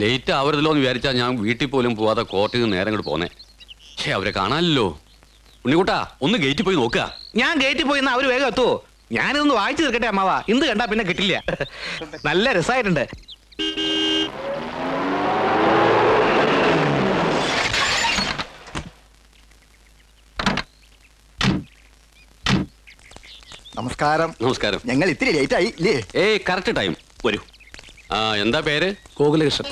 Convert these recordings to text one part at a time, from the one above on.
Late ആവരുതല്ലോ എന്ന് വിചാരിച്ചാൽ ഞാൻ വീട്ടിൽ പോലും പോവാതെ കോർട്ടിൽ നിന്ന് നേരെ അങ്ങോട്ട് പോന്നെ. പക്ഷേ അവരെ കാണാനല്ലോ. ഉണ്ണിക്കുട്ടാ, ഒന്ന് ഗേറ്റിൽ പോയി നോക്കുക. ഞാൻ ഗേറ്റിൽ പോയി അവർ വേഗം എത്തുവോ? ഞാനിതൊന്ന് വായിച്ചു തീർക്കട്ടെ അമ്മാവാ, ഇന്ന് കണ്ടാ പിന്നെ കിട്ടില്ല. നല്ല രസമായിട്ടുണ്ട്. നമസ്കാരം. നമസ്കാരം. ഞങ്ങൾ ഇത്തിരി ലേറ്റ് ആയി ഇല്ലേ? ഏയ് കറക്റ്റ് ടൈം. വരൂ. ആ, എന്താ പേര്? ഗോകുലകൃഷ്ണൻ.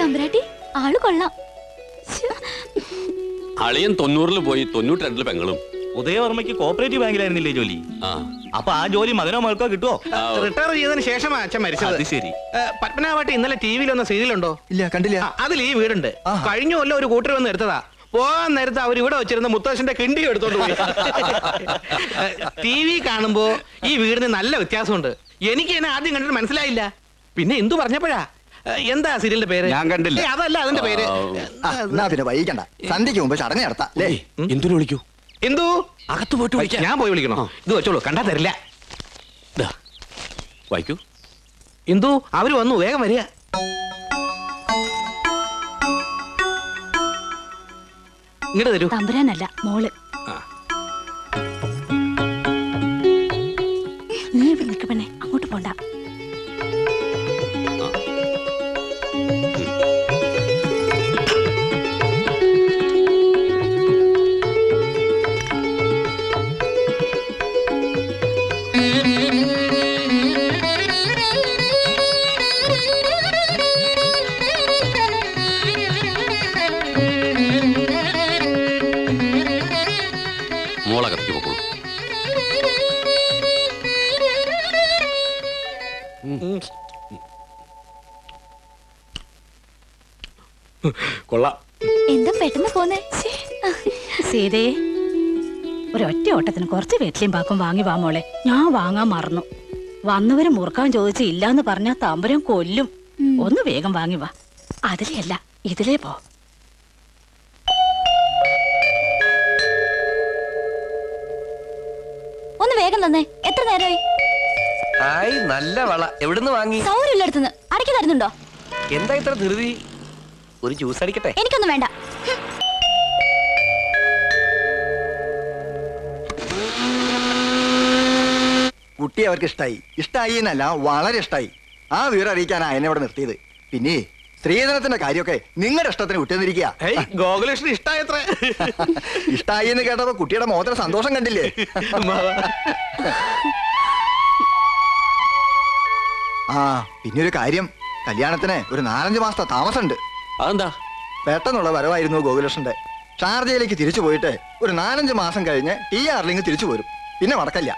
തമ്പുരാട്ടി ആള് കൊള്ളാം. അളിയൻ 90 പോയി, 92 പെങ്ങളും. ഉദയവർമ്മയ്ക്ക് കോപ്പറേറ്റീവ് ബാങ്കിലായിരുന്നില്ലേ ജോലി? അപ്പൊ ആ ജോലി മകനോ മകൾക്കോ കിട്ടുമോ? റിട്ടയർ ചെയ്തതിന് ശേഷം അച്ഛൻ മരിച്ചത്. ശരി. പത്മനാഭട്ടെ ഇന്നലെ ടിവിയിൽ വന്ന സീരിയലുണ്ടോ? ഇല്ല, കണ്ടില്ല. അതിൽ ഈ വീടുണ്ട്. കഴിഞ്ഞ കൊല്ലം ഒരു കൂട്ടർ വന്ന് എടുത്തതാ. പോകാൻ നേരത്തെ അവർ ഇവിടെ വെച്ചിരുന്ന മുത്തശ്ശന്റെ കിണ്ടി എടുത്തോണ്ട് പോയി. ടി വി കാണുമ്പോ ഈ വീടിന് നല്ല വ്യത്യാസമുണ്ട്. എനിക്ക് എന്നെ ആദ്യം കണ്ടിട്ട് മനസ്സിലായില്ല, പിന്നെ എന്തു പറഞ്ഞപ്പോഴാ. എന്താ സീരിയലിന്റെ പേര്? ഞാൻ കണ്ടില്ല. അതല്ല അതിന്റെ പേര്. പിന്നെ വൈകണ്ട, സന്ധ്യയ്ക്ക് മുമ്പ് ചടങ്ങ് നടത്താം. എന്തിനു വിളിക്കൂ? എന്തു അകത്ത് പോയിട്ട് വിളിക്കാം. ഞാൻ പോയി വിളിക്കണോ? ഇത് വെച്ചോളൂ, കണ്ടാ തരില്ല. വായിക്കൂ. എന്തു അവര് വന്നു, വേഗം വരിക. തമ്പുരാനല്ല, മോള്. നീ ഇവിടെ നിൽക്ക് പെണ്ണേ, അങ്ങോട്ട് പോണ്ട. കൊള്ളാം. എന്താ പെട്ടെന്ന് പോന്നേ സീതേ? ഒരൊറ്റ ഓട്ടത്തിന് കുറച്ച് വെറ്റിലും പാക്കും വാങ്ങി വാ മോളെ. ഞാൻ വാങ്ങാൻ മറന്നു. വന്നവര് മുറുക്കാൻ ചോദിച്ച് ഇല്ലാന്ന് പറഞ്ഞാൽ താമ്പരം കൊല്ലും. ഒന്ന് വേഗം വാങ്ങി വാ. അതിലേ അല്ല, ഇതിലേ പോ. ഒന്ന് വേഗം തന്നെ. എത്ര നേരമായി? നല്ല വള എവിടുന്ന് വാങ്ങി? സൗരല്ലടുത്തുന്ന്. അടക്കി തരുന്നുണ്ടോ? എന്താ ഇത്ര ധൃതി? ഒരു ജ്യൂസ് അടിക്കട്ടെ? എനിക്കൊന്നും വേണ്ട. കുട്ടി അവർക്ക് ഇഷ്ടായി. ഇഷ്ടായി എന്നല്ല, വളരെ ഇഷ്ടായി. ആ വിവരം അറിയിക്കാനാ എന്നെ ഇവിടെ നിർത്തിയത്. പിന്നെ സ്ത്രീധനത്തിന്റെ കാര്യമൊക്കെ നിങ്ങളുടെ ഇഷ്ടത്തിന് വിട്ടുവന്നിരിക്കുക. ഗോകുലേഷൻ ഇഷ്ടായത്ര. ഇഷ്ടായി എന്ന് കേട്ടപ്പോ കുട്ടിയുടെ മോത്ര സന്തോഷം കണ്ടില്ലേ? ആ പിന്നെ ഒരു കാര്യം, കല്യാണത്തിന് ഒരു 4-5 മാസത്തെ താമസമുണ്ട്. അതെന്താ? പെട്ടെന്നുള്ള വരവായിരുന്നു ഗോകുലേഷന്റെ. ഷാർജയിലേക്ക് തിരിച്ചു പോയിട്ട് ഒരു 4-5 മാസം കഴിഞ്ഞ് TR-ലേക്ക് തിരിച്ചു പോരും. പിന്നെ മടക്കല്ല.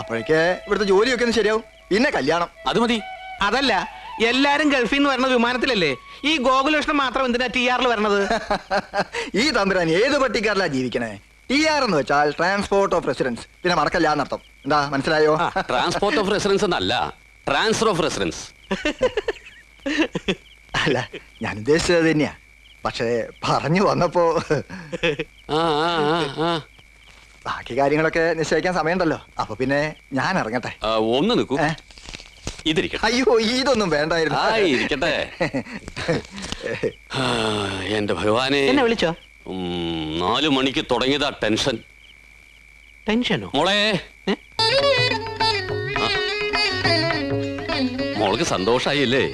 അപ്പോഴേക്ക് ഇവിടുത്തെ ജോലിയൊക്കെ ഒന്ന് ശരിയാവും. പിന്നെ കല്യാണം. അത് മതി. അതല്ല, എല്ലാരും ഗൾഫിൽ നിന്ന് വരണത് വിമാനത്തിലല്ലേ? ഈ ഗോകുലേഷണം മാത്രം എന്തിനാ TR-ൽ വരണത്? ഈ തമ്പുരാൻ ഏത് പട്ടിക്കാരിലാ ജീവിക്കണേ? TR എന്ന് വെച്ചാൽ ട്രാൻസ്പോർട്ട് ഓഫ് റെസിഡൻസ്. പിന്നെ മറക്കല്ല എന്നർത്ഥം. എന്താ മനസ്സിലായോ? ട്രാൻസ്പോർട്ട് ഓഫ് റെസിഡൻസ് എന്നല്ല, ട്രാൻസ്ഫർ ഓഫ് റെസിഡൻസ്. അല്ല, ഞാൻ ഉദ്ദേശിച്ചത് തന്നെയാ, പക്ഷേ പറഞ്ഞു വന്നപ്പോ. ബാക്കി കാര്യങ്ങളൊക്കെ നിശ്ചയിക്കാൻ സമയമുണ്ടല്ലോ. അപ്പൊ പിന്നെ ഞാൻ ഇറങ്ങട്ടെ. ഒന്ന് നിൽക്കൂ. അയ്യോ, ഇതൊന്നും വേണ്ടായിരുന്നു. എന്റെ ഭഗവാനെ, വിളിച്ചോ? 4 മണിക്ക് തുടങ്ങിയതാ ടെൻഷൻ. ടെൻഷനോ മോളെ? മോൾക്ക് സന്തോഷായില്ലേ?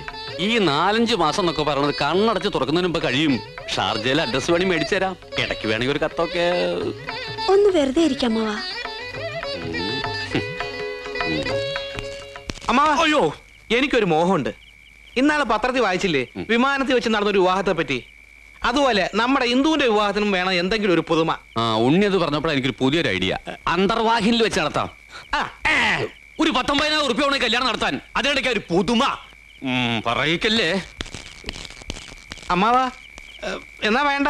ഈ 4-5 മാസം എന്നൊക്കെ പറയണത് കണ്ണടച്ച് തുറക്കുന്നതിന് മുമ്പ് കഴിയും. ഷാർജയിൽ അഡ്രസ് വേണി മേടിച്ചു തരാം. ഇടയ്ക്ക് വേണമെങ്കിൽ ഒരു കത്തൊക്കെ. ഒന്ന് വെറുതെ ഇരിക്കാം. അയ്യോ, എനിക്കൊരു മോഹമുണ്ട്. ഇന്നാള് പത്രത്തിൽ വായിച്ചില്ലേ വിമാനത്തിൽ വെച്ച് നടന്നൊരു വിവാഹത്തെ പറ്റി? അതുപോലെ നമ്മുടെ ഇന്ദുവിന്റെ വിവാഹത്തിനും വേണം എന്തെങ്കിലും ഒരു പുതുമ. ഉണ്ണി അത് പറഞ്ഞപ്പോഴാണ് എനിക്കൊരു പുതിയൊരു ഐഡിയ. അന്തർവാഹിനിൽ വെച്ച് നടത്താം. ഒരു 19,000 രൂപ വേണം കല്യാണം നടത്താൻ. അതിനിടയ്ക്ക് ഒരു പുതുമ പറയിക്കല്ലേ അമ്മാവ? എന്നാ വേണ്ട.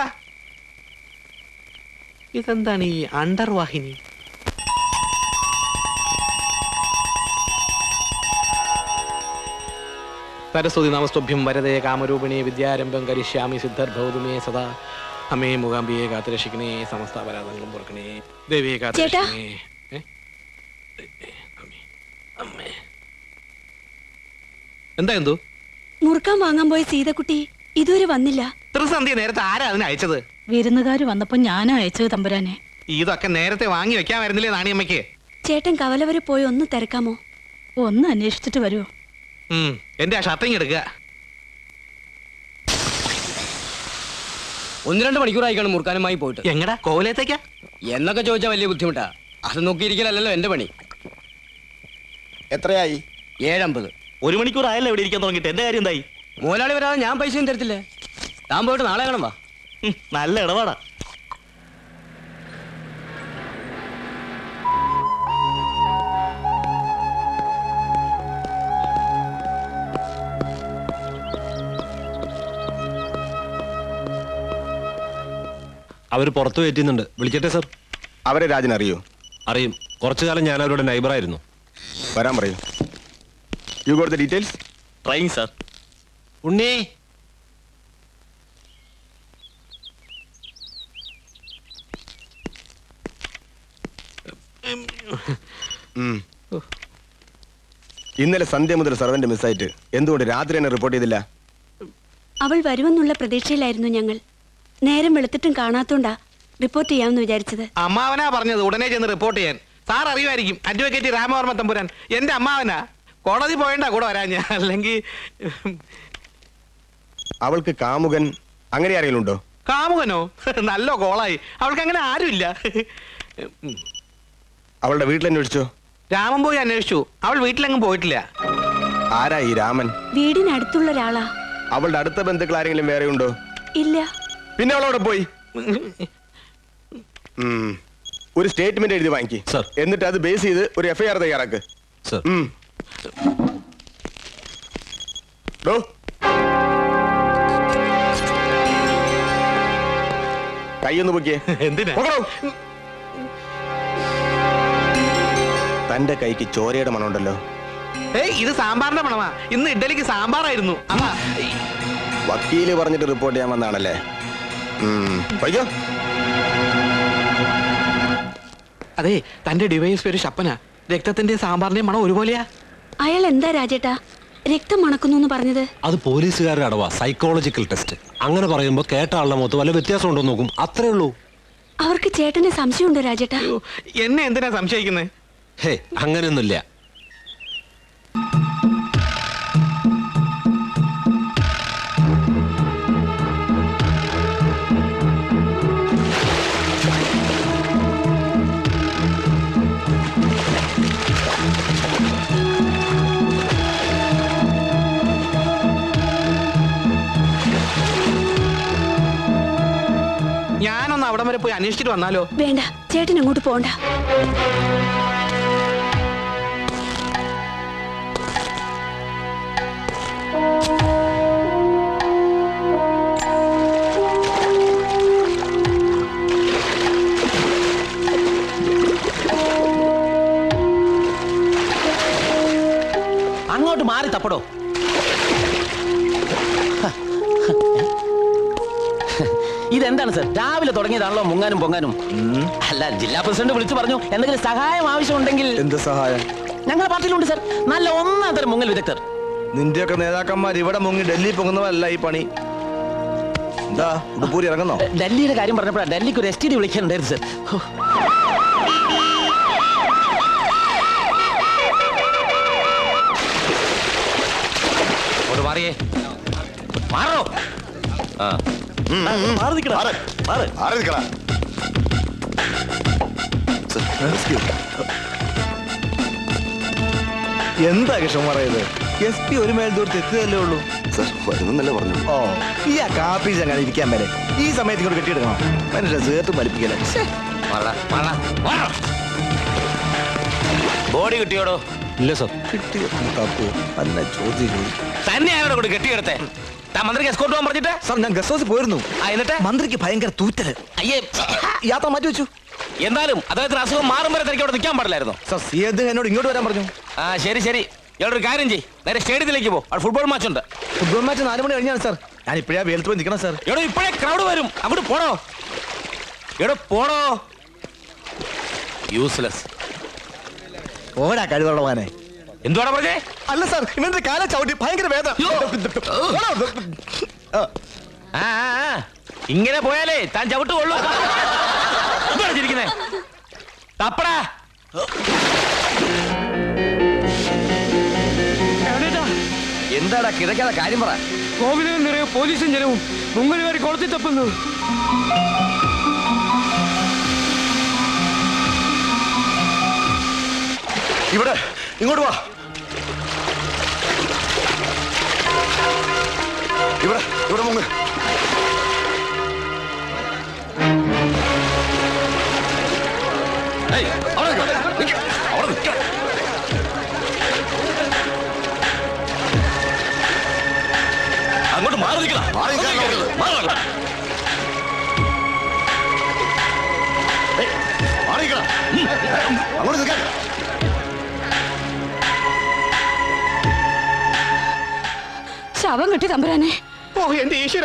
ഇതെന്താണ് ഈ അന്തർവാഹിനി? സരസ്വതി നമസ്തുഭ്യം വരതേ കാമരൂപിണി വിദ്യാരംഭം കരിഷ്യാമി സിദ്ധർഭൗതുമേ സദാ. അമ്മേ മൂകാംബിയെ കാത്തുരക്ഷിക്കണേ, സമസ്ത അപരാധങ്ങളും പുറക്കണേ. ദേവിയെ കാത്തുരക്ഷിക്കണേ. എന്താ എന്തു മുറുക്കാൻ വാങ്ങാൻ പോയ സീതക്കുട്ടി ഇതുവരെ വന്നില്ല. ത്രിസന്ധ്യ നേരത്തെ ആരാ അതിന് അയച്ചത്? വിരുന്നുകാര് വന്നപ്പോ ഞാനാ അയച്ചത് തമ്പുരാനെ. ഇതൊക്കെ നേരത്തെ വാങ്ങി വെക്കാമായിരുന്നില്ലേ നാണിയമ്മയ്ക്ക്? ചേട്ടൻ കവല വരെ പോയി ഒന്ന് തിരക്കാമോ? ഒന്ന് അന്വേഷിച്ചിട്ട് വരുമോ? എന്റെ ആ ഷർട്ടിങ് എടുക്കുക. 1-2 മണിക്കൂറായിക്കാണ് മുറുക്കാനുമായി പോയിട്ട്. എങ്ങടാ കോവിലേത്തേക്കാ എന്നൊക്കെ ചോദിച്ചാൽ വലിയ ബുദ്ധിമുട്ടാ. അത് നോക്കിയിരിക്കലല്ലോ എന്റെ പണി. എത്രയായി? 7:50. 1 മണിക്കൂറായല്ലോ ഇവിടെ ഇരിക്കാൻ തുടങ്ങിയിട്ട്. എന്റെ കാര്യം എന്തായി? മോലാളി വരാതെ ഞാൻ പൈസയും തരത്തില്ലേ. ഞാൻ പോയിട്ട് നാളെ കാണാം. വാ, നല്ല ഇടപാടാ. അവർ പുറത്തു കയറ്റുന്നുണ്ട്. വിളിക്കട്ടെ സർ? അവരെ രാജൻ അറിയോ? അറിയും. കുറച്ചു കാലം ഞാൻ അവരുടെ നൈബറായിരുന്നു. വരാൻ പറയൂ. You got the details? Training sir. Unni, ഇന്നലെ സന്ധ്യ മുതൽ സർവന്റ് മിസ്സായിട്ട് എന്തുകൊണ്ട് രാത്രി തന്നെ റിപ്പോർട്ട് ചെയ്തില്ല? അവൾ വരുമെന്നുള്ള പ്രതീക്ഷയിലായിരുന്നു ഞങ്ങൾ. നേരം വെളുത്തിട്ടും കാണാത്തോണ്ടാ റിപ്പോർട്ട് ചെയ്യാമെന്ന് വിചാരിച്ചത്. അമ്മാവനാ പറഞ്ഞത് ഉടനെ ചെന്ന് റിപ്പോർട്ട് ചെയ്യാൻ. സാർ അറിയുമായിരിക്കും, അഡ്വക്കേറ്റ് രാമവർമ്മ തമ്പുരാൻ എന്റെ അമ്മാവനാ. കോടതി പോയണ്ട കൂടെ വരാൻ ഞാൻ. അല്ലെങ്കിൽ അവൾക്ക് കാമുകൻ അങ്ങനെ ആരെങ്കിലും ഉണ്ടോ? കാമുകനോ? നല്ല കോളായി. അവൾക്ക് അങ്ങനെ ആരുമില്ല. അവളുടെ വീട്ടിലന്വേഷിച്ചോ? രാമൻ പോയി അന്വേഷിച്ചു. അവൾ വീട്ടിലെങ്ങും പോയിട്ടില്ല. ആരാ ഈ രാമൻ? വീടിനടുത്തുള്ള ഒരാളാ. അവളുടെ അടുത്ത ബന്ധുക്കൾ ആരെങ്കിലും വേറെ ഉണ്ടോ? ഇല്ല. പിന്നെ അവളവിടെ പോയി? ഒരു സ്റ്റേറ്റ്മെന്റ് എഴുതി വാങ്ങിക്കി, എന്നിട്ട് അത് ബേസ് ചെയ്ത് ഒരു FIR തയ്യാറാക്ക്. കൈയൊന്ന് പൊക്കിയേ. എന്തിനാ? തന്റെ കൈക്ക് ചോരയുടെ മണമുണ്ടല്ലോ. ഇത് സാമ്പാറിന്റെ മണമാ. ഇന്ന് ഇഡ്ഡലിക്ക് സാമ്പാറായിരുന്നു. വക്കീല് പറഞ്ഞിട്ട് റിപ്പോർട്ട് ചെയ്യാൻ വന്നാണല്ലേ? അതെ, തന്റെ ഡിവൈസ് പേര് ശപ്പന. രക്തത്തിന്റെ സാമ്പാറിന്റെ മണം ഒരുപോലെയാ. അയാൾ എന്താ രാജേട്ടാ രക്തം മണക്കുന്നു പറഞ്ഞത്? അത് പോലീസുകാരുടെ അടവാ, സൈക്കോളജിക്കൽ ടെസ്റ്റ്. അങ്ങനെ പറയുമ്പോ കേട്ട ആളുടെ മുഖത്ത് വല്ല വ്യത്യാസം ഉണ്ടോ നോക്കും, അത്രേ ഉള്ളൂ. അവർക്ക് ചേട്ടന് സംശയം ഉണ്ടോ രാജേട്ടാ? എന്നെ എന്തിനാ സംശയിക്കുന്നത്? ഹേ, അങ്ങനെയൊന്നുമില്ല. ഞാനൊന്ന് അവിടം വരെ പോയി അന്വേഷിച്ചിട്ട് വന്നാലോ? വേണ്ട, ചേട്ടൻ അങ്ങോട്ട് പോണ്ട. അങ്ങോട്ട് മാറി തപ്പടോ. ഇതെന്താണ് സർ, രാവിലെ തുടങ്ങിയതാണല്ലോ മുങ്ങാനും പൊങ്ങാനും? അല്ല, ജില്ലാ പ്രസിഡന്റ് വിളിച്ചു പറഞ്ഞു എന്തെങ്കിലും സഹായം ആവശ്യമുണ്ടെങ്കിൽ. എന്ത് സഹായം? ഞങ്ങളുടെ പാർട്ടിയിലുണ്ട് സർ, നല്ല ഒന്നാം തരം മുങ്ങൽ വിദഗ്ധർ. നിന്റെയൊക്കെ നേതാക്കന്മാർ ഇവിടെ മുങ്ങി ഡൽഹി പൊങ്ങുന്നവരല്ല ഈ പണി. എന്താ ഉടുപ്പൂരി ഇറങ്ങുന്നോ? ഡൽഹിയുടെ കാര്യം പറഞ്ഞപ്പോഴാണ്, ഡൽഹിക്ക് ഒരു എസ് ടി ഡി വിളിക്കാനുണ്ടായിരുന്നു സർ. ഒരു മാറിയേ, മാറോ. ആ എന്താ കിഷം പറയുന്നത്? എസ് പി ഒരു മേൽ ദൂരത്ത് എത്തിയതല്ലേ ഉള്ളൂ. ഓ, ഈ ആ കാപ്പി ചങ്ങനെ ഇരിക്കാൻ വരെ ഈ സമയത്ത് ഇങ്ങോട്ട് കെട്ടിയെടുക്കണം. അതിന്റെ സേർത്ത് വലിപ്പിക്കല. ബോഡി കിട്ടിയോടോ? ഇല്ല സർ. കിട്ടിയോ? തപ്പോ അല്ല, ചോദ്യം തന്നെ ആയോടെ കൂടി കെട്ടിയെടുത്തേ. മന്ത്രിക്ക് എസ്കോർട്ട് പോകാൻ പറഞ്ഞിട്ട് സാർ ഞാൻ ഗസ്റ്റ് ഹൗസിൽ പോയിരുന്നു. എന്നിട്ട് മന്ത്രിക്ക് ഭയങ്കര തൂറ്റല്. അയ്യേ, യാത്ര മാറ്റി വെച്ചു. എന്നാലും അദ്ദേഹത്തിന് അസുഖം മാറും വരെ തനിക്ക് അവിടെ നിൽക്കാൻ പാടില്ലായിരുന്നു സാർ. സിയത് എന്നോട് ഇങ്ങോട്ട് വരാൻ പറഞ്ഞു. ആ ശരി ശരി, ഇവിടെ ഒരു കാര്യം ചെയ്യ്, നേരെ സ്റ്റേഡിയത്തിലേക്ക് പോ. അവിടെ ഫുട്ബോൾ മാച്ച് ഉണ്ട്. ഫുട്ബോൾ മാച്ച് 4 മണി കഴിഞ്ഞാണ് സാർ. ഞാൻ ഇപ്പോഴാ വെയിലത്ത് പോയി നിൽക്കണം സാർ. എവിടെ ഇപ്പോഴേ ക്രൗഡ് വരും, അങ്ങോട്ട് പോണോ? എവിടെ പോണോ? യൂസ്ലെസ് ഓടാ കഴിവുള്ളവാനെ. എന്തുവാടാ പറഞ്ഞേ? അല്ല സാർ, ഇവന്റെ കാല ചവിട്ടി ഭയങ്കര വേദന. ഇങ്ങനെ പോയാലേ താൻ ചവിട്ട് കൊള്ളൂ. ചിരിക്കുന്നേ തപ്പടാ. എന്താടാ കിടക്കാതെ കാര്യം പറ. കോവിലും നിറയെ പോലീസും ജനവും മുങ്ങലുകാരി കൊളുത്തി തപ്പുന്നു. ഇവിടെ ഇങ്ങോട്ട് വാ. ഇവിടെ ഇവിടെ മുങ്ങ്. അങ്ങോട്ട് മാറി നിൽക്കണം. അങ്ങോട്ട് നിൽക്കാം. ശവം കിട്ടി തമ്പുരാനെ. ഓ എന്റെ ഈശ്വര,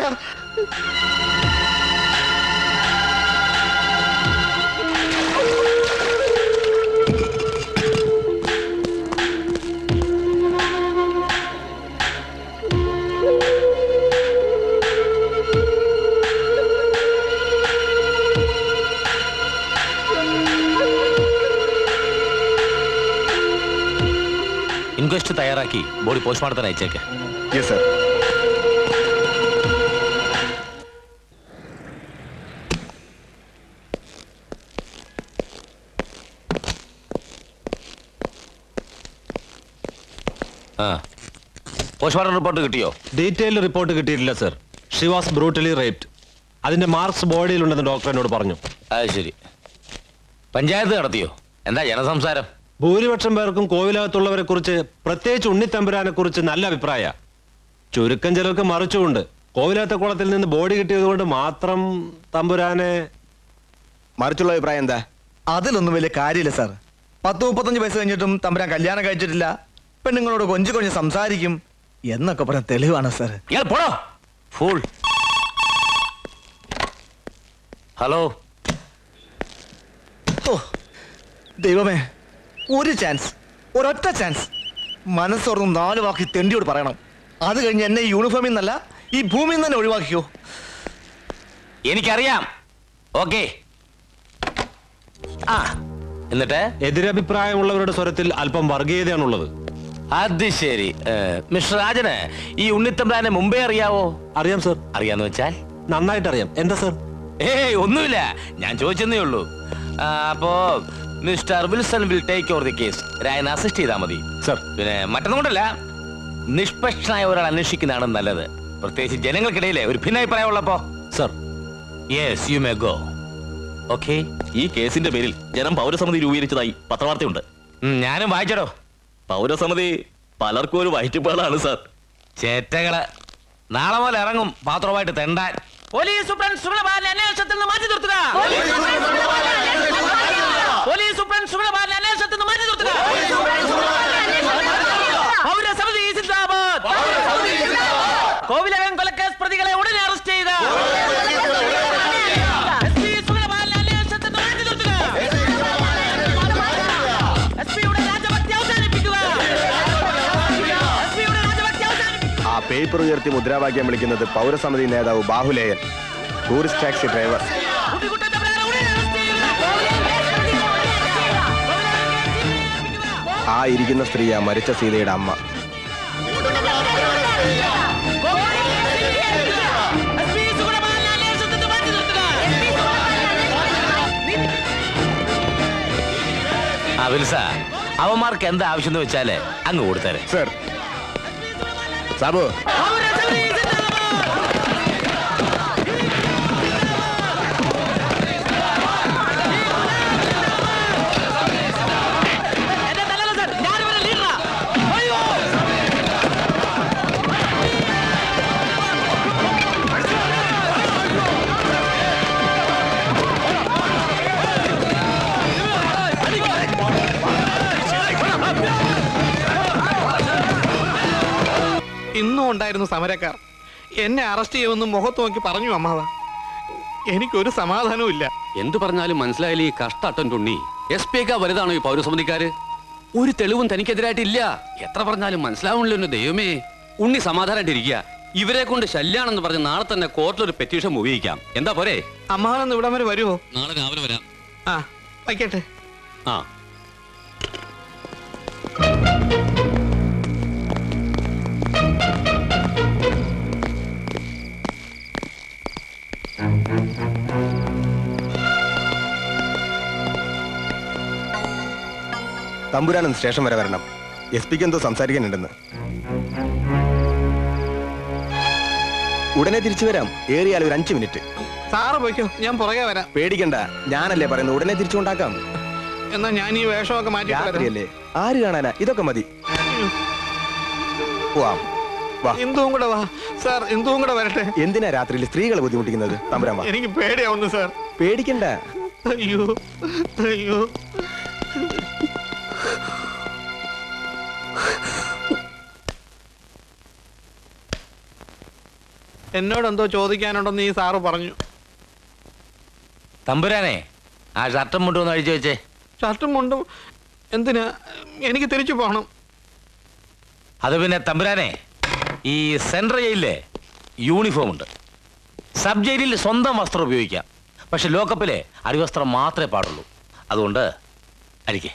ഇൻക്വസ്റ്റ് തയ്യാറാക്കി ബോഡി പോസ്റ്റ്മോർട്ടത്തിന് അയച്ചേക്ക്. Yes sir. പോസ്റ്റ്മോർട്ടം റിപ്പോർട്ട് കിട്ടിയോ? ഡീറ്റെയിൽ റിപ്പോർട്ട് കിട്ടിയിട്ടില്ല sir. She was brutally raped. അതിന്റെ മാർക്സ് ബോഡിയിലുണ്ടെന്ന് ഡോക്ടർ എന്നോട് പറഞ്ഞു. അത് ശരി. പഞ്ചായത്ത് നടത്തിയോ? എന്താ ജനസംസാരം? ഭൂരിപക്ഷം പേർക്കും കോവിലകത്തുള്ളവരെ കുറിച്ച്, പ്രത്യേകിച്ച് ഉണ്ണിത്തമ്പുരാനെ കുറിച്ച് നല്ല അഭിപ്രായ. ചുരുക്കം ചിലർക്ക് മറിച്ചുകൊണ്ട് കോവിലകത്തെ കുളത്തിൽ നിന്ന് ബോഡി കിട്ടിയത് കൊണ്ട് മാത്രം തമ്പുരാനെ മറിച്ചുള്ള അഭിപ്രായം എന്താ? അതിലൊന്നും വലിയ കാര്യമില്ല സാർ. 10-35 വയസ്സ് കഴിഞ്ഞിട്ടും തമ്പുരാൻ കല്യാണം കഴിച്ചിട്ടില്ല, പെണ്ണുങ്ങളോട് കൊഞ്ചു കൊഞ്ച് സംസാരിക്കും എന്നൊക്കെ പറഞ്ഞ തെളിവാണ് സാർ. ഹലോ, ദൈവമേ, ഒരു ചാൻസ്, ഒരൊറ്റ ചാൻസ് മനസ്സോർന്ന് 4 വാക്ക് തെണ്ടിയോട് പറയണം. അത് കഴിഞ്ഞ് എന്നെ ഈ യൂണിഫോമിൽ നിന്നല്ല ഈ ഭൂമിയിൽ നിന്ന് തന്നെ ഒഴിവാക്കിയോ. എനിക്കറിയാം. ഓക്കെ. ആ എന്നിട്ട് എതിരഭിപ്രായമുള്ളവരുടെ സ്വരത്തിൽ അല്പം വർഗീയതയാണുള്ളത്. അത് ശരി. മിസ്റ്റർ രാജന് ഈ ഉണ്ണിത്തമ്പ്രാനെ മുമ്പേ അറിയാവോ? അറിയാം സർ. അറിയാന്ന് വെച്ചാൽ നന്നായിട്ട് അറിയാം. എന്താ സർ? ഏയ് ഒന്നുമില്ല, ഞാൻ ചോദിച്ചെന്നേ ഉള്ളൂ. അപ്പോ mister Wilson will take over the case. Rajan assist ചെയ്താൽ മതി സർ. പിന്നെ മറ്റൊന്നുകൊണ്ടല്ല, നിഷ്പക്ഷനായ ഒരാൾ അന്വേഷിക്കുന്നതാണ് നല്ലത്, പ്രത്യേകിച്ച് ജനങ്ങൾക്കിടയിലെ ഒരു ഭിന്നാഭിപ്രായം ഉള്ളപ്പോ. Sir yes you may go. Okay. ഈ കേസിന്റെ പേരിൽ ജനം പൗരസമിതി രൂപീകരിച്ചതായി പത്രവാർത്തയുണ്ട്. ഞാനും വായിച്ചടോ. പൗരസമിതി പലർക്കും ഒരു വയറ്റുപാടാണ് സാർ. ചേറ്റകള് നാളെ പോലെ ഇറങ്ങും പാത്രമായിട്ട് തെണ്ടാൻ. പോലീസ് സൂപ്രണ്ട് സുബ്രഭാനെ അന്വേഷണത്തിൽ നിന്ന് മാറ്റി നിർത്തുക. പോലീസ് സൂപ്രണ്ട് സുബ്രഭാനെ അന്വേഷണത്തിൽ നിന്ന് മാറ്റി നിർത്തുക. പൗരസമിതി സിന്ദാബാദ്. കോവിലകം കൊലക്കേസ് പ്രതികളെ ഉടനെ അറസ്റ്റ് ചെയ്ത പേപ്പർ ഉയർത്തി മുദ്രാവാക്യം വിളിക്കുന്നത് പൗരസമിതി നേതാവ് ബാഹുലേയൻ, ടൂറിസ്റ്റ് ടാക്സി ഡ്രൈവർ. ആ ഇരിക്കുന്ന സ്ത്രീയാ മരിച്ച സീതയുടെ അമ്മ. അവന്മാർക്ക് എന്താ ആവശ്യം എന്ന് വെച്ചാല് അങ്ങ് കൊടുത്തരേ സർ. സാബു ഇന്നും ഉണ്ടായിരുന്നു സമരക്കാർ. എന്നെ അറസ്റ്റ് ചെയ്യുമെന്ന് മുഖത്ത് നോക്കി പറഞ്ഞു അമ്മാവ. എനിക്കൊരു സമാധാനവും ഇല്ല. എന്തു പറഞ്ഞാലും മനസ്സിലായില്ല ഈ കഷ്ടട്ടൻ തുണ്ണി. എസ് പി ഒക്കെ വലുതാണോ ഈ പൗരസമിതിക്കാര്? ഒരു തെളിവും തനിക്കെതിരായിട്ടില്ല. എത്ര പറഞ്ഞാലും മനസ്സിലാവുന്നില്ല. ദൈവമേ ഉണ്ണി സമാധാനമായിട്ടിരിക്കുക. ഇവരെ കൊണ്ട് ശല്യാണെന്ന് പറഞ്ഞ് നാളെ തന്നെ കോർട്ടിലൊരു പെറ്റീഷൻ ഉപയോഗിക്കാം. എന്താ പോരെ അമ്മാവനൊന്ന് ഇവിടം വരെ വരുമോ? നാളെ രാവിലെ വരാം. ആ വയ്ക്കട്ടെ. ആ തമ്പുരാനൻ സ്റ്റേഷൻ വരെ വരണം. എസ് പിക്ക് എന്തോ സംസാരിക്കാനുണ്ടെന്ന്. ഉടനെ തിരിച്ചു വരാം. ഏറിയാൽ ഒരു 5 മിനിറ്റ്. സാറ് പോയിക്കോ, ഞാൻ പുറകെ വരാം. പേടിക്കണ്ട, ഞാനല്ലേ പറയുന്നത്. ഉടനെ തിരിച്ചുകൊണ്ടാക്കാം. എന്നാ ഞാൻ ഈ വേഷമൊക്കെ മാറ്റിയല്ലേ. ആര് കാണാനാ? ഇതൊക്കെ മതി. എന്തും കൂടെ വാ സാർ, എന്തും കൂടെ വരട്ടെ. എന്തിനാ രാത്രിയിൽ സ്ത്രീകളെ ബുദ്ധിമുട്ടിക്കുന്നത് തമ്പുരാൻ? എനിക്ക് പേടിയാവുന്നു സാർ. പേടിക്കണ്ട. അയ്യോ അയ്യോ. എന്നോടെന്തോ ചോദിക്കാനുണ്ടെന്ന് ഈ സാറ് പറഞ്ഞു. തമ്പുരാനെ ആ ഷർട്ടും മുണ്ടും അഴിച്ചു വെച്ചേ. ഷർട്ടും മുണ്ടും എന്തിനാ? എനിക്ക് തിരിച്ചു പോകണം. അത് പിന്നെ തമ്പുരാനെ, ഈ സെൻട്രൽ ജയിലിലെ യൂണിഫോം ഉണ്ട്. സബ് ജയിലിൽ സ്വന്തം വസ്ത്രം ഉപയോഗിക്കാം, പക്ഷെ ലോക്കപ്പിലെ അടിവസ്ത്രം മാത്രമേ പാടുള്ളൂ. അതുകൊണ്ട് അഴിക്കേ.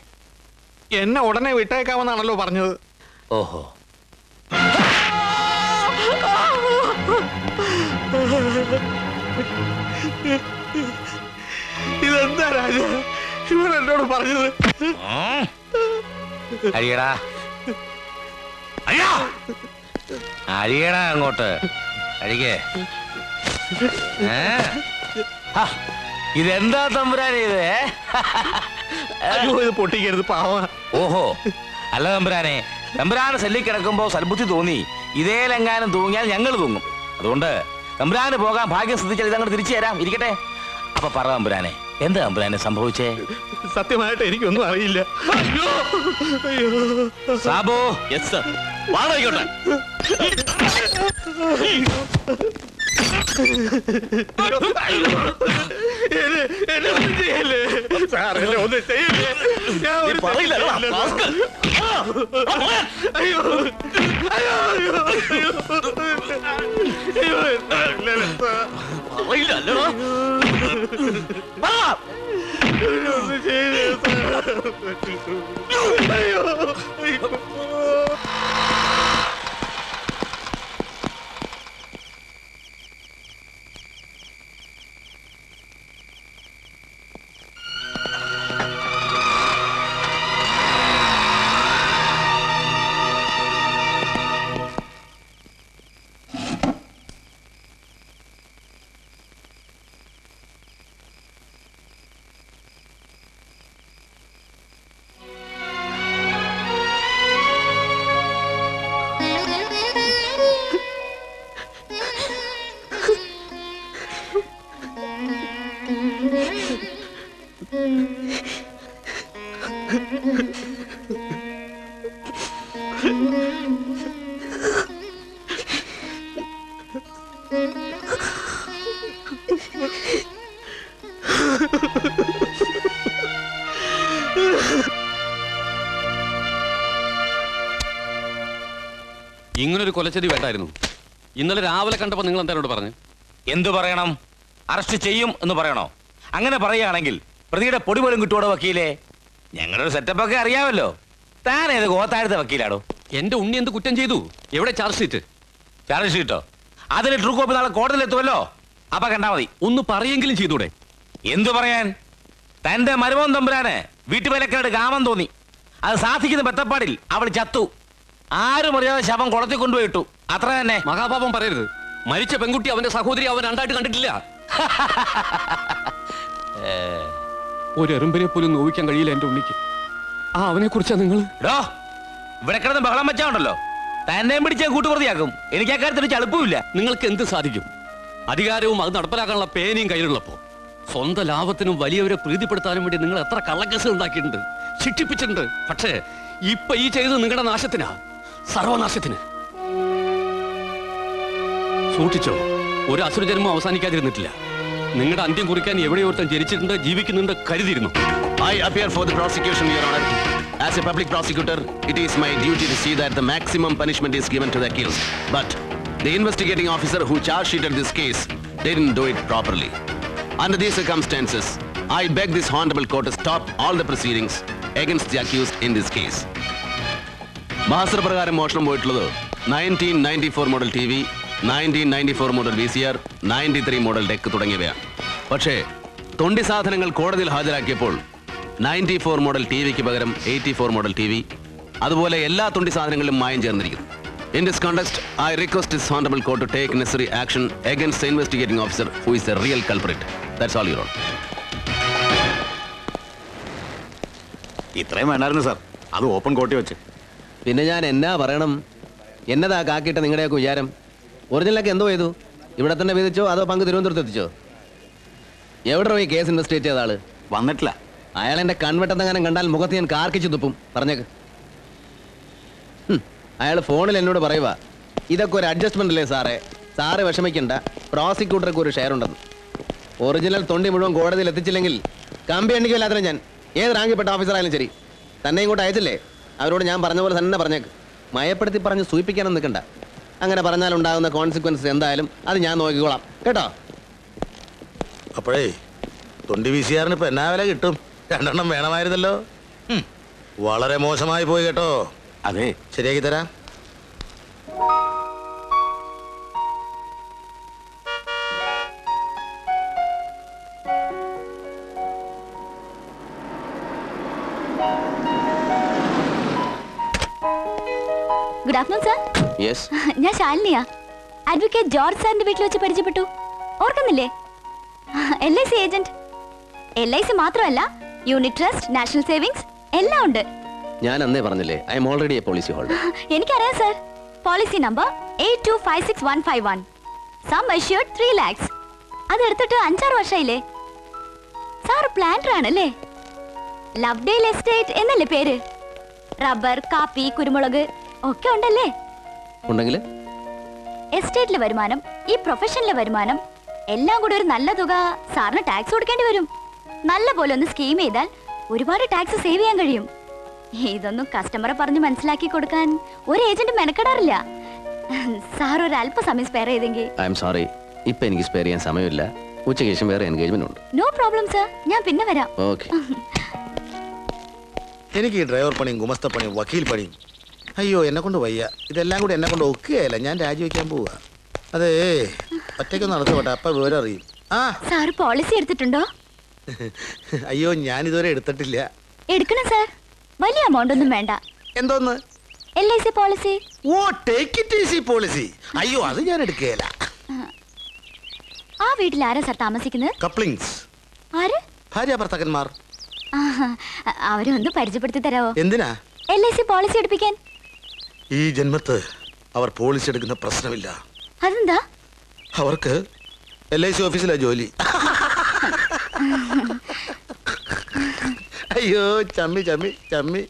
എന്നെ ഉടനെ വിട്ടേക്കാമെന്നാണല്ലോ പറഞ്ഞത്. ഓഹോ. ഇതെന്താ രാജ ഇവർ എന്നോട് പറഞ്ഞത്? അഴിയടാ അഴിയടാ അങ്ങോട്ട് അഴികേ. ഇതെന്താ തമ്പുരാൻ ഇത്? ഇത് പൊട്ടിക്കരുത് പാവ. ഓഹോ. അല്ല തമ്പുരാനെ, തമ്പുരാന് സെല്ലിൽ കിടക്കുമ്പോ സൽബുദ്ധി തോന്നി ഇതേലെങ്ങാനും തൂങ്ങിയാൽ ഞങ്ങൾ തൂങ്ങും. അതുകൊണ്ട് തമ്പുരാന് പോകാൻ ഭാഗ്യം ശ്രദ്ധിച്ചാൽ ഇതങ്ങോട്ട് തിരിച്ചു തരാം. ഇരിക്കട്ടെ. അപ്പൊ പറ തമ്പുരാനെ, എന്താ തമ്പുരാനെ സംഭവിച്ചേ? സത്യമായിട്ട് എനിക്കൊന്നും അറിയില്ല. സാബോ വാടകോട്ടെ. സാർ എന്നെ ഒന്ന് ചെയ്യേ. ഇങ്ങനൊരു കൊലച്ചതി വേണ്ടായിരുന്നു. ഇന്നലെ രാവിലെ കണ്ടപ്പോൾ നിങ്ങൾ എന്താ എന്നോട് പറഞ്ഞു? എന്തു പറയണം? അറസ്റ്റ് ചെയ്യും എന്ന് പറയണോ? അങ്ങനെ പറയുകയാണെങ്കിൽ പ്രതിയുടെ പൊടി പോലും കിട്ടുവോടോ വക്കീലേ? ഞങ്ങളുടെ ഒരു സെറ്റപ്പൊക്കെ അറിയാമല്ലോ. താൻ ഏത് ഗോത്താഴത്തെ വക്കീലാണോ? എന്റെ ഉണ്ണി എന്ത് കുറ്റം ചെയ്തു? എവിടെ ചാർജ് ഷീറ്റ്? ചാർജ് ഷീറ്റോ? അതിൽ ട്രൂ കോപ്പി നാളെ കോടതിയിൽ എത്തുമല്ലോ, അപ്പൊ കണ്ടാ മതി. ഒന്ന് പറയെങ്കിലും ചെയ്തൂടെ? എന്തു പറയാൻ, തന്റെ മരുമോൻ തമ്പുരാന് വീട്ടുവേലക്കാരുടെ കാമം തോന്നി. അത് സാധിക്കുന്ന ബെത്തപ്പാടിൽ അവൾ ചത്തു. ആരും അറിയാതെ ശവം കുളത്തിൽ കൊണ്ടുപോയിട്ടു, അത്ര തന്നെ. മഹാപാപം പറയരുത്. മരിച്ച പെൺകുട്ടി അവന്റെ സഹോദരി അവൻ രണ്ടായിട്ട് കണ്ടിട്ടില്ല. ഒരെറുമ്പനെ പോലും നോവിക്കാൻ കഴിയില്ല എന്റെ ഉണ്ണിക്ക്. ആ അവനെ കുറിച്ചാ നിങ്ങൾ ഇവിടെ കിടന്ന് ബഹളം വെച്ചാണ്ടല്ലോ. തന്നെയും പിടിച്ച കൂട്ടുപ്രതിയാക്കും. എനിക്ക് അക്കാര്യത്തിന് ചളുപ്പമില്ല. നിങ്ങൾക്ക് എന്ത് സാധിക്കും? അധികാരവും അത് നടപ്പിലാക്കാനുള്ള പേനയും കയ്യിലുള്ളപ്പോ സ്വന്തം ലാഭത്തിനും വലിയവരെ പ്രീതിപ്പെടുത്താനും വേണ്ടി നിങ്ങൾ എത്ര കള്ളക്കേസുകൾ ഉണ്ടാക്കിയിട്ടുണ്ട്, ശിക്ഷിപ്പിച്ചിട്ടുണ്ട്. പക്ഷേ ഇപ്പൊ ഈ ചെയ്തത് നിങ്ങളുടെ നാശത്തിനാ, സർവനാശത്തിന്. സൂക്ഷിച്ചോ, ഒരു അസുരജന്മം അവസാനിക്കാതിരുന്നിട്ടില്ല. നിങ്ങളുടെ അന്ത്യം കുറിക്കാൻ എവിടെയോർത്തം ജനിച്ചിട്ടുണ്ട്, ജീവിക്കുന്നുണ്ട്, കരുതിയിരുന്നു. I appear for the prosecution, Your Honor. As a public prosecutor, it is my duty to see that the maximum punishment is given to the accused. But the investigating officer who charge sheeted this case didn't do it properly. Under these circumstances, I beg this honorable court to stop all the proceedings against the accused in this case. Mahasar prakaram moshram poyittullathu 1994 model TV, 1994 model VCR, 93 model deck തുടങ്ങിയവയാണ്. പക്ഷേ തൊണ്ടി സാധനങ്ങൾ കോടതിയിൽ ഹാജരാക്കിയപ്പോൾ 94 model ടിവിക്ക് പകരം 84 model TV, അതുപോലെ എല്ലാ തൊണ്ടി സാധനങ്ങളിലും മായം ചേർന്നിരിക്കുന്നു. In this context, I request this honourable court to take necessary action against the investigating officer who is a real culprit. That's all, your on. ഇത്രയും വേണ്ടായിരുന്നു സാർ, അത് ഓപ്പൺ കോർട്ടിൽ വെച്ച്. പിന്നെ ഞാൻ എന്നാ പറയണം? എന്നതാ കാക്കിയിട്ട് നിങ്ങളുടെയൊക്കെ വിചാരം? ഒറിജിനലൊക്കെ എന്തോ ചെയ്തു? ഇവിടെ തന്നെ വിധിച്ചോ അതോ പങ്ക് തിരുവനന്തപുരത്ത് എത്തിച്ചോ? എവിടെ പോയി കേസ് ഇൻവെസ്റ്റിഗേറ്റ് ചെയ്ത ആള്? വന്നിട്ടില്ല. അയാൾ എൻ്റെ കൺവെട്ടത്തെങ്ങാനും കണ്ടാൽ മുഖത്ത് ഞാൻ കാർക്കിച്ചു തുപ്പും, പറഞ്ഞേക്ക്. അയാൾ ഫോണിൽ എന്നോട് പറയുക, ഇതൊക്കെ ഒരു അഡ്ജസ്റ്റ്മെൻ്റ് അല്ലേ സാറേ, സാറ് വിഷമിക്കണ്ട, പ്രോസിക്യൂട്ടർക്ക് ഒരു ഷെയർ ഉണ്ടെന്ന്. ഒറിജിനൽ തൊണ്ടി മുഴുവൻ കോടതിയിൽ എത്തിച്ചില്ലെങ്കിൽ കമ്പി എണ്ണിക്ക് വല്ലാത്തതിന് ഞാൻ ഏത് റാങ്കിൽപ്പെട്ട ഓഫീസറായാലും ശരി തന്നെ ഇങ്ങോട്ട് അയച്ചില്ലേ, അവരോട് ഞാൻ പറഞ്ഞ പോലെ തന്നെ പറഞ്ഞേക്ക്. മയപ്പെടുത്തി പറഞ്ഞ് സൂചിപ്പിക്കാനും നിൽക്കണ്ട. അങ്ങനെ പറഞ്ഞാലുണ്ടാകുന്ന കോൺസിക്വൻസ് എന്തായാലും അത് ഞാൻ നോക്കിക്കോളാം, കേട്ടോ. അപ്പോഴേ തൊണ്ടി വിസിയാറിന് ഇപ്പം എന്നാ വില കിട്ടും? രണ്ടെണ്ണം വേണമായിരുന്നല്ലോ. വളരെ മോശമായി പോയി കേട്ടോ. അതെ, ശരിയാക്കി തരാം. Good afternoon sir. യെസ്, ഞാൻ ശാലിനിയാ. അഡ്വക്കേറ്റ് ജോർജ് സാറിന്റെ വീട്ടിൽ വെച്ച് പരിചയപ്പെട്ടു, ഓർക്കുന്നില്ലേ? LIC agent. LIC മാത്രമല്ല, യൂണിറ്റ് ട്രസ്റ്റ്, നാഷണൽ സേവിങ്സ് എല്ലാം ഉണ്ട്. ഞാൻ അന്നേ പറഞ്ഞില്ലേ, I am already a policy holder. എനിക്കറിയാം sir. Policy number 8256-151. Sum assured 3 lakhs. അതെടുത്തിട്ട് 5-6 വർഷമായില്ലേ സാർ? പ്ലാന്ററാണല്ലേ? ലവ് ഡേൽ എസ്റ്റേറ്റ് എന്നല്ലേ പേര്? റബ്ബർ, കാപ്പി, കുരുമുളക് ഒക്കെ ഉണ്ടല്ലേ? ഉണ്ടെങ്കിൽ എസ്റ്റേറ്റിലെ വരുമാനം, ഈ പ്രൊഫഷനിലെ വരുമാനം എല്ലാം കൂടി ഒരു നല്ല തുക സാറിന് ടാക്സ് കൊടുക്കേണ്ടി വരും. നല്ലപോലെ ഒന്ന് സ്കീം ചെയ്താൽ ഒരുപാട് ടാക്സ് സേവ് ചെയ്യാൻ കഴിയും. ഇതൊന്നും കസ്റ്റമറെ പറഞ്ഞു മനസ്സിലാക്കി കൊടുക്കാൻ ഒരു ഏജന്റ് മെനക്കെടാറില്ല. സാർ ഒരു അല്പസമയം സ്പെയർ ചെയ്തെങ്കിൽ. ഐ ആം സോറി, ഇപ്പോ എനിക്ക് സ്പെയർ ചെയ്യാൻ സമയമില്ല. ഉച്ചയ്ക്ക് ശേഷം വേറെ എൻഗേജ്മെന്റ് ഉണ്ട്. നോ പ്രോബ്ലം സർ, ഞാൻ പിന്നെ വരാം. ഓക്കേ. എനിക്ക് ഡ്രൈവർ പണിയും ഗുമസ്ത പണിയും വക്കീൽ പണിയും അയ്യോ എന്നെ കൊണ്ട് വയ്യ. ഇതെല്ലാം കൂടി എന്നെ കൊണ്ട് ഒക്കുകയല്ല. ഞാൻ രാജിവെക്കാൻ പോവാ. അതേ ഒറ്റയ്ക്കൊന്നും നടത്തുവട്ടെ, അപ്പ വിവരം അറിയും. ആ സാർ പോളിസി എടുത്തിട്ടുണ്ടോ? അയ്യോ ഞാൻ ഇതുവരെ എടുത്തിട്ടില്ല. എടുക്കണം സാർ, വലിയ എമൗണ്ട് ഒന്നും വേണ്ട. എന്തോന്ന്? LIC policy. Oh take it easy policy. അയ്യോ അത് ഞാൻ എടുക്കുകയല്ല. ആ വീട്ടിൽ ആരാ സാർ താമസിക്കുന്നത്? കപ്ലിംഗ്സ്. ആര്? ഭാര്യ ഭർത്താക്കന്മാർ. അവരെ ഒന്ന് പരിചയപ്പെടുത്തി തരാവോ? എന്തിനാ? LIC പോളിസി എടുപ്പിക്കാൻ. ഈ ജന്മത്ത് അവർ പോളിസി എടുക്കുന്ന പ്രശ്നമില്ല. അതെന്താ? അവർക്ക് LIC ഓഫീസിലാ ജോലി. അയ്യോ ചമ്മി ചമ്മി ചമ്മി.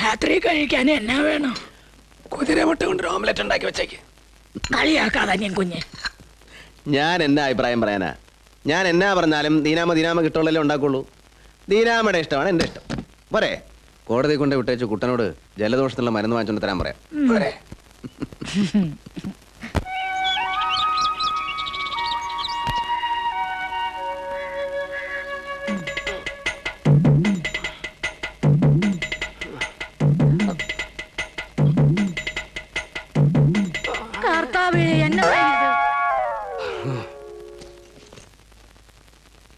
രാത്രി കഴിക്കാൻ എന്നാ വേണം? കുതിര മുട്ട കൊണ്ട് ഓംലെറ്റ് ഉണ്ടാക്കി വെച്ചേക്ക്. കളിയാക്കാതാ ഞാൻ കുഞ്ഞ്. ഞാൻ എന്നാ അഭിപ്രായം പറയാനാ? ഞാൻ എന്നാ പറഞ്ഞാലും ദീനാമ ദീനാമ കിട്ടുള്ളല്ലേ ഉണ്ടാക്കുള്ളൂ. ദീനാമയുടെ ഇഷ്ടമാണ് എന്റെ ഇഷ്ടം. പോരെ? കോടതി കൊണ്ട് വിട്ടേച്ച് കുട്ടനോട് ജലദോഷത്തിനുള്ള മരുന്ന് വാങ്ങിച്ചോണ്ട് തരാൻ പറയാം.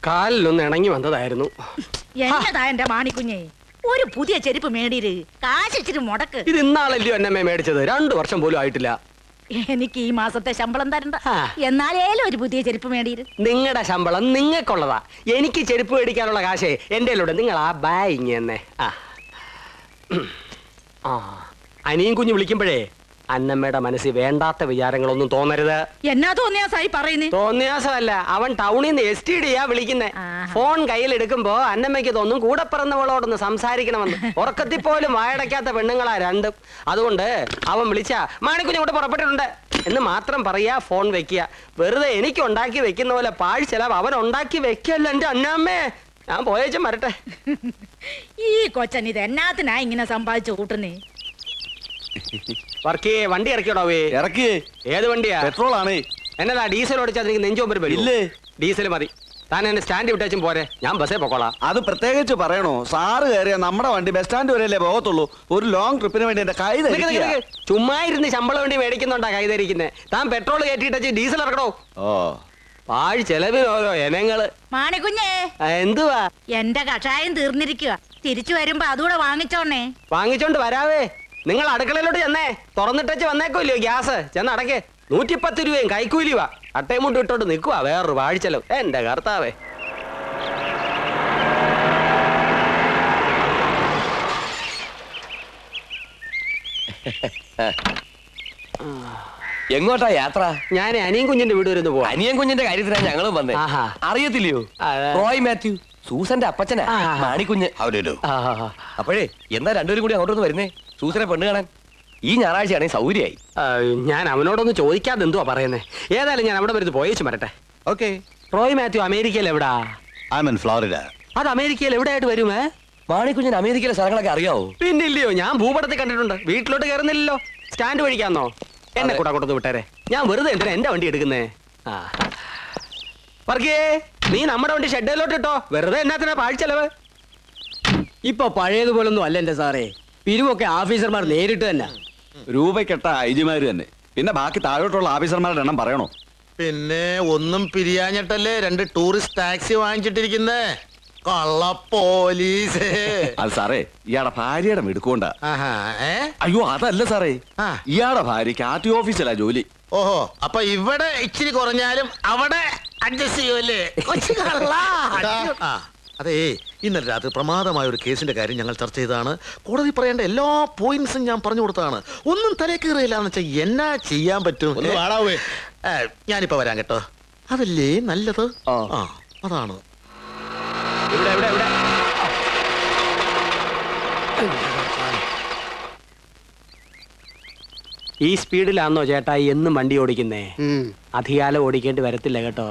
കാലിലൊന്ന് ഇണങ്ങി വന്നതായിരുന്നു. എന്നതാ എന്റെ മാണിക്കുഞ്ഞെ ഒരു പുതിയ ചെരുപ്പ് മേടിയില് കാശിച്ചിട്ട് മുടക്ക്. ഇത് ഇന്നാളല്ലോ എന്നെ മേടിച്ചത്. 2 വർഷം പോലും ആയിട്ടില്ല. എനിക്ക് ഈ മാസത്തെ ശമ്പളം തരണ്ട, എന്നാലേലും ഒരു പുതിയ ചെരുപ്പ് മേടിയില്. നിങ്ങളുടെ ശമ്പളം നിങ്ങൾക്കുള്ളതാ, എനിക്ക് ചെരുപ്പ് മേടിക്കാനുള്ള കാശേ എന്റെ കൂടെ. നിങ്ങൾ ആ ബായിങ് തന്നെ. ആ അനിയും കുഞ്ഞു വിളിക്കുമ്പോഴേ അന്നമ്മയുടെ മനസ്സിൽ വേണ്ടാത്ത വിചാരങ്ങളൊന്നും തോന്നരുത്. എന്നാ തോന്നിയാസായി പറയുന്നേ? തോന്നിയാസമല്ല, അവൻ ടൗണിൽ നിന്ന് STDയാ വിളിക്കുന്നേ. ഫോൺ കയ്യിലെടുക്കുമ്പോ അന്നമ്മയ്ക്ക് തോന്നും കൂടെ പിറന്നവളോടൊന്ന് സംസാരിക്കണമെന്ന്. ഉറക്കത്തിൽ പോലും വായടയ്ക്കാത്ത പെണ്ണുങ്ങളാ രണ്ടും. അതുകൊണ്ട് അവൻ വിളിച്ച മാണിക്കുഞ്ഞ് കൂടെ പുറപ്പെട്ടിട്ടുണ്ട് എന്ന് മാത്രം പറയാ, ഫോൺ വെക്കുക. വെറുതെ എനിക്ക് ഉണ്ടാക്കി വെക്കുന്ന പോലെ പാഴ് ചെലവ് അവൻ ഉണ്ടാക്കി വെക്കല്ല എന്റെ അന്നമ്മേ. ഞാൻ പോയേച്ച വരട്ടെ. ഈ കൊച്ചൻ ഇത് എന്നാത്തിനാ ഇങ്ങനെ സമ്പാദിച്ചു കൂട്ടുന്നേ? വർക്കേ വണ്ടി ഇറക്കിയോടാവേ. ഇറക്കി. ഏത് വണ്ടിയാ? പെട്രോൾ ആണ്. എന്നതാ ഡീസൽ ഓടിച്ചാൽ എനിക്ക് നെഞ്ചോമ്പര് ഇല്ലേ? ഡീസൽ മതി. താൻ എന്നെ സ്റ്റാൻഡ് വിട്ടേച്ചും പോരെ, ഞാൻ ബസ്സേ പൊക്കോളാം. അത് പ്രത്യേകിച്ച് പറയണോ? സാറ് കയറിയ നമ്മുടെ വണ്ടി ബസ് സ്റ്റാൻഡ് വരെയല്ലേ പോകത്തുള്ളൂ. ഒരു ലോങ് ട്രിപ്പിന് വേണ്ടി എന്റെ കൈ ചുമ്മാ ഇരുന്ന് ശമ്പളം വേണ്ടി മേടിക്കുന്നുണ്ടാ കൈ ധരിക്കുന്നത്? താൻ പെട്രോൾ കയറ്റിട്ടു ഡീസൽ ഇറക്കണോ? ഓ പാഴ് ചെലവിൽ ഓരോ എനങ്ങള്. മാണിക്കുഞ്ഞേ എന്തുവാ? എന്റെ കഷായം തീർന്നിരിക്കുക, തിരിച്ചു വരുമ്പോ അതുകൂടെ വാങ്ങിച്ചോണേ. വാങ്ങിച്ചോണ്ട് വരാവേ. നിങ്ങൾ അടുക്കളയിലോട്ട് ചെന്നേ, തുറന്നിട്ടേച്ച് വന്നേക്കൂല്ലോ ഗ്യാസ്. ചെന്ന് അടക്കേ. 110 രൂപയും കൈക്കൂലിയുവാ. അട്ടയും മുട്ടും ഇട്ടോട്ട് നിൽക്കുവാ. വേറൊരു വാഴിച്ചെലവ് എന്റെ കർത്താവേ. എങ്ങോട്ടാ യാത്ര? ഞാൻ അനിയൻ കുഞ്ഞിന്റെ വീട് വരുന്നു പോവാ. അനിയൻ കുഞ്ഞിന്റെ കാര്യത്തിനാണ് ഞങ്ങളും വന്നേ. അറിയത്തില്ലയോ? റോയ് മാത്യു സൂസന്റെ അപ്പച്ചനാ മാണിക്കുഞ്ഞ്. അപ്പോഴേ എന്നാ രണ്ടുപേരും കൂടി അങ്ങോട്ടൊന്ന് വരുന്നേ, സൂസനെ പെണ്ണ് കാണാൻ. ഈ ഞായറാഴ്ചയാണെങ്കിൽ സൗകര്യമായി. ഞാൻ അവനോടൊന്ന് ചോദിക്കാതെ എന്തുവാ പറയുന്നേ. ഏതായാലും ഞാൻ അവിടെ വരുന്നത് പോയേച്ചു വരട്ടെ. ഓക്കെ. റോയ് മാത്യു അമേരിക്കയിൽ എവിടാ? I am in Florida. അത് അമേരിക്കയിൽ എവിടെയായിട്ട് വരുമേ? മാണിക്കുഞ്ഞിന് അമേരിക്കയിലെ സ്ഥലങ്ങളൊക്കെ അറിയാവോ? പിന്നില്ലയോ, ഞാൻ ഭൂപടത്തിൽ കണ്ടിട്ടുണ്ട്. വീട്ടിലോട്ട് കയറുന്നില്ലല്ലോ, സ്റ്റാൻഡ് വഴിക്കാന്നോ? എന്നെ കൂടെ കൊടുത്ത് വിട്ടേരെ, ഞാൻ വെറുതെ എന്തിനാ എന്റെ വണ്ടി എടുക്കുന്നേ? വർഗീ നീ നമ്മുടെ വണ്ടി ഷെഡിലോട്ട് ഇട്ടോ, വെറുതെ എന്നാത്തിനാ പാഴ് ചെലവ്. ഇപ്പൊ പഴയതുപോലൊന്നും അല്ല എന്റെ സാറേ, പിരിവൊക്കെ ഓഫീസർമാർ നേരിട്ട് തന്നെ. രൂപക്കെട്ട ഐജിമാര് തന്നെ. പിന്നെ ബാക്കി താഴോട്ടുള്ള ഓഫീസർമാരുടെ എണ്ണം പറയണോ? പിന്നെ ഒന്നും പിരിയാഞ്ഞിട്ടല്ലേ 2 ടൂറിസ്റ്റ് ടാക്സി വാങ്ങിച്ചിട്ടിരിക്കുന്നേ, കള്ള പോലീസ്. അത് സാറേ ഇയാടെ ഭാര്യയുടെ മിടുക്കൊണ്ടാ. അയ്യോ അതല്ല സാറേ, ഇയാടെ ഭാര്യക്ക് ആർടി ഓഫീസിലാ ജോലി. ഓഹോ, അപ്പൊ ഇവിടെ ഇച്ചിരി കുറഞ്ഞാലും അവിടെ അഡ്ജസ്റ്റ് ചെയ്യൂല്ലേ? അതേ ഇന്നലെ രാത്രി പ്രമാദമായ ഒരു കേസിന്റെ കാര്യം ഞങ്ങൾ ചർച്ച ചെയ്തതാണ്. കോടതി പറയേണ്ട എല്ലാ പോയിന്റ്സും ഞാൻ പറഞ്ഞു കൊടുത്തതാണ്. ഒന്നും തലേ കീറിയില്ലാന്ന് വെച്ചാൽ എന്നാ ചെയ്യാൻ പറ്റും? ഞാനിപ്പോ വരാൻ കേട്ടോ. അതല്ലേ നല്ലത്. ആ അതാണ്. ഈ സ്പീഡിലാണോ ചേട്ടാ എന്നും വണ്ടി ഓടിക്കുന്നേ? അധികാലം ഓടിക്കേണ്ടി വരത്തില്ല കേട്ടോ.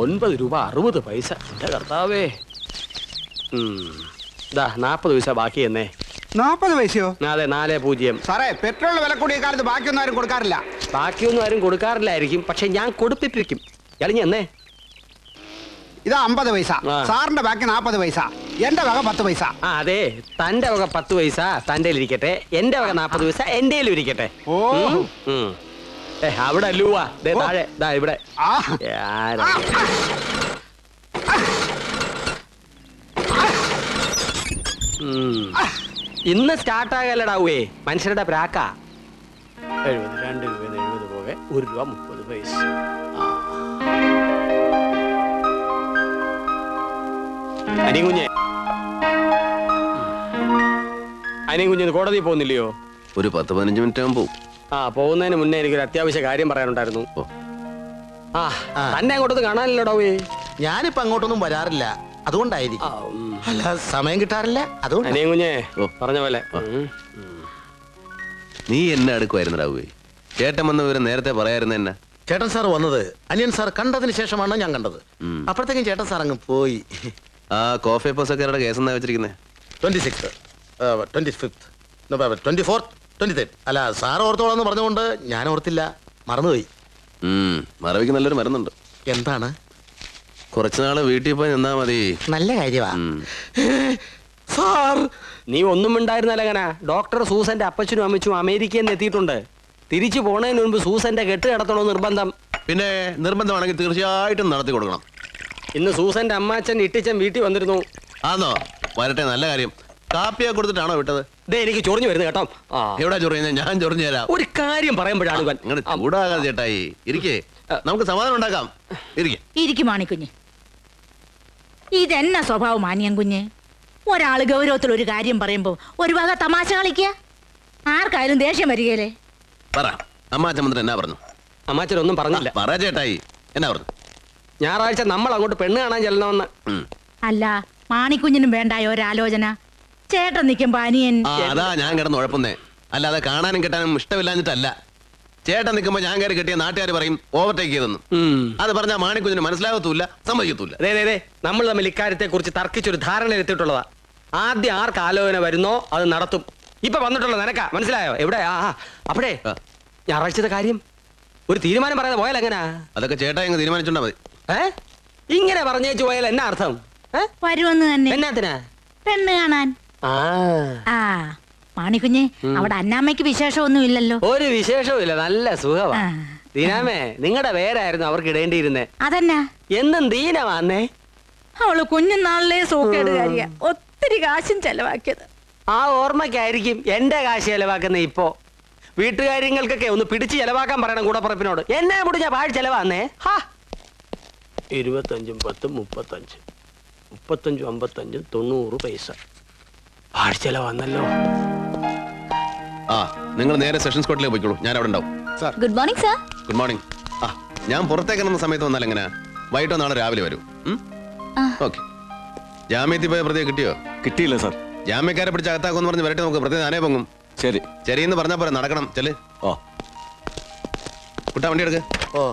9 രൂപ 60 പൈസ. എന്റെ കർത്താവേ, 40 പൈസ ബാക്കി എന്നേ. 40 പൈസയോ? അതെ, 4 0. സാറേ, പെട്രോളിന് വില കൂടിയ കാലത്ത് ബാക്കിയൊന്നും ആരും കൊടുക്കാറില്ല. ബാക്കിയൊന്നും ആരും കൊടുക്കാറില്ലായിരിക്കും, പക്ഷെ ഞാൻ കൊടുത്തിട്ടിരിക്കും. എളിഞ്ഞെന്നേ, ഇതാ 50 പൈസ. സാറിന്റെ ബാക്കി 40 പൈസ, എന്റെ വക 10 പൈസ. അതെ, തന്റെ വക 10 പൈസ തന്റെ ഇരിക്കട്ടെ, എന്റെ വക 40 പൈസ എന്റെ ഇരിക്കട്ടെ. ഓ, അവിടെ അല്ലുവാ, താഴെ ഇവിടെ. ഇന്ന് സ്റ്റാർട്ടാകല്ലടാവേ, മനുഷ്യരുടെ പ്രാക്ക. 72 രൂപ 70 പോകെ 1 രൂപ 30 പൈസ. അനിയൻ കുഞ്ഞ് കോടതി പോകുന്നില്ലയോ? ഒരു 10-15 മിനിറ്റ് ആകുമ്പോ. ആ, പോകുന്നതിന് മുന്നേ എനിക്കൊരു അത്യാവശ്യ കാര്യം പറയാനുണ്ടായിരുന്നു. തന്നെ അങ്ങോട്ടൊന്നും കാണാനില്ലടോ. ഞാനിപ്പോ അങ്ങോട്ടൊന്നും വരാറില്ല, അതുകൊണ്ടായിരിക്കും. അല്ല, സമയം കിട്ടാറില്ല, അതുകൊണ്ട്. അനിയൻ കുഞ്ഞേ, പറഞ്ഞ പോലെ നീ എന്നെ അടുക്കുമായിരുന്നു. ചേട്ടൻ വന്ന വിവരം നേരത്തെ പറയായിരുന്നു എന്നെ. ചേട്ടൻ സാർ വന്നത് അനിയൻ സാർ കണ്ടതിന് ശേഷമാണ് ഞാൻ കണ്ടത്. അപ്പോഴത്തേക്കും ചേട്ടൻ സാർ അങ്ങ് പോയി. ആ കോഫി പോസക്കാരുടെ കേസ് എന്നാ വെച്ചിരിക്കുന്നത്? 26, 25, 24, 23. അല്ല, സാർ ഓർത്തോളാന്ന് പറഞ്ഞുകൊണ്ട് ഞാൻ ഓർത്തില്ല, മറന്നുപോയി. മറവിക്ക് നല്ലൊരു മരുന്നുണ്ട്. എന്താണ്? കുറച്ചു നാള് വീട്ടിൽ പോയി നിന്നാ മതി. നല്ല കാര്യമാണ് സാർ. നീ ഒന്നും ഉണ്ടായിരുന്നല്ലങ്ങനെ. ഡോക്ടർ സൂസന്റെ അപ്പച്ചനും അമ്മച്ചും അമേരിക്കയിൽ നിന്ന് എത്തിയിട്ടുണ്ട്. തിരിച്ചു പോണതിന് മുൻപ് സൂസന്റെ കെട്ട് കിടത്തണോ നിർബന്ധം? പിന്നെ നിർബന്ധമാണെങ്കിൽ തീർച്ചയായിട്ടും നടത്തി കൊടുക്കണം. ഇന്ന് സൂസന്റെ അമ്മാച്ചൻ ഇട്ടിച്ചൻ വീട്ടിൽ വന്നിരുന്നു. ആന്നോ? വരട്ടെ, നല്ല കാര്യം. കാപ്പിയാ കൊടുത്തിട്ടാണോ വിട്ടത്? ദേ, എനിക്ക് ചൊറിഞ്ഞു വരുന്നു കേട്ടോ. എവിടെ ചൊറിയുന്നത്? ഞാൻ ചൊറിഞ്ഞു തരാം. ഒരു കാര്യം പറയുമ്പോഴാണ് ചൂടാകാതെ. ചേട്ടായി ഇരിക്കേ, നമുക്ക് സമാധാനം ഉണ്ടാക്കാം. ഇരിക്കും മാണിക്കുഞ്ഞ്. ഇതെന്നാ സ്വഭാവം മാനിയൻ കുഞ്ഞ്? ഒരാള് ഗൗരവത്തിൽ ഒരു കാര്യം പറയുമ്പോ ഒരു വക തമാശ കളിക്കുക. ആർക്കായാലും ദേഷ്യം വരികയല്ലേ. പറ, അമ്മാച്ചൻ എന്നാ പറഞ്ഞു? അമ്മാച്ചൻ ഒന്നും പറഞ്ഞില്ല. പറ ചേട്ടായി, എന്നാ പറഞ്ഞു? ഞായറാഴ്ച നമ്മൾ അങ്ങോട്ട് പെണ്ണ് കാണാൻ ചെല്ലണമെന്ന്. അല്ല, മാണിക്കുഞ്ഞിനും വേണ്ടായ ഒരാലോചന. ചേട്ടൻ നിൽക്കുമ്പോ അനിയൻ. അതാ ഞാൻ കിടന്ന് ഉഴപ്പുന്നേ. അല്ലാതെ കാണാനും കിട്ടാനും ഇഷ്ടമില്ലാഞ്ഞിട്ടല്ല. ചേട്ടൻ നിൽക്കുമ്പോ ഞാൻ കയറി കിട്ടിയ നാട്ടുകാർ പറയും ഓവർടേക്ക് ചെയ്തെന്ന്. അത് പറഞ്ഞാൽ മാണിക്കുഞ്ഞിന് മനസ്സിലാകത്തൂല്ല, സമ്മതിക്കത്തൂല്ല. അതെ, നമ്മൾ തമ്മിൽ ഇക്കാര്യത്തെ കുറിച്ച് തർക്കിച്ചൊരു ധാരണ എത്തിയിട്ടുള്ളതാ. ആദ്യം ആർക്ക് ആലോചന വരുന്നോ അത് നടത്തും. ഇപ്പൊ വന്നിട്ടുള്ള നിനക്കാ, മനസ്സിലായോ? എവിടെ? ആ, അപ്പഴേ ഞായറാഴ്ചത്തെ കാര്യം ഒരു തീരുമാനം പറയാതെ പോയാൽ എങ്ങനാ? അതൊക്കെ ചേട്ടാ ഇങ്ങനെ തീരുമാനിച്ചോണ്ടാ മതി. ഇങ്ങനെ പറഞ്ഞേച്ചു പോയാൽ എന്നാ അർത്ഥം? വരുമെന്ന് തന്നെ. എന്നാത്തിനാ? പെണ്ണ് കാണാൻ. മാണിക്കുഞ്ഞെ, അവിടെ അന്നാമ്മയ്ക്ക് വിശേഷം ഒന്നും ഇല്ലല്ലോ? ഒരു വിശേഷവും ഇല്ല, നല്ല സുഖവാ. ദീനാമേ, നിങ്ങളുടെ പേരായിരുന്നു അവർക്ക് ഇടേണ്ടിയിരുന്നേ. അതന്നെ, എന്നും ദീനമാന്നേ. അവള് കുഞ്ഞുനാളിലെ സൂക്കേട് കാര്യ, ഒത്തിരി കാശും ചെലവാക്കിയത്. ആ ഓർമ്മയ്ക്കായിരിക്കും എന്റെ കാശ് ചെലവാക്കുന്ന. ഇപ്പോ വീട്ടുകാര്യങ്ങൾക്കൊക്കെ ഒന്ന് പിടിച്ച് ചെലവാക്കാൻ പറയണം കൂടപ്പുറപ്പിനോട്. എന്നെ മുടിഞ്ഞ പാഴ് ചെലവാന്നേ. 25, 10, 35, 35, 55, 90 പൈസ പാഴ് ചെലവാന്നല്ലോ. ആ, നിങ്ങൾ നേരെ സെഷൻസ് കോർട്ടിലേക്ക് പോയിക്കോളൂ, ഞാൻ അവിടെ ഉണ്ടാവും. Good morning sir. Good morning. ആ, ഞാൻ പുറത്തേക്കുന്ന സമയത്ത് വന്നാൽ എങ്ങനെ? വൈകിട്ടോ നാളെ രാവിലെ വരൂ. ഓക്കെ. ജാമ്യത്തിൽ പോയ പ്രതിയെ കിട്ടിയോ? കിട്ടിയില്ല സാർ. ജാമ്യക്കാരെ പിടിച്ച് അകത്താക്കുമെന്ന് പറഞ്ഞ് വരട്ടെ, നമുക്ക് പ്രത്യേകം ആനയെ പൊങ്ങും. ശരി ശരി എന്ന് പറഞ്ഞാൽ പോലെ നടക്കണം. ചെല്. ഓ കുട്ടാ, വണ്ടി എടുക്ക്. ഓ,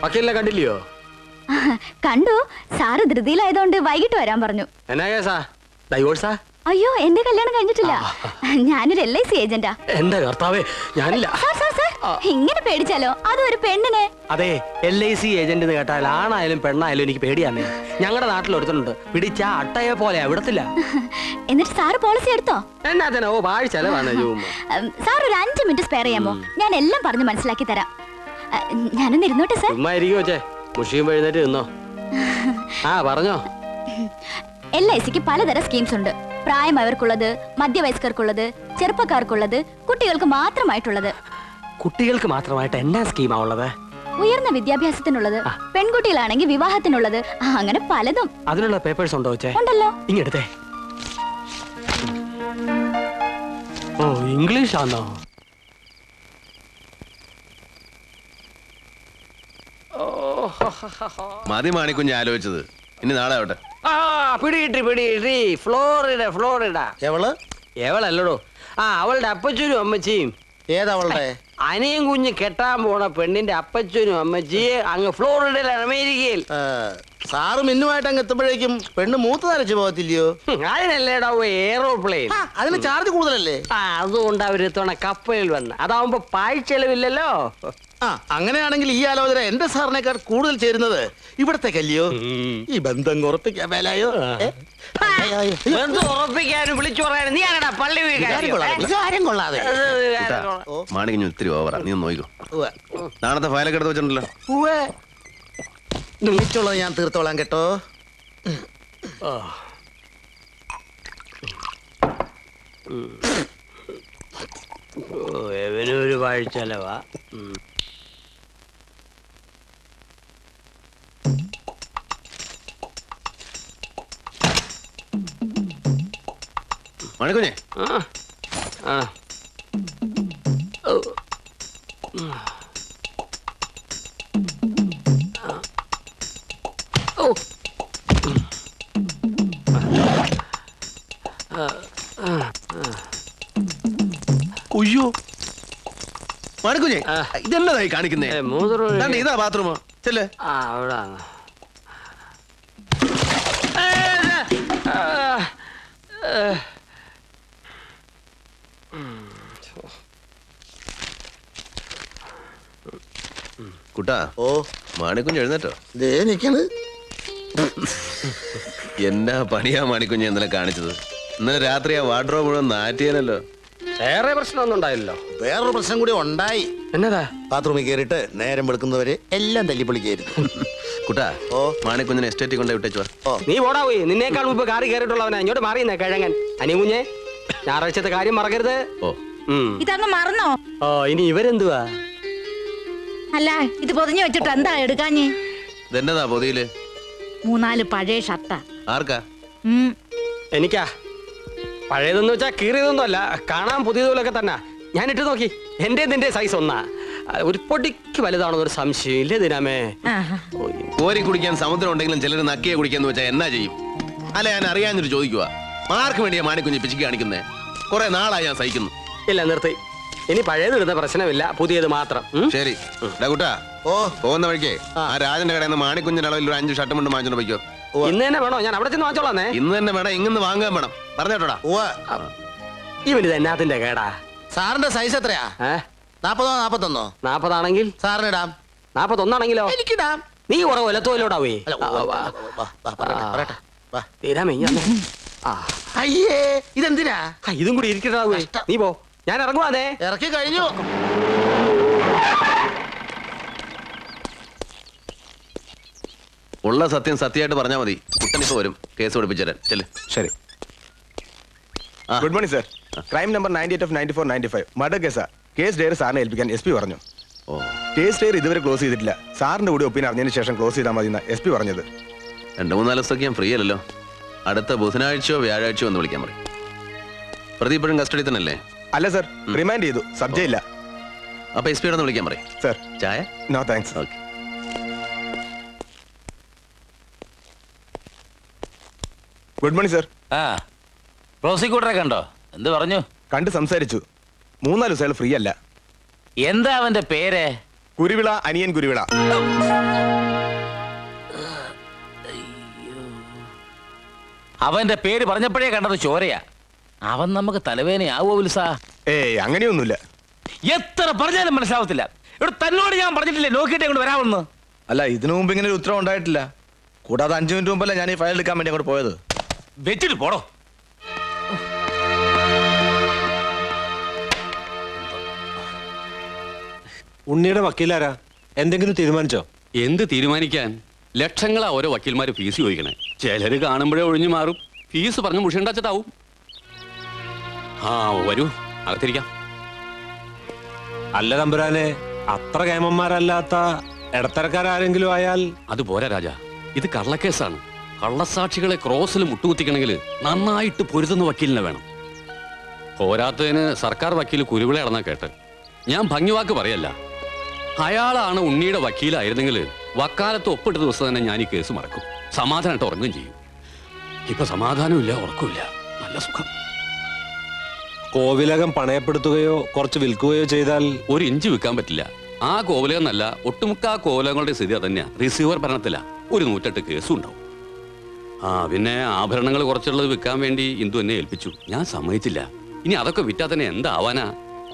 വക്കീലിനെ കണ്ടില്ലയോ? കണ്ടു സാറ്. ധൃതിയിലായതുകൊണ്ട് വൈകിട്ട് വരാൻ പറഞ്ഞു. എന്നാ കേസാ? ഡൈവോഴ്സാ? അയ്യോ, എന്റെ കല്യാണം കഴിഞ്ഞിട്ടില്ല. ഞാനൊരു LIC ഏജന്റാ. എന്റെ കർത്താവേ, ഞാനില്ല. ഇങ്ങനെ പേടിച്ചാലോ? അതൊരു പെണ്ണിനെ. അതെ, LIC ഏജന്റ് കേട്ടാൽ ആണായാലും പെണ്ണായാലും എനിക്ക് പേടിയാന്നേ. ഞങ്ങളുടെ നാട്ടിൽ ഒരുത്തനുണ്ട്, പിടിച്ച അട്ടയെ പോലെ അവിടത്തില്ല. എന്നിട്ട് സാറ് പോളിസി എടുത്തോ? എന്നാ ഓ വാഴ ചെലവാണ്. സാർ ഒരു 5 മിനിറ്റ് സ്പെയർ ചെയ്യാമോ? ഞാൻ എല്ലാം പറഞ്ഞു മനസ്സിലാക്കി തരാം. ഞാനൊന്ന് ഇരുന്നോട്ടെ സാർ? പറഞ്ഞോ. LICക്ക് പലതരം സ്കീംസ് ഉണ്ട്. പ്രായമായവർക്കുള്ളത്, മധ്യവയസ്കർക്കുള്ളത്, ചെറുപ്പക്കാർക്കുള്ളത്, കുട്ടികൾക്ക് മാത്രമായിട്ടുള്ളത്. കുട്ടികൾക്ക് മാത്രമായിട്ട് എന്നാ സ്കീമാ ഉള്ളത്? ഉയർന്ന വിദ്യാഭ്യാസത്തിനുള്ളത്, പെൺകുട്ടികളാണെങ്കിൽ വിവാഹത്തിനുള്ളത്, അങ്ങനെ പലതും. അതിനുള്ള പേപ്പേഴ്സ് ഉണ്ടോ? ഉണ്ടല്ലോ. ഇങ്ങെടുത്തേ. ஓ, இங்கிலீஷ் ஆனா? മതി മാണിക്കുഞ്ഞ് ആലോചിച്ചത് ഇനി നാളെ ആവട്ടെ പിടികിട്ടി പിടികിട്ടി ഫ്ലോറിഡ ഫ്ലോറിഡ എവളല്ലടോ ആ അവളുടെ അപ്പച്ചൂരും അമ്മച്ചിയും ഏതവളുടെ അനിയും കുഞ്ഞ് കെട്ടാൻ പോണ പെണ്ണിന്റെ അപ്പച്ചൂരും അമ്മച്ചിയെ അങ്ങ് ഫ്ലോറിഡയിലാണ് അമേരിക്കയിൽ സാറ് മിന്നുമായിട്ട് അങ്ങ് എത്തുമ്പോഴേക്കും പെണ്ണ് മൂത്ത് നരച്ചു പോകത്തില്ലയോ അതിനല്ലേടാ എയറോപ്ലെയിൻ അതിന് ചാർജ് കൂടുതലല്ലേ അതുകൊണ്ട് അവരെത്തവണ കപ്പലിൽ വന്ന് അതാവുമ്പോ പായ് ചെലവില്ലല്ലോ അങ്ങനെയാണെങ്കിൽ ഈ ആലോചന എന്റെ സാറിനേക്കാൾ കൂടുതൽ ചേരുന്നത് ഇവിടത്തെ കല്ലിയോ ഈ ബന്ധം ഉറപ്പിക്കാൻ വേലയോ ഉറപ്പിക്കാനും വിളിച്ചു പറയാനും നീ ആരടാ പള്ളി കൊള്ളാതെ മാണിക്കുഞ്ഞ് ഒത്തിരി ഓവറാ നീ നോക്കോ നാളത്തെ ഫയലൊക്കെ എടുത്ത് വെച്ചിട്ടുണ്ടല്ലോ വിളിച്ചോളാം ഞാൻ തീർത്തോളാം കേട്ടോ എവനൊരു വാഴ്ചലവാ മണിക്കുഞ്ഞേ അയ്യോ മണിക്കുഞ്ഞേ ഇതെന്നതായി കാണിക്കുന്നേ മൂന്ന് ഇതാ ബാത്റൂമോ ചെല്ലേ അവിടെ കുട്ടാ ഓ മാണിക്കുഞ്ഞ് എഴുന്നേറ്റോ എന്നാ പണിയാ മാണിക്കുഞ്ഞ് ഇന്നലെ കാണിച്ചത് ഇന്നലെ രാത്രി ആ വാർഡ്രോബ് മുഴുവൻ നാറ്റിയാലല്ലോ വേറെ പ്രശ്നമൊന്നും ഉണ്ടായില്ലോ വേറൊരു പ്രശ്നം കൂടി ഉണ്ടായി എന്നതാ ബാത്റൂമിൽ കയറിയിട്ട് നേരം വെളുക്കുന്നവര് എല്ലാം തല്ലിപ്പൊളിക്കായിരുന്നു കുട്ടാ ഓ മാണിക്കുഞ്ഞിനെ എസ്റ്റേറ്റിൽ കൊണ്ടേ വിട്ടേച്ചു നീ ഓടാ പോയി നിന്നേക്കാൾ മുമ്പ് കാറി കയറിയിട്ടുള്ളവനാ ഇങ്ങോട്ട് മാറിയുന്നേ കിഴങ്ങൻ അനിക്കുഞ്ഞെ ഞായറാഴ്ചത്തെ കാര്യം മറക്കരുത് ഓ ഇതൊന്നും മറന്നോ ഓ ഇനി ഇവരെന്തുവാ അല്ല ഇത് പൊതിഞ്ഞു വെച്ചിട്ട് എന്താ എടുക്കാഞ്ഞേ ഇതെന്നതാ പൊതിയില് മൂന്നാല് പഴയ ഷർട്ടാ ആർക്കാ എനിക്കാ പഴയതെന്ന് വെച്ചാ കീറിയതൊന്നും അല്ല കാണാൻ പുതിയതുപോലൊക്കെ തന്നെ ഞാൻ ഇട്ട് നോക്കി എന്റെ നിന്റെ സൈസ് ഒന്നാ ഒരു പൊടിക്ക് വലുതാണോ ഒരു സംശയം ഇല്ലേ ദിനാമേ കോരി കുടിക്കാൻ സമുദ്രം ഉണ്ടെങ്കിലും ചിലർ നക്കിയെ കുടിക്കാന്ന് വെച്ചാൽ എന്നാ ചെയ്യും അല്ല ഞാൻ അറിയാഞ്ഞിട്ട് ചോദിക്കുവാ മാർക്ക് വേണ്ടിയാ മാണിക്കുഞ്ഞ് പിച്ചിക്ക് കാണിക്കുന്നേ കുറെ നാളായി ഞാൻ സഹിക്കുന്നു ഇല്ല നിർത്തി ഇനി പഴയതിടുന്ന പ്രശ്നമില്ല പുതിയത് മാത്രം ശരി ഓ പോകുന്ന വഴിക്ക് ആ രാജന്റെ കടയിൽ നിന്ന് മാണിക്കുഞ്ഞിന്റെ അളവിൽ ഒരു 5 ഷർട്ടും കൊണ്ട് വാങ്ങിച്ചോണ്ട് പോയിക്കോ ഇന്ന് തന്നെ വേണോ ഞാൻ അവിടെ ചെന്ന് വാങ്ങിച്ചോളാന്നേ ഇന്ന് തന്നെ വേണം ഇങ്ങനെ വാങ്ങാൻ വേണം പറഞ്ഞോട്ടോടാ ഇവന് തന്നാത്തിന്റെ കേടാ സാറിന്റെ സൈസ് എത്രയാ 40 41 40 ആണെങ്കിൽ സാറിനിടാം 41 ആണെങ്കിലോ എനിക്കിടാം നീ കുറെ ഒലത്തോലോടാ പോയി അയ്യേ ഇതെന്തിനാ ഇതും കൂടി ഇരിക്കട്ടാ നീ പോ ഞാൻ ഇറങ്ങുവാതെ ഇറക്കി കഴിഞ്ഞു ഉള്ള സത്യം സത്യമായിട്ട് പറഞ്ഞാൽ മതി കുട്ടനിപ്പോ വരും കേസ് പഠിപ്പിച്ചുതരാൻ ചെല് ശരി good morning sir crime number 98 of 94 95 murder കേസാ കേസ് ഡയറി സാറിനെ ഏൽപ്പിക്കാൻ SP പറഞ്ഞു കേസ് ഡയറി ഇതുവരെ ക്ലോസ് ചെയ്തിട്ടില്ല സാറിന്റെ കൂടി ഒപ്പീനിയൻ അറിഞ്ഞതിന് ശേഷം ക്ലോസ് ചെയ്താൽ മതി SP പറഞ്ഞത് 2-3 ദിവസമൊക്കെ ഞാൻ ഫ്രീ അല്ലല്ലോ അടുത്ത ബുധനാഴ്ചയോ വ്യാഴാഴ്ചയോ ഒന്ന് വിളിക്കാൻ പറയും പ്രതി ഇപ്പോഴും കസ്റ്റഡി തന്നെയല്ലേ അല്ല സാർ റിമൈൻഡ് ചെയ്തു സബ്ജയില്ല അപ്പോൾ SP യോടൊന്ന് വിളിക്കാൻ പറയും സാർ ചായ no thanks okay good morning sir ആ പ്രോസിക്യൂട്ടറെ കണ്ടോ എന്ത് പറഞ്ഞു കണ്ട് സംസാരിച്ചു 3-4 ദിവസം ഫ്രീ അല്ല എന്താ അവന്റെ പേര് കുരുവിള അനിയൻ കുരുവിള അവന്റെ പേര് പറഞ്ഞപ്പോഴേ കണ്ടത് ചോരയാ അവൻ നമുക്ക് തലവേദനയാവോ വിൽസാ ഏയ് അങ്ങനെയൊന്നുമില്ല എത്ര പറഞ്ഞാലും മനസ്സിലാവത്തില്ല ഇവിടെ തന്നോട് ഞാൻ പറഞ്ഞിട്ടില്ലേ നോക്കിയിട്ട് അങ്ങോട്ട് വരാമെന്ന് അല്ല ഇതിനു മുമ്പ് ഇങ്ങനെ ഒരു ഉത്തരവ് ഉണ്ടായിട്ടില്ല കൂടാതെ 5 മിനിറ്റ് മുമ്പല്ല ഞാൻ ഈ ഫയൽ എടുക്കാൻ വേണ്ടി അങ്ങോട്ട് പോയത് വെച്ചിട്ട് പോടോ ഉണ്ണിയുടെ വക്കീലാരാ എന്തെങ്കിലും തീരുമാനിച്ചോ എന്ത് തീരുമാനിക്കാൻ ലക്ഷങ്ങളാ ഓരോ വക്കീൽമാര് ഫീസ് ചോദിക്കണേ ചിലര് കാണുമ്പോഴേ ഒഴിഞ്ഞു മാറും ഫീസ് പറഞ്ഞു മുഷിണ്ടാച്ചിട്ടാവും ആ വരൂ അകത്തിരിക്കാം അല്ല തമ്പുരാനെ അത്ര കേമന്മാരല്ലാത്ത ഇടത്തരക്കാരെങ്കിലും ആയാൽ അത് പോരാ രാജ ഇത് കള്ളക്കേസാണ് കള്ളസാക്ഷികളെ ക്രോസിൽ മുട്ടുകുത്തിക്കണമെങ്കിൽ നന്നായിട്ട് പൊരുതുന്ന വക്കീലിനെ വേണം പോരാത്തതിന് സർക്കാർ വക്കീൽ കുരുവിള നടന്നാ കേട്ട്. ഞാൻ ഭംഗിവാക്ക് പറയല്ല, അയാളാണ് ഉണ്ണിയുടെ വക്കീലായിരുന്നെങ്കിൽ വക്കാലത്ത് ഒപ്പിട്ട ദിവസം തന്നെ ഞാൻ ഈ കേസ് മറക്കും, സമാധാനമായിട്ട് ഉറങ്ങുകയും ചെയ്യും. ഇപ്പൊ സമാധാനമില്ല, ഉറക്കമില്ല, നല്ല സുഖം. കോവിലകം പണയപ്പെടുത്തുകയോ കുറച്ച് വിൽക്കുകയോ ചെയ്താൽ ഒരു ഇഞ്ച് വിൽക്കാൻ പറ്റില്ല. ആ കോവിലകം എന്നല്ല, ഒട്ടുമുക്കാ കോവിലകങ്ങളുടെ സ്ഥിതി തന്നെയാ. റിസീവർ ഭരണത്തില 108 കേസും ഉണ്ടാവും. ആ പിന്നെ ആഭരണങ്ങൾ കുറച്ചുള്ളത് വിൽക്കാൻ വേണ്ടി ഇന്ദു എന്നെ ഏൽപ്പിച്ചു, ഞാൻ സമ്മതിച്ചില്ല. ഇനി അതൊക്കെ വിറ്റാ തന്നെ എന്താവാനാ?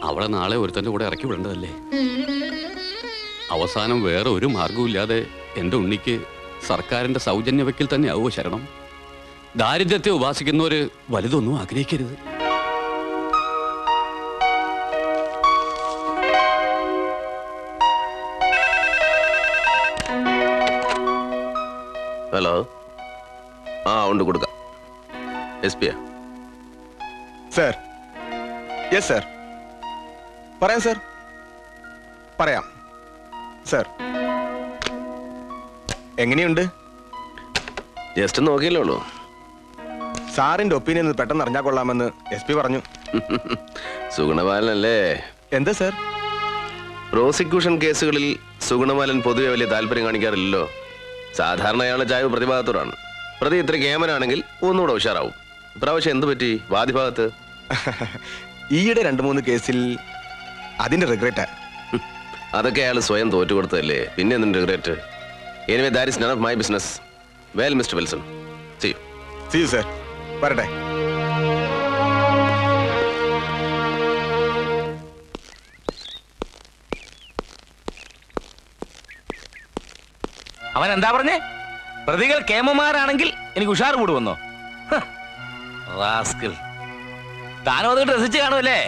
അവളെ നാളെ ഒരുത്തന്റെ കൂടെ ഇറക്കി വിടേണ്ടതല്ലേ? അവസാനം വേറെ ഒരു മാർഗവും ഇല്ലാതെ എൻ്റെ ഉണ്ണിക്ക് സർക്കാരിന്റെ സൗജന്യ വക്കീൽ തന്നെയാവോ ശരണം? ദാരിദ്ര്യത്തെ ഉപാസിക്കുന്നവര് വലുതൊന്നും ആഗ്രഹിക്കരുത്. ഹലോ, ആ ഉണ്ട്, കൊടുക്കാം. S P sir. Yes sir, പറയാം സാർ, പറയാം സാർ. എങ്ങനെയുണ്ട്? ജസ്റ്റ് നോക്കിയല്ലേ ഉള്ളൂ. സാറിന്റെ ഒപ്പീനിയൻ പെട്ടെന്ന് അറിഞ്ഞാൽ കൊള്ളാമെന്ന് എസ് പി പറഞ്ഞു. സുഗുണബാലനല്ലേ? എന്താ സാർ? പ്രോസിക്യൂഷൻ കേസുകളിൽ സുഗുണബാലൻ പൊതുവെ വലിയ താല്പര്യം കാണിക്കാറില്ലല്ലോ. സാധാരണ അയാളുടെ ചായ പ്രതിഭാഗത്തോടാണ്. പ്രതി ഇത്ര കേമനാണെങ്കിൽ ഒന്നുകൂടെ ഉഷാറാവും. ഇപ്രാവശ്യം എന്ത് പറ്റി വാദിഭാഗത്ത്? ഈയിടെ 2-3 കേസിൽ അതിന്റെ റിഗ്രറ്റ്. അതൊക്കെ അയാൾ സ്വയം തോറ്റുകൊടുത്തതല്ലേ, പിന്നെ എന്തിന്റെ regret? Anyway that is none of my business. Well mister Wilson, see you. See you sir. വരട്ടെ. അവൻ എന്താ പറഞ്ഞേ? പ്രതികൾ കേമന്മാരാണെങ്കിൽ എനിക്ക് ഉഷാർ കൂടുവന്നോ? റാസ്കിൽ, താനും അതുകൊണ്ട് രസിച്ച് കാണുമല്ലേ?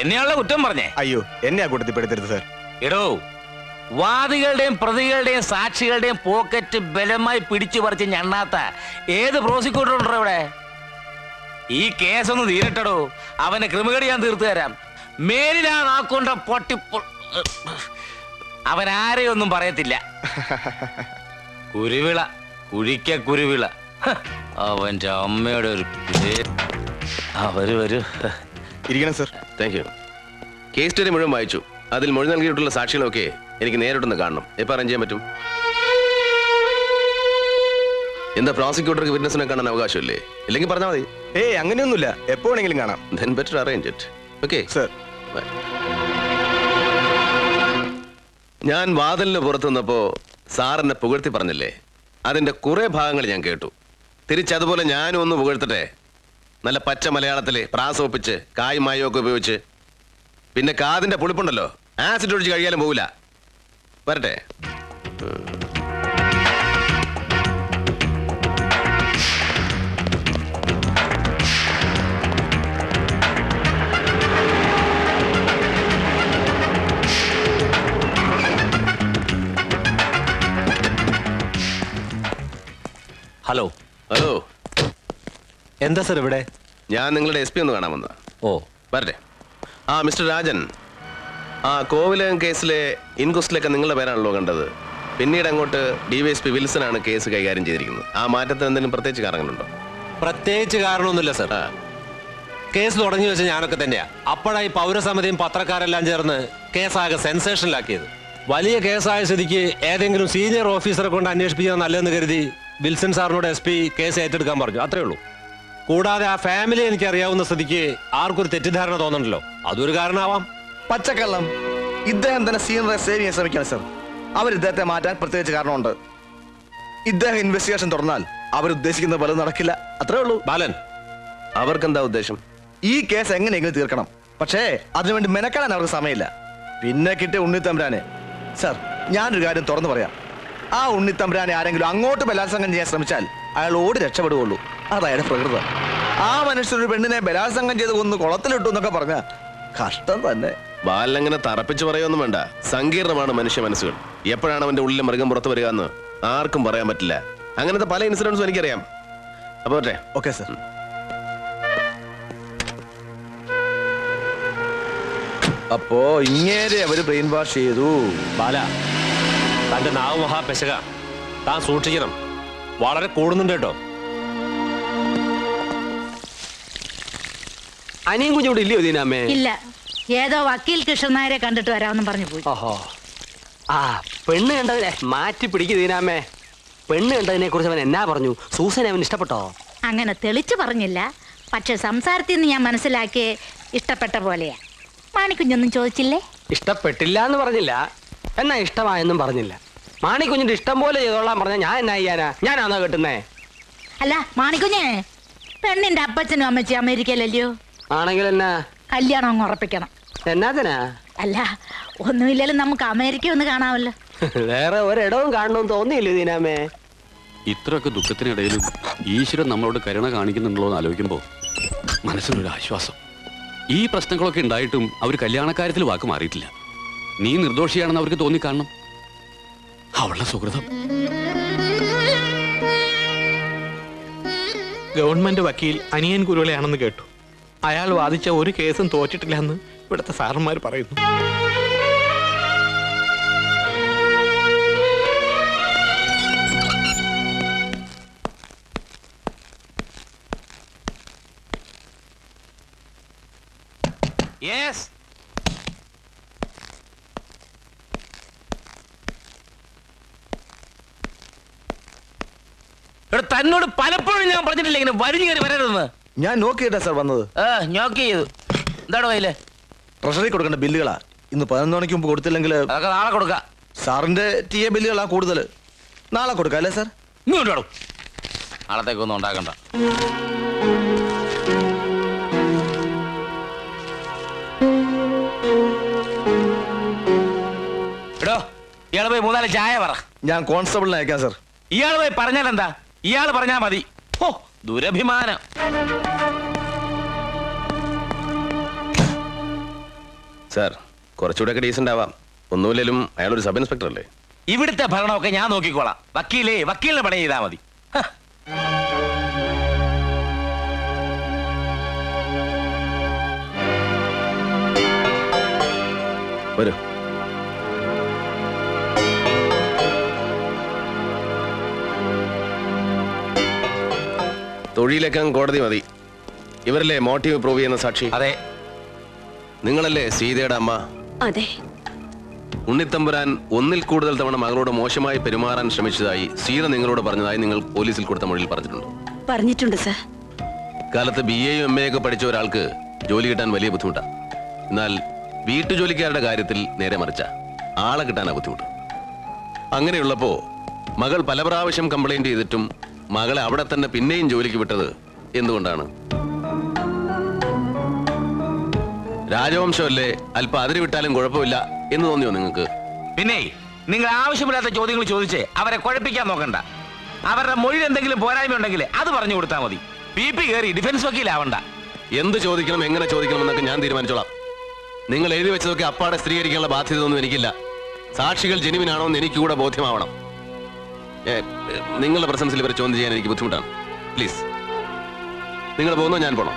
എന്നെയാണല്ലോ കുറ്റം പറഞ്ഞേ. അയ്യോ, എന്നെ ആ കൂട്ടത്തിൽ പെടുത്തരുത് സാർ. എടോ, വാദികളുടെയും പ്രതികളുടെയും സാക്ഷികളുടെയും പോക്കറ്റ് ബലമായി പിടിച്ചു പറിച്ച് ഞണ്ണാത്ത ഏത് പ്രോസിക്യൂട്ടർ ഉണ്ടോ ഇവിടെ? ഈ കേസൊന്ന് തീരട്ടടോ, അവന്റെ ക്രിമിനൽ ഞാൻ തീർത്തു തരാം. മേലിലാണാക്കൊണ്ട പൊട്ടിപ്പോ അവൻ ആരെയൊന്നും പറയത്തില്ല. കുരുവിള, കുഴിക്ക കുരുവിള, അവന്റെ അമ്മയുടെ ഒരു ഇരിക്കണം sir. Thank you. Case study മുഴുവൻ വായിച്ചു. അതിൽ മൊഴി നൽകിയിട്ടുള്ള സാക്ഷികളൊക്കെ എനിക്ക് നേരിട്ടൊന്ന് കാണണം. എപ്പോൾ അറേഞ്ച് ചെയ്യാൻ പറ്റും? എന്താ, പ്രോസിക്യൂട്ടർക്ക് വിറ്റ്നസിനെ കാണാൻ അവകാശമില്ലേ? ഇല്ലെങ്കിൽ പറഞ്ഞാൽ മതി. ഏയ് അങ്ങനെയൊന്നുമില്ല, എപ്പോ വേണമെങ്കിലും കാണാം. Then better arrange it. Okay sir. ഞാൻ വാതിലിന് പുറത്തു നിന്നപ്പോൾ സാറിനെ പുകഴ്ത്തി പറഞ്ഞില്ലേ? അതിൻ്റെ കുറേ ഭാഗങ്ങൾ ഞാൻ കേട്ടു. തിരിച്ചതുപോലെ ഞാനും ഒന്ന് പുകഴ്ത്തട്ടെ. നല്ല പച്ച മലയാളത്തിൽ പ്രാസോപ്പിച്ച് കായ് മായൊക്കെ ഉപയോഗിച്ച്. പിന്നെ കാതിൻ്റെ പുളിപ്പുണ്ടല്ലോ, ആസിഡ് ഒഴിച്ച് കഴിയാലും പോകില്ല. വരട്ടെ. ഹലോ. ഹലോ, എന്താ സാർ ഇവിടെ? ഞാൻ നിങ്ങളുടെ എസ് പി ഒന്ന് കാണാൻ വന്ന. ഓ, വരട്ടെ. ആ മിസ്റ്റർ രാജൻ, ആ കോവിലകം കേസിലെ ഇൻക്വസ്റ്റിലൊക്കെ നിങ്ങളുടെ പേരാണല്ലോ കണ്ടത്. പിന്നീട് അങ്ങോട്ട് DYSP വിൽസനാണ് കേസ് കൈകാര്യം ചെയ്തിരിക്കുന്നത്. ആ മാറ്റത്തിന് എന്തെങ്കിലും പ്രത്യേകിച്ച് കാരണങ്ങളുണ്ടോ? പ്രത്യേകിച്ച് കാരണമൊന്നുമില്ല സാർ. കേസ് തുടങ്ങി വെച്ചാൽ ഞാനൊക്കെ തന്നെയാണ്. അപ്പോഴായി പൗരസമിതിയും പത്രക്കാരെല്ലാം ചേർന്ന് കേസാകെ സെൻസേഷനിലാക്കിയത്. വലിയ കേസായ സ്ഥിതിക്ക് ഏതെങ്കിലും സീനിയർ ഓഫീസറെ കൊണ്ട് അന്വേഷിപ്പിക്കുന്നത് നല്ലതെന്ന് കരുതി വിൽസൺ സാറിനോട് എസ് പി കേസ് ഏറ്റെടുക്കാൻ പറഞ്ഞു, അത്രേ ഉള്ളൂ. കൂടാതെ ആ ഫാമിലി എനിക്കറിയാവുന്ന സ്ഥിതിക്ക് ആർക്കൊരു തെറ്റിദ്ധാരണ തോന്നണ്ടല്ലോ, അതൊരു കാരണമാവാം. പച്ചക്കള്ളം. ഇദ്ദേഹം തന്നെ സീനിയറെ സേവ് ചെയ്യാൻ ശ്രമിക്കണം സാർ. അവർ ഇദ്ദേഹത്തെ മാറ്റാൻ പ്രത്യേകിച്ച് കാരണമുണ്ട്. ഇദ്ദേഹം ഇൻവെസ്റ്റിഗേഷൻ തുടർന്നാൽ അവരുദ്ദേശിക്കുന്ന പലതും നടക്കില്ല, അത്രേ ഉള്ളൂ. ബാലൻ, അവർക്കെന്താ ഉദ്ദേശം? ഈ കേസ് എങ്ങനെയെങ്കിലും തീർക്കണം. പക്ഷേ അതിനുവേണ്ടി മെനക്കെടാൻ അവർക്ക് സമയമില്ല. പിന്നെ കിട്ടിയ ഉണ്ണിത്തമ്പുരാനെ. സാർ, ഞാനൊരു കാര്യം തുറന്നു പറയാം. ആ ഉണ്ണിത്തമ്പുരാനെ ആരെങ്കിലും അങ്ങോട്ട് ബലാത്സംഗം ചെയ്യാൻ ശ്രമിച്ചാൽ അയാൾ ഓടി രക്ഷപ്പെടുകയുള്ളൂ. അതായത് പ്രകൃതം. ആ മനുഷ്യനൊരു പെണ്ണിനെ ബലാത്സംഗം ചെയ്ത് കൊന്ന് കുളത്തിലിട്ടു എന്നൊക്കെ പറഞ്ഞ കഷ്ടം തന്നെ. ബാലങ്ങനെ തറപ്പിച്ച് പറയൊന്നും വേണ്ട. സങ്കീർണമാണ് മനുഷ്യ മനസ്സുകൾ. എപ്പോഴാണ് അവന്റെ ഉള്ളിലെ മൃഗം പുറത്തു വരിക എന്ന് ആർക്കും പറയാൻ പറ്റില്ല. അങ്ങനത്തെ പല ഇൻസിഡൻസും എനിക്കറിയാം. അപ്പൊ ഓക്കെ സാർ. അപ്പോ ഇങ്ങേരെ അവര് ബ്രെയിൻ വാഷ് ചെയ്തു. ബാല, തൻ്റെ നാവ് മഹാ പെശക, താൻ സൂക്ഷിക്കണം. വളരെ കൂടുന്നുണ്ട് കേട്ടോ. അനിയും കുഞ്ഞു ഇവിടെ ഇല്ലയോ ദീനാമ്മേ? ഇല്ല, ഏതോ വക്കീൽ കൃഷ്ണനായരെ കണ്ടിട്ട് വരാമെന്നും പറഞ്ഞു പോയി. ഓഹോ, ആ പെണ്ണ് കണ്ടതിനെ മാറ്റി പിടിക്കും ദീനാമ്മേ. പെണ്ണ് കണ്ടതിനെ കുറിച്ച് അവൻ എന്നാ പറഞ്ഞു? സൂസനെ അവൻ ഇഷ്ടപ്പെട്ടോ? അങ്ങനെ തെളിച്ചു പറഞ്ഞില്ല, പക്ഷെ സംസാരത്തിൽ നിന്ന് ഞാൻ മനസ്സിലാക്കിയ ഇഷ്ടപ്പെട്ട പോലെയാ. മാണിക്കുഞ്ഞൊന്നും ചോദിച്ചില്ലേ? ഇഷ്ടപ്പെട്ടില്ല എന്ന് പറഞ്ഞില്ല, എന്നാ ഇഷ്ടമായെന്നും പറഞ്ഞില്ല. മാണിക്കുഞ്ഞിന്റെ ഇഷ്ടം പോലെ ചെയ്തോളാൻ പറഞ്ഞ ഞാൻ എന്നാ ചെയ്യാനാ? ഞാനാണോ കെട്ടുന്നേ? അല്ല മാണിക്കുഞ്ഞേ, പെണ്ണിന്റെ അപ്പച്ചനും അമ്മച്ചി അമേരിക്കയിലല്ലയോ? ആണെങ്കിൽ എന്നാ കല്യാണം അങ്ങ് ഉറപ്പിക്കണം. എന്നാ? അല്ല ഒന്നുമില്ലാലും നമുക്ക് അമേരിക്ക ഒന്ന് കാണാമല്ലോ. വേറെ ഒരിടവും കാണണമെന്ന് തോന്നിയില്ലേ ദീനാമേ? ഇത്രയൊക്കെ ദുഃഖത്തിനിടയിലും ഈശ്വരൻ നമ്മളോട് കരുണ കാണിക്കുന്നുണ്ടല്ലോ എന്ന് ആലോചിക്കുമ്പോൾ മനസ്സിനൊരു ആശ്വാസം. ഈ പ്രശ്നങ്ങളൊക്കെ ഉണ്ടായിട്ടും അവർ കല്യാണക്കാര്യത്തിൽ വാക്ക് മാറിയിട്ടില്ല. നീ നിർദോഷിയാണെന്ന് അവർക്ക് തോന്നിക്കാണണം. അവളുടെ സുഹൃതം ഗവൺമെന്റ് വക്കീൽ അനിയൻ കുരുവിളയാണെന്ന് കേട്ടു. അയാൾ വാദിച്ച ഒരു കേസും തോറ്റിട്ടില്ല എന്ന് ഇവിടുത്തെ സാറന്മാർ പറയുന്നു. Yes. തന്നോട് പലപ്പോഴും ഞാൻ പറഞ്ഞിട്ടില്ല ഇങ്ങനെ വരിഞ്ഞു കയറി വരരുതെന്ന്. ഞാൻ നോക്കിയിട്ടാ സാർ വന്നത്. നോക്കി ചെയ്തു. എന്താണോ കയ്യില്? ട്രഷറി കൊടുക്കേണ്ട ബില്ലുകളാ. ഇന്ന് 11 മണിക്ക് മുമ്പ് കൊടുത്തില്ലെങ്കിൽ അതൊക്കെ നാളെ കൊടുക്കാം. സാറിന്റെ ടി എ ബില്ലുകളാ കൂടുതൽ, നാളെ കൊടുക്കാം അല്ലേ സാർ? ഇങ്ങോട്ട് വേണം, നാളത്തേക്കൊന്നും ഉണ്ടാക്കണ്ട. എടോ ഇയാള് പോയി 3-4 ചായ പറ. ഞാൻ കോൺസ്റ്റബിളിനെ അയക്കാം സാർ. ഇയാള് പോയി പറഞ്ഞാൽ എന്താ? ഇയാള് പറഞ്ഞാ മതി. ഓ ദുരഭിമാനം. സാർ കുറച്ചുകൂടെയൊക്കെ ഡീസന്റ് ആവാം. ഒന്നുമില്ലേലും അയാളൊരു സബ് ഇൻസ്പെക്ടർ അല്ലേ? ഇവിടുത്തെ ഭരണമൊക്കെ ഞാൻ നോക്കിക്കോളാം. വക്കീലേ, വക്കീലിന് പണി ചെയ്താൽ മതി. വരൂ. തൊഴിലേക്കാൻ കോടതി മതി. ഇവരല്ലേ മോട്ടീവ് പ്രൂവ് ചെയ്യുന്ന സാക്ഷി? അതെ. നിങ്ങളല്ലേ സീതയുടെ അമ്മ? അതെ. ഉണ്ണിത്തമ്പുരാൻ ഒന്നിൽ കൂടുതൽ തവണ മകളോട് മോശമായി പെരുമാറാൻ ശ്രമിച്ചതായി സീത നിങ്ങളോട് പറഞ്ഞതായി നിങ്ങൾ പോലീസിൽ കൊടുത്ത മൊഴിയിൽ പറഞ്ഞിട്ടുണ്ട്? പറഞ്ഞിട്ടുണ്ട് സർ. കാലത്ത് BA-യും MA ഒക്കെ പഠിച്ച ഒരാൾക്ക് ജോലി കിട്ടാൻ വലിയ ബുദ്ധിമുട്ടാണ്. എന്നാൽ വീട്ടുജോലിക്കാരുടെ കാര്യത്തിൽ നേരെ മറിച്ച ആളെ കിട്ടാനാ ബുദ്ധിമുട്ട്. അങ്ങനെയുള്ളപ്പോ മകൾ പല പ്രാവശ്യം കംപ്ലൈന്റ് ചെയ്തിട്ടും മകളെ അവിടെ തന്നെ പിന്നെയും ജോലിക്ക് വിട്ടത് എന്തുകൊണ്ടാണ്? രാജവംശമല്ലേ, അല്പം അതിരി വിട്ടാലും കുഴപ്പമില്ല എന്ന് തോന്നിയോ നിങ്ങൾക്ക്? പിന്നെ നിങ്ങൾ ആവശ്യമില്ലാത്ത ചോദ്യങ്ങൾ ചോദിച്ച് അവരെ കുഴപ്പിക്കാൻ നോക്കണ്ട. അവരുടെ മൊഴി എന്തെങ്കിലും പോരായ്മ ഉണ്ടെങ്കിൽ അത് പറഞ്ഞു കൊടുത്താൽ മതി. PP കയറി ഡിഫൻസ് വക്കീലാവണ്ട. എന്ത് ചോദിക്കണം, എങ്ങനെ ചോദിക്കണം എന്നൊക്കെ ഞാൻ തീരുമാനിച്ചോളാം. നിങ്ങൾ എഴുതി വെച്ചതൊക്കെ അപ്പാടെ സ്ഥിരീകരിക്കാനുള്ള ബാധ്യത ഒന്നും എനിക്കില്ല. സാക്ഷികൾ ജെനുവിനാണോ എന്ന് എനിക്ക് കൂടെ ബോധ്യമാവണം. നിങ്ങളുടെ പ്രസൻസിൽ ഇവരെ ചോദ്യം ചെയ്യാൻ എനിക്ക് ബുദ്ധിമുട്ടാണ്. പ്ലീസ്, നിങ്ങൾ പോകുന്നോ ഞാൻ പോകണം?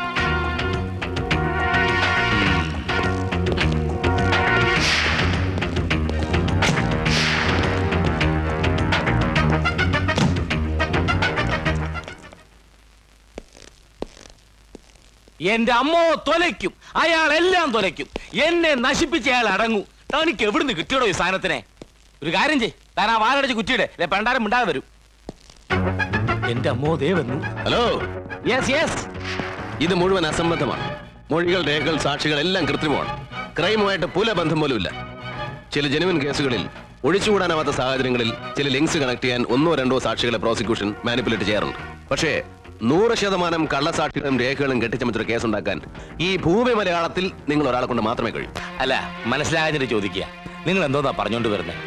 എന്റെ അമ്മോ തൊലയ്ക്കും, അയാൾ എല്ലാം തൊലയ്ക്കും. എന്നെ നശിപ്പിച്ച് അയാൾ അടങ്ങൂ. തനിക്ക് എവിടുന്ന് കിട്ടിയോടോ ഈ സാധനത്തിനെ? ഒരു കാര്യം ചെയ്, താൻ ആ വാലടിച്ച് കുറ്റിയുടെ പണ്ടാരം ഉണ്ടാകെ വരും. എന്റെ അമ്മോ ദേവന്നു. ഹലോ. Yes yes. ഇത് മുഴുവൻ അസംബന്ധമാണ്. മൊഴികൾ, രേഖകൾ, സാക്ഷികൾ എല്ലാം കൃത്രിമമാണ്. ക്രൈമുമായിട്ട് പുലബന്ധം പോലും ഇല്ല. ചില ജെനുവിൻ കേസുകളിൽ ഒഴിച്ചുകൂടാനാവാത്ത സാഹചര്യങ്ങളിൽ ചില ലിങ്ക്സ് കണക്ട് ചെയ്യാൻ 1-2 സാക്ഷികളെ പ്രോസിക്യൂഷൻ മാനിപ്പുലേറ്റ് ചെയ്യാറുണ്ട്. പക്ഷേ 100% കള്ളസാക്ഷികളും രേഖകളും കെട്ടിച്ചമച്ചൊരു കേസുണ്ടാക്കാൻ ഈ ഭൂമി മലയാളത്തിൽ നിങ്ങൾ ഒരാളെ കൊണ്ട് മാത്രമേ കഴിയൂ. അല്ല, മനസ്സിലാകാഞ്ഞിട്ട് ചോദിക്കുക, നിങ്ങൾ എന്തോന്നാ പറഞ്ഞുകൊണ്ട് വരുന്നത്?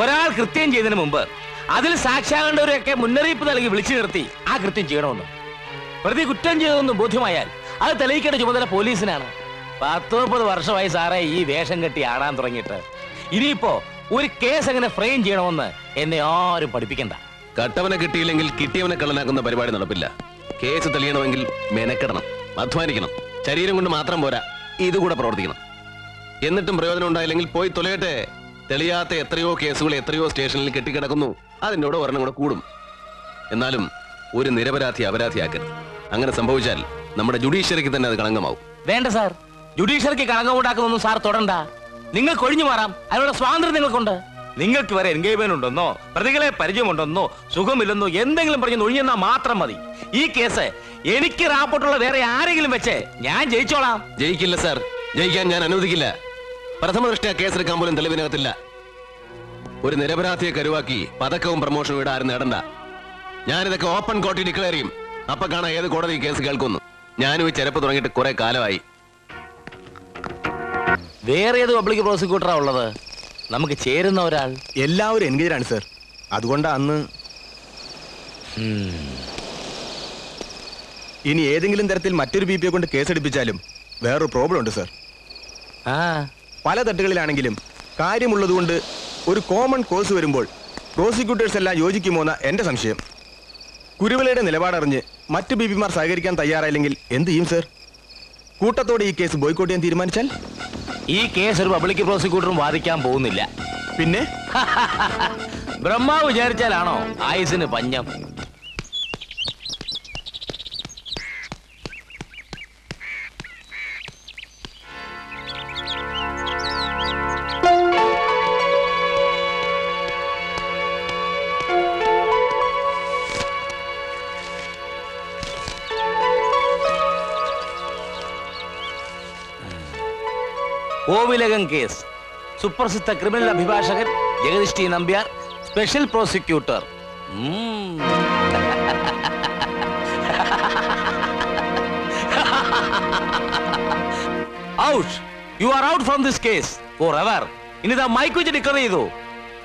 ഒരാൾ കൃത്യം ചെയ്തതിന് മുമ്പ് അതിൽ സാക്ഷിയാകേണ്ടവരെയൊക്കെ മുന്നറിയിപ്പ് നൽകി വിളിച്ചു നിർത്തി ആ കൃത്യം ചെയ്യണമെന്ന്. പ്രതി കുറ്റം ചെയ്തതൊന്നും ബോധ്യമായാൽ അത് തെളിയിക്കേണ്ട ചുമതല പോലീസിനാണ്. 10-30 വർഷമായി സാറേ ഈ വേഷം കെട്ടി ആടാൻ തുടങ്ങിയിട്ട്. ഇനിയിപ്പോ ഒരു കേസ് എങ്ങനെ ഫ്രെയിം ചെയ്യണമെന്ന് എന്നെ ആരും പഠിപ്പിക്കണ്ട. കട്ടവനെ കിട്ടിയില്ലെങ്കിൽ കിട്ടിയവനെ കള്ളനാക്കുന്ന പരിപാടി നടപ്പില്ല. കേസ് തെളിയണമെങ്കിൽ മെനക്കെടണം, അധ്വാനിക്കണം. ശരീരം കൊണ്ട് മാത്രം പോരാ, ഇതുകൂടെ പ്രവർത്തിക്കണം. എന്നിട്ടും പ്രയോജനം ഉണ്ടായില്ലെങ്കിൽ പോയി തൊലയട്ടെ. തെളിയാത്ത എത്രയോ കേസുകൾ എത്രയോ സ്റ്റേഷനിൽ കെട്ടിക്കിടക്കുന്നു. അതിൻ്റെ ഒരെണ്ണം കൂടെ കൂടും. എന്നാലും ഒരു നിരപരാധി അപരാധിയാക്കരുത്. അങ്ങനെ സംഭവിച്ചാൽ നമ്മുടെ ജുഡീഷ്യറിക്ക് തന്നെ അത് കളങ്കമാവും. വേണ്ട സാർ, ജുഡീഷ്യറിക്ക് കളങ്കമുണ്ടാക്കുന്നൊന്നും സാർ തൊടണ്ട. നിങ്ങൾക്ക് ഒഴിഞ്ഞു മാറാം, അതിനുള്ള സ്വാതന്ത്ര്യം നിങ്ങൾക്കുണ്ട്. നിങ്ങൾക്ക് വരെ എൻഗേജ്മെന്റ് ഉണ്ടെന്നോ പ്രതികളെ പരിചയമുണ്ടെന്നോ സുഖമില്ലെന്നോ എന്തെങ്കിലും പറഞ്ഞു ഒഴിഞ്ഞെന്നാൽ മാത്രം മതി. ഈ കേസ് എനിക്ക് റാപ്പോർട്ടുള്ള വേറെ ആരെങ്കിലും വെച്ച് ഞാൻ ജയിച്ചോളാം. ജയിക്കില്ല സാർ, ജയിക്കാൻ ഞാൻ അനുവദിക്കില്ല. പ്രഥമ ദൃഷ്ടിയാ കേസെടുക്കാൻ പോലും തെളിവിനകത്തില്ല. ഒരു നിരപരാധിയെ കരുവാക്കി പതക്കവും പ്രമോഷനും ഇവിടെ ആരും നേടണ്ട. ഞാനിതൊക്കെ ഓപ്പൺ കോർട്ടിൽ ഡിക്ലെയർ ചെയ്യും. അപ്പൊ കാണാൻ ഏത് കോടതി കേസ് കേൾക്കുന്നു. ഞാനും ഈ ചെലപ്പ് തുടങ്ങിയിട്ട് കുറെ കാലമായി. വേറെ ഏത് പബ്ലിക് പ്രോസിക്യൂട്ടറാ ഉള്ളത് നമുക്ക് ചേരുന്ന ഒരാൾ? എല്ലാവരും എൻഗേജാണ് സാർ, അതുകൊണ്ട് അന്ന് ഇനി ഏതെങ്കിലും തരത്തിൽ മറ്റൊരു ബി പിയെ കൊണ്ട് കേസെടുപ്പിച്ചാലും വേറൊരു പ്രോബ്ലം ഉണ്ട് സാർ. പല തട്ടുകളിലാണെങ്കിലും കാര്യമുള്ളത് കൊണ്ട് ഒരു കോമൺ കോഴ്സ് വരുമ്പോൾ പ്രോസിക്യൂട്ടേഴ്സ് എല്ലാം യോജിക്കുമോന്ന എൻ്റെ സംശയം. കുരുവിലയുടെ നിലപാടറിഞ്ഞ് മറ്റ് ബി പിമാർ സഹകരിക്കാൻ തയ്യാറായില്ലെങ്കിൽ എന്ത് ചെയ്യും സാർ? കൂട്ടത്തോടെ ഈ കേസ് ബോയ്ക്കോട്ട് ചെയ്യാൻ തീരുമാനിച്ചാൽ? ഈ കേസ് ഒരു പബ്ലിക് പ്രോസിക്യൂട്ടറും വാദിക്കാൻ പോകുന്നില്ല. പിന്നെ ബ്രഹ്മാവ് വിചാരിച്ചാലാണോ ആയുസിന് പഞ്ഞം? കോവിലകം കേസ്. സുപ്രസിദ്ധ ക്രിമിനൽ അഭിഭാഷകൻ Jagadish T Nambiar special prosecutor. Out, you are out from this case forever. ഇനി താ മൈക്ക് വെച്ച് ഡിക്ലർ ചെയ്തു.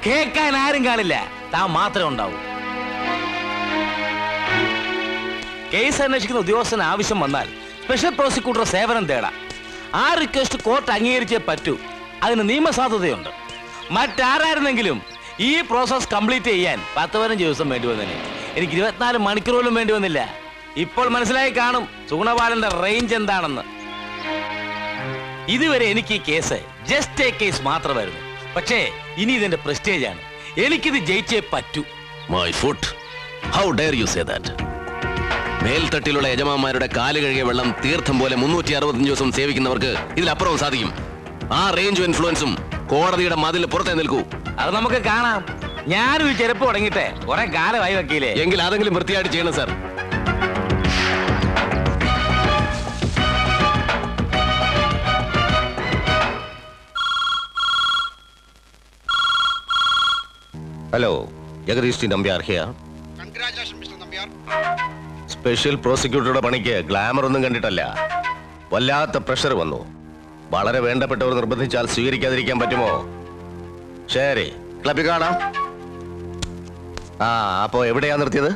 കേൾക്കാൻ ആരും കാണില്ല, താ മാത്രമേ ഉണ്ടാവൂ. കേസ് അന്വേഷിക്കുന്ന ഉദ്യോഗസ്ഥന് ആവശ്യം വന്നാൽ സ്പെഷ്യൽ പ്രോസിക്യൂട്ടർ സേവനം തേടാം. ആ റിക്വസ്റ്റ് കോർട്ട് അംഗീകരിച്ചേ പറ്റൂ. അതിന് നിയമസാധുതയുണ്ട്. മറ്റാരായിരുന്നെങ്കിലും ഈ പ്രോസസ് കംപ്ലീറ്റ് ചെയ്യാൻ 10-15 ദിവസം വേണ്ടി വന്നേനെ. എനിക്ക് 24 മണിക്കൂർ പോലും വേണ്ടി വന്നില്ല. ഇപ്പോൾ മനസ്സിലായി കാണും സുഗുണപാലന്റെ റേഞ്ച് എന്താണെന്ന്. ഇതുവരെ എനിക്ക് ഈ കേസ് ജസ്റ്റ് എ കേസ് മാത്രമായിരുന്നു. പക്ഷേ ഇനി ഇതിന്റെ പ്രസ്റ്റേജ് ആണ്. എനിക്കിത് ജയിച്ചേ പറ്റൂ. My foot, how dare you say that? മേൽത്തട്ടിലുള്ള യജമാന്മാരുടെ കാല് കഴുകിയ വെള്ളം തീർത്ഥം പോലെ 365 ദിവസം സേവിക്കുന്നവർക്ക് ഇതിലപ്പുറവും സാധിക്കും. ആ റേഞ്ചും ഇൻഫ്ലുവൻസും കോടതിയുടെ മതിൽ പുറത്തേ നിൽക്കൂ. അത് നമുക്ക് കാണാം. ഞാനും ഈ ചെരുപ്പ് തുടങ്ങിയിട്ട് കുറെ കാലമായി വക്കീലേ. എങ്കിൽ അതെങ്കിലും വൃത്തിയായിട്ട് ചെയ്യണം sir. Hello, Jagadish T Nambiar here. Congratulation mister Nambiar. Special പ്രോസിക്യൂട്ടറുടെ പണിക്ക് ഗ്ലാമർ ഒന്നും കണ്ടിട്ടല്ല, വല്ലാത്ത പ്രഷർ വന്നു. വളരെ വേണ്ടപ്പെട്ടവർ നിർബന്ധിച്ചാൽ സ്വീകരിക്കാതിരിക്കാൻ പറ്റുമോ? ശരി, ക്ലബിൽ കാണാം. ആ, അപ്പോ എവിടെയാ നിർത്തിയത്?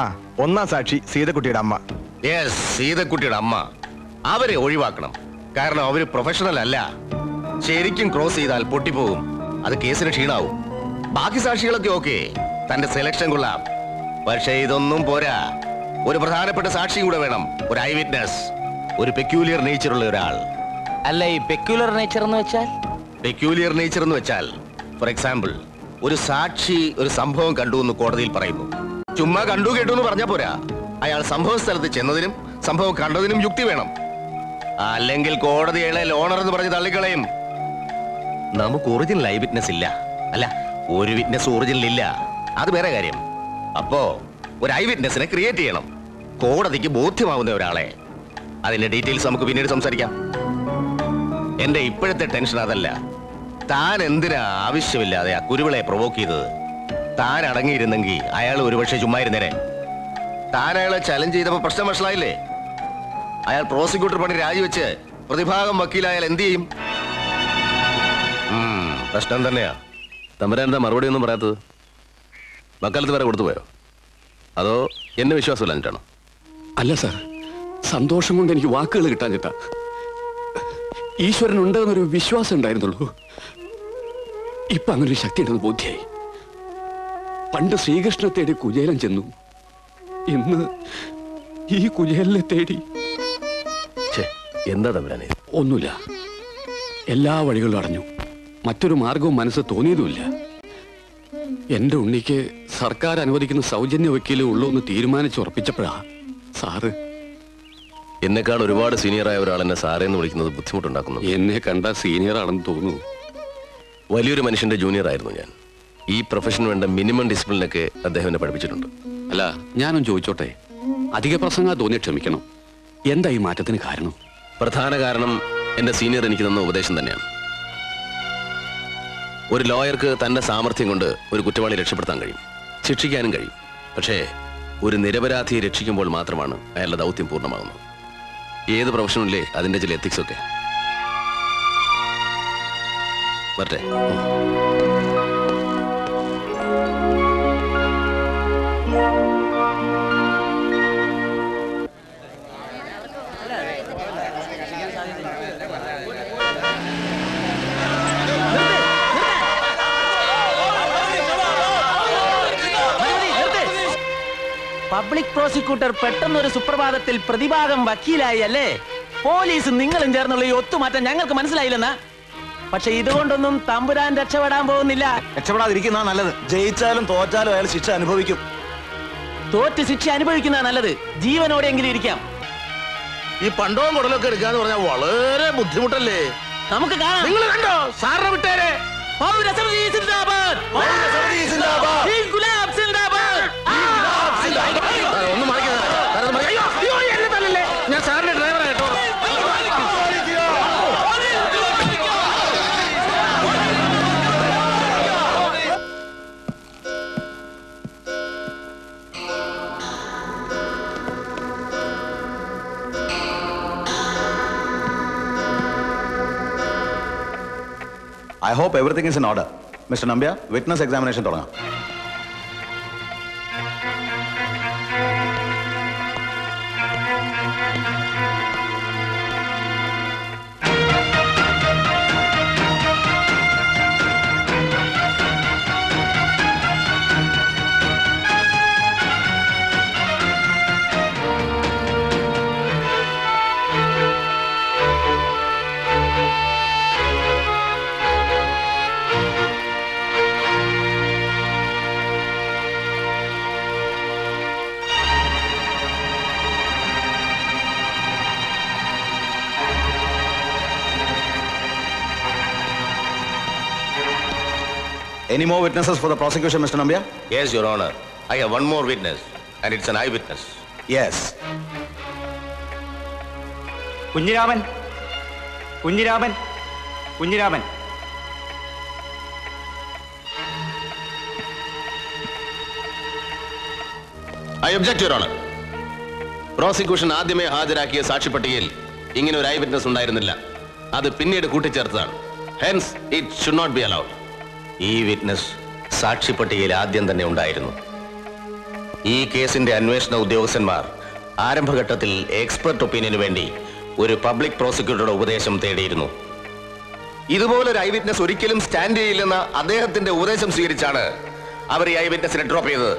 ആ, ഒന്നാം സാക്ഷി സീതക്കുട്ടിയുടെ അമ്മ. യെസ്, സീതക്കുട്ടിയുടെ അമ്മ. അവരെ ഒഴിവാക്കണം, കാരണം അവര് പ്രൊഫഷണൽ അല്ല. ശരിക്കും ക്രോസ് ചെയ്താൽ പൊട്ടിപ്പോകും, അത് കേസിന് ക്ഷീണാവും. ബാക്കി സാക്ഷികളൊക്കെ ഓക്കെ, തന്റെ സെലക്ഷൻ കൊള്ളാം. പക്ഷേ ഇതൊന്നും പോരാ, ഒരു പ്രധാനപ്പെട്ട സാക്ഷി കൂടെ വേണം. ഒരു ഐ വിറ്റ്നസ്, ഒരു പെക്യൂലിയർ നേച്ചർ ഉള്ള ഒരാൾ. അല്ല, ഈ പെക്യൂലിയർ നേച്ചർ എന്ന് വെച്ചാൽ? പെക്യൂലിയർ നേച്ചർ എന്ന് വെച്ചാൽ ഫോർ എക്സാമ്പിൾ, ഒരു സാക്ഷി ഒരു സംഭവം കണ്ടു എന്ന് കോടതിയിൽ പറയുന്നു. ചുമ്മാ കണ്ടു കേട്ടു എന്ന് പറഞ്ഞാൽ പോരാ, അയാൾ സംഭവ സ്ഥലത്ത് ചെന്നതിനും സംഭവം കണ്ടതിനും യുക്തി വേണം. അല്ലെങ്കിൽ കോടതി അയാളെ ലോണർ എന്ന് പറഞ്ഞ് തള്ളിക്കളയും. നമുക്ക് ഒറിജിനൽ ഐ വിറ്റ്നസ് ഇല്ല. അല്ല, ഒരു വിറ്റ്നസ് ഒറിജിനൽ ഇല്ല, അത് വേറെ കാര്യം. അപ്പോ ഒരു ഐ വിറ്റ്നസിനെ ക്രിയേറ്റ് ചെയ്യണം, കോടതിക്ക് ബോധ്യമാവുന്ന ഒരാളെ. അതിന്റെ ഡീറ്റെയിൽസ് നമുക്ക് പിന്നീട് സംസാരിക്കാം. എന്റെ ഇപ്പോഴത്തെ ടെൻഷൻ അതല്ല. താൻ എന്തിനാ ആവശ്യമില്ലാതെ ആ കുരുവിളയെ പ്രൊവോക്ക് ചെയ്തത്? താൻ അടങ്ങിയിരുന്നെങ്കിൽ അയാൾ ഒരുപക്ഷെ ചുമ്മായിരുന്നേനെ. താൻ അയാളെ ചലഞ്ച് ചെയ്തപ്പോൾ പ്രശ്നം വഷളായില്ലേ? അയാൾ പ്രോസിക്യൂട്ടർ പണി രാജിവെച്ച് പ്രതിഭാഗം വക്കീലായാൽ എന്ത് ചെയ്യും? പ്രശ്നം തന്നെയാ. തമ്പുരാൻ എന്താ മറുപടി ഒന്നും പറയാത്തത്? വക്കാലത്ത് വരെ കൊടുത്തുപോയോ, അതോ എന്നെ വിശ്വാസമില്ലാഞ്ഞിട്ടാണോ? അല്ല സാർ, സന്തോഷം കൊണ്ട് എനിക്ക് വാക്കുകൾ കിട്ടാൻ ചിട്ട. ഈശ്വരൻ ഉണ്ടെന്നൊരു വിശ്വാസം ഉണ്ടായിരുന്നുള്ളൂ. ഇപ്പൊ അങ്ങനൊരു ശക്തി ഉണ്ടെന്ന് ബോധ്യായി. പണ്ട് ശ്രീകൃഷ്ണനെ തേടി കുചേലൻ ചെന്നു, ഇന്ന് ഈ കുചേലനെ തേടി. എന്താ തമ്പുരാനെ? ഒന്നുമില്ല, എല്ലാ വഴികളും അടഞ്ഞു. മറ്റൊരു മാർഗവും മനസ്സ് തോന്നിയതുമില്ല. എന്റെ ഉണ്ണിക്ക് സർക്കാർ അനുവദിക്കുന്ന സൗജന്യ വക്കീലേ ഉള്ളൂ എന്ന് തീരുമാനിച്ചുറപ്പിച്ചപ്പോഴാ സാറ് എന്നെക്കാൾ ഒരുപാട് സീനിയറായ ഒരാൾ എന്നെ സാറേന്ന് വിളിക്കുന്നത് ബുദ്ധിമുട്ടുണ്ടാക്കുന്നു. എന്നെ കണ്ട സീനിയറാണെന്ന് തോന്നുന്നു. വലിയൊരു മനുഷ്യന്റെ ജൂനിയർ ആയിരുന്നു ഞാൻ. ഈ പ്രൊഫഷന് വേണ്ട മിനിമം ഡിസിപ്ലിനൊക്കെ അദ്ദേഹം എന്നെ പഠിപ്പിച്ചിട്ടുണ്ട്. അല്ല, ഞാനും ചോദിച്ചോട്ടെ, അധിക പ്രസംഗം തോന്നി ക്ഷമിക്കണം, എന്താ ഈ മാറ്റത്തിന് കാരണം? പ്രധാന കാരണം എൻ്റെ സീനിയർ എനിക്ക് തന്ന ഉപദേശം തന്നെയാണ്. ഒരു ലോയർക്ക് തൻ്റെ സാമർഥ്യം കൊണ്ട് ഒരു കുറ്റവാളി രക്ഷപ്പെടുത്താൻ കഴിയും, ശിക്ഷിക്കാനും കഴിയും. പക്ഷേ ഒരു നിരപരാധിയെ രക്ഷിക്കുമ്പോൾ മാത്രമാണ് അയാളുടെ ദൗത്യം പൂർണ്ണമാകുന്നത്. ഏത് പ്രൊഫഷനിലെ അതിൻ്റെ ചില എത്തിക്സ് ഒക്കെ വരട്ടെ. പബ്ലിക് പ്രോസിക്യൂട്ടർ പെട്ടെന്നൊരു സുപ്രഭാതത്തിൽ പ്രതിഭാഗം വക്കീലായി അല്ലേ? പോലീസും നിങ്ങളും ചേർന്നുള്ള ഈ ഒത്തുമാറ്റം ഞങ്ങൾക്ക് മനസ്സിലായില്ലെന്നാ. പക്ഷെ ഇതുകൊണ്ടൊന്നും തമ്പുരാൻ രക്ഷപ്പെടാൻ പോകുന്നില്ല. രക്ഷപ്പെടാതിരിക്കുന്ന നല്ലത്. ജയിച്ചാലും തോറ്റാലും അയാൾ ശിക്ഷ അനുഭവിക്കും. തോറ്റ് ശിക്ഷ അനുഭവിക്കുന്ന നല്ലത്. ജീവനോടെയെങ്കിലും ഇരിക്കാം. ഈ പണ്ടവും കുടലൊക്കെ എടുക്കാന്ന് പറഞ്ഞാൽ വളരെ ബുദ്ധിമുട്ടല്ലേ? നമുക്ക് കാണാം. നിങ്ങൾ കണ്ടോ സാറിനെ വിട്ടേരെ. ഞാൻ സാറിന്റെ ഡ്രൈവർ ആയിട്ടോ. I hope everything is in order. Mr. Nambia, witness examination തുടങ്ങാം. Any more witnesses for the prosecution, Mr. Nambia? Yes, Your Honor. I have one more witness, and it's an eyewitness. Yes. Kunjiraman. Kunjiraman. Kunjiraman. I object, Your Honor. Prosecution ആദ്യമേ ഹാജരാക്കിയ സാക്ഷിപട്ടികയിൽ ഇങ്ങനെ ഒരു eyewitness ഉണ്ടായിരുന്നില്ല. അത് പിന്നീട് കൂട്ടിച്ചേർത്തതാണ്. Hence, it should not be allowed. ഈ witness സാക്ഷിപട്ടികയിൽ ആദ്യം തന്നെ ഉണ്ടായിരുന്നു. ഈ കേസിന്റെ അന്വേഷണ ഉദ്യോഗസ്ഥന്മാർ ആരംഭഘട്ടത്തിൽ എക്സ്പെർട്ട് ഒപ്പീനിയന് വേണ്ടി ഒരു പബ്ലിക് പ്രോസിക്യൂട്ടറുടെ ഉപദേശം തേടിയിരുന്നു. ഇതുപോലൊരു ഐ വിറ്റ്നസ് ഒരിക്കലും സ്റ്റാൻഡ് ചെയ്യില്ലെന്ന അദ്ദേഹത്തിന്റെ ഉപദേശം സ്വീകരിച്ചാണ് അവർ ഈ ഐ വിറ്റ്നസിനെ ഡ്രോപ്പ് ചെയ്തത്.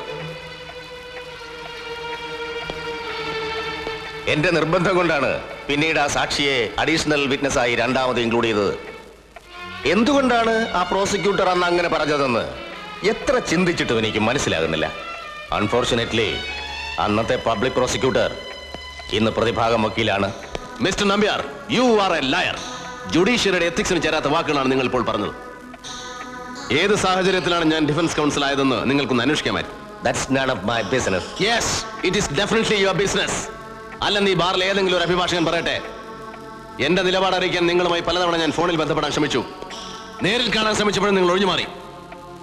എന്റെ നിർബന്ധം കൊണ്ടാണ് പിന്നീട് ആ സാക്ഷിയെ അഡീഷണൽ വിറ്റ്നസ്സായി രണ്ടാമത് ഇൻക്ലൂഡ് ചെയ്തത്. എന്തുകൊണ്ടാണ് ആ പ്രോസിക്യൂട്ടർ അന്ന് അങ്ങനെ പറഞ്ഞതെന്ന് എത്ര ചിന്തിച്ചിട്ടും എനിക്ക് മനസ്സിലാകുന്നില്ല. അൺഫോർച്ചുനേറ്റ്ലി അന്നത്തെ പബ്ലിക് പ്രോസിക്യൂട്ടർ ഇന്ന് പ്രതിഭാഗം വക്കീലാണ്. Mister Nambiar, you are a liar. ജുഡീഷ്യറിയുടെ എത്തിക്സിന് ചേരാത്ത വാക്കുകളാണ് നിങ്ങൾ ഇപ്പോൾ പറഞ്ഞത്. ഏത് സാഹചര്യത്തിലാണ് ഞാൻ ഡിഫൻസ് കൗൺസിൽ ആയതെന്ന് നിങ്ങൾക്കൊന്ന് അന്വേഷിക്കാമായിരുന്നു. That's not of my business. Yes, it is definitely your business. അല്ലെന്ന് ഈ ബാറിൽ ഏതെങ്കിലും ഒരു അഭിഭാഷകൻ പറയട്ടെ. എന്റെ നിലപാട് അറിയിക്കാൻ നിങ്ങളുമായി പലതവണ ഞാൻ ഫോണിൽ ബന്ധപ്പെടാൻ ശ്രമിച്ചു. നേരിൽ കാണാൻ ശ്രമിച്ചപ്പോഴും നിങ്ങൾ ഒഴിഞ്ഞു മാറി.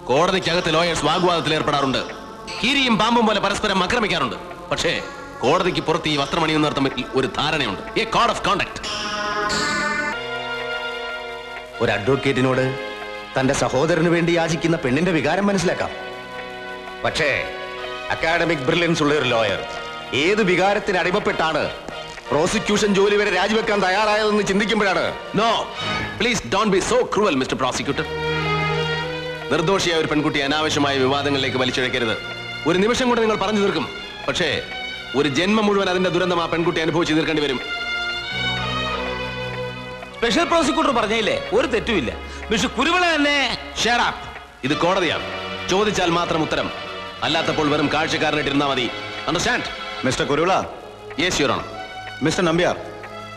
കോടതിക്കകത്ത് ലോയേഴ്സ് വാഗ്വാദത്തിൽ ഏർപ്പെടാറുണ്ട്. കീരിയും പാമ്പും പോലെ പരസ്പരം ആക്രമിക്കാറുണ്ട്. പക്ഷേ കോടതിക്ക് പുറത്ത് ഈ വസ്ത്രമണിയുന്നവർ തമ്മിൽ ഒരു ധാരണയുണ്ട്, എ കോഡ് ഓഫ് കോണ്ടക്ട്. ഒരു അഡ്വക്കേറ്റിനോട് തന്റെ സഹോദരന് വേണ്ടി യാചിക്കുന്ന പെണ്ണിന്റെ വികാരം മനസ്സിലാക്കാം. പക്ഷേ അക്കാഡമിക് ബ്രില്യൻസ് ഉള്ള ഒരു ലോയർ ഏത് വികാരത്തിന് അടിമപ്പെട്ടാണ് പ്രോസിക്യൂഷൻ ജോലി വരെ രാജിവെക്കാൻ തയ്യാറായതെന്ന് ചിന്തിക്കുമ്പോഴാണ്. No, please don't be so cruel mister prosecutor. നിർദോഷിയായ ഒരു പെൺകുട്ടി അനാവശ്യമായ വിവാദങ്ങളിലേക്ക് വലിച്ചിഴക്കരുത്. ഒരു നിമിഷം കൊണ്ട് നിങ്ങൾ പറഞ്ഞു തീർക്കും, പക്ഷേ ഒരു ജന്മം മുഴുവൻ അതിന്റെ ദുരന്തം ആ പെൺകുട്ടി അനുഭവിച്ചു തീർക്കേണ്ടി വരും. സ്പെഷ്യൽ പ്രോസിക്യൂട്ടർ പറഞ്ഞില്ലേ, ഒരു തെറ്റുമില്ല. പക്ഷെ കുരുവിളെ തന്നെ. Shut up. ഇത് കോടതിയാണ്. ചോദിച്ചാൽ മാത്രം ഉത്തരം, അല്ലാത്തപ്പോൾ വെറും കാഴ്ചക്കാരനായിട്ടിരുന്നാൽ മതി. Understand mister Kuruvila? Yes, your honour. Mister Nambiar,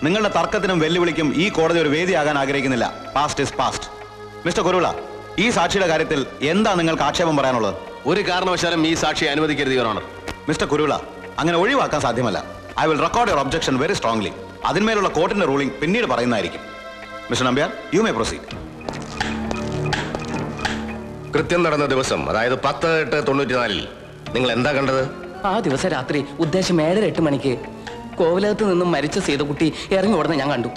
നിങ്ങളുടെ തർക്കത്തിനും വെല്ലുവിളിക്കും ഈ കോടതി ഒരു വേദിയാകാൻ ആഗ്രഹിക്കുന്നില്ല. Past is past. Mister Kuruvila, ഈ സാക്ഷിയുടെ കാര്യത്തിൽ എന്താ നിങ്ങൾക്ക് ആക്ഷേപം പറയാനുള്ളത്? ഒരു കാരണവശാലും ഈ സാക്ഷിയെ അനുവദിക്കരുത് യുവർ ഓണർ. മിസ്റ്റർ കുരുള, അങ്ങനെ ഒഴിവാക്കാൻ സാധ്യമല്ല. I will record your objection very strongly. അതിന്മേലുള്ള കോർട്ടിന്റെ റൂളിംഗ് പിന്നീട് പറയുന്നതായിരിക്കും. Mister Nambiar, you may proceed. കൃത്യം നടന്ന ദിവസം, അതായത് 10/8/94-ൽ നിങ്ങൾ എന്താ കണ്ടത്? ആ ദിവസം രാത്രി ഉദ്ദേശം 7:30 മണിക്ക് കോവിലകത്ത് നിന്നും മരിച്ച സീതകുട്ടി ഇറങ്ങി ഓടുന്ന ഞാൻ കണ്ടു.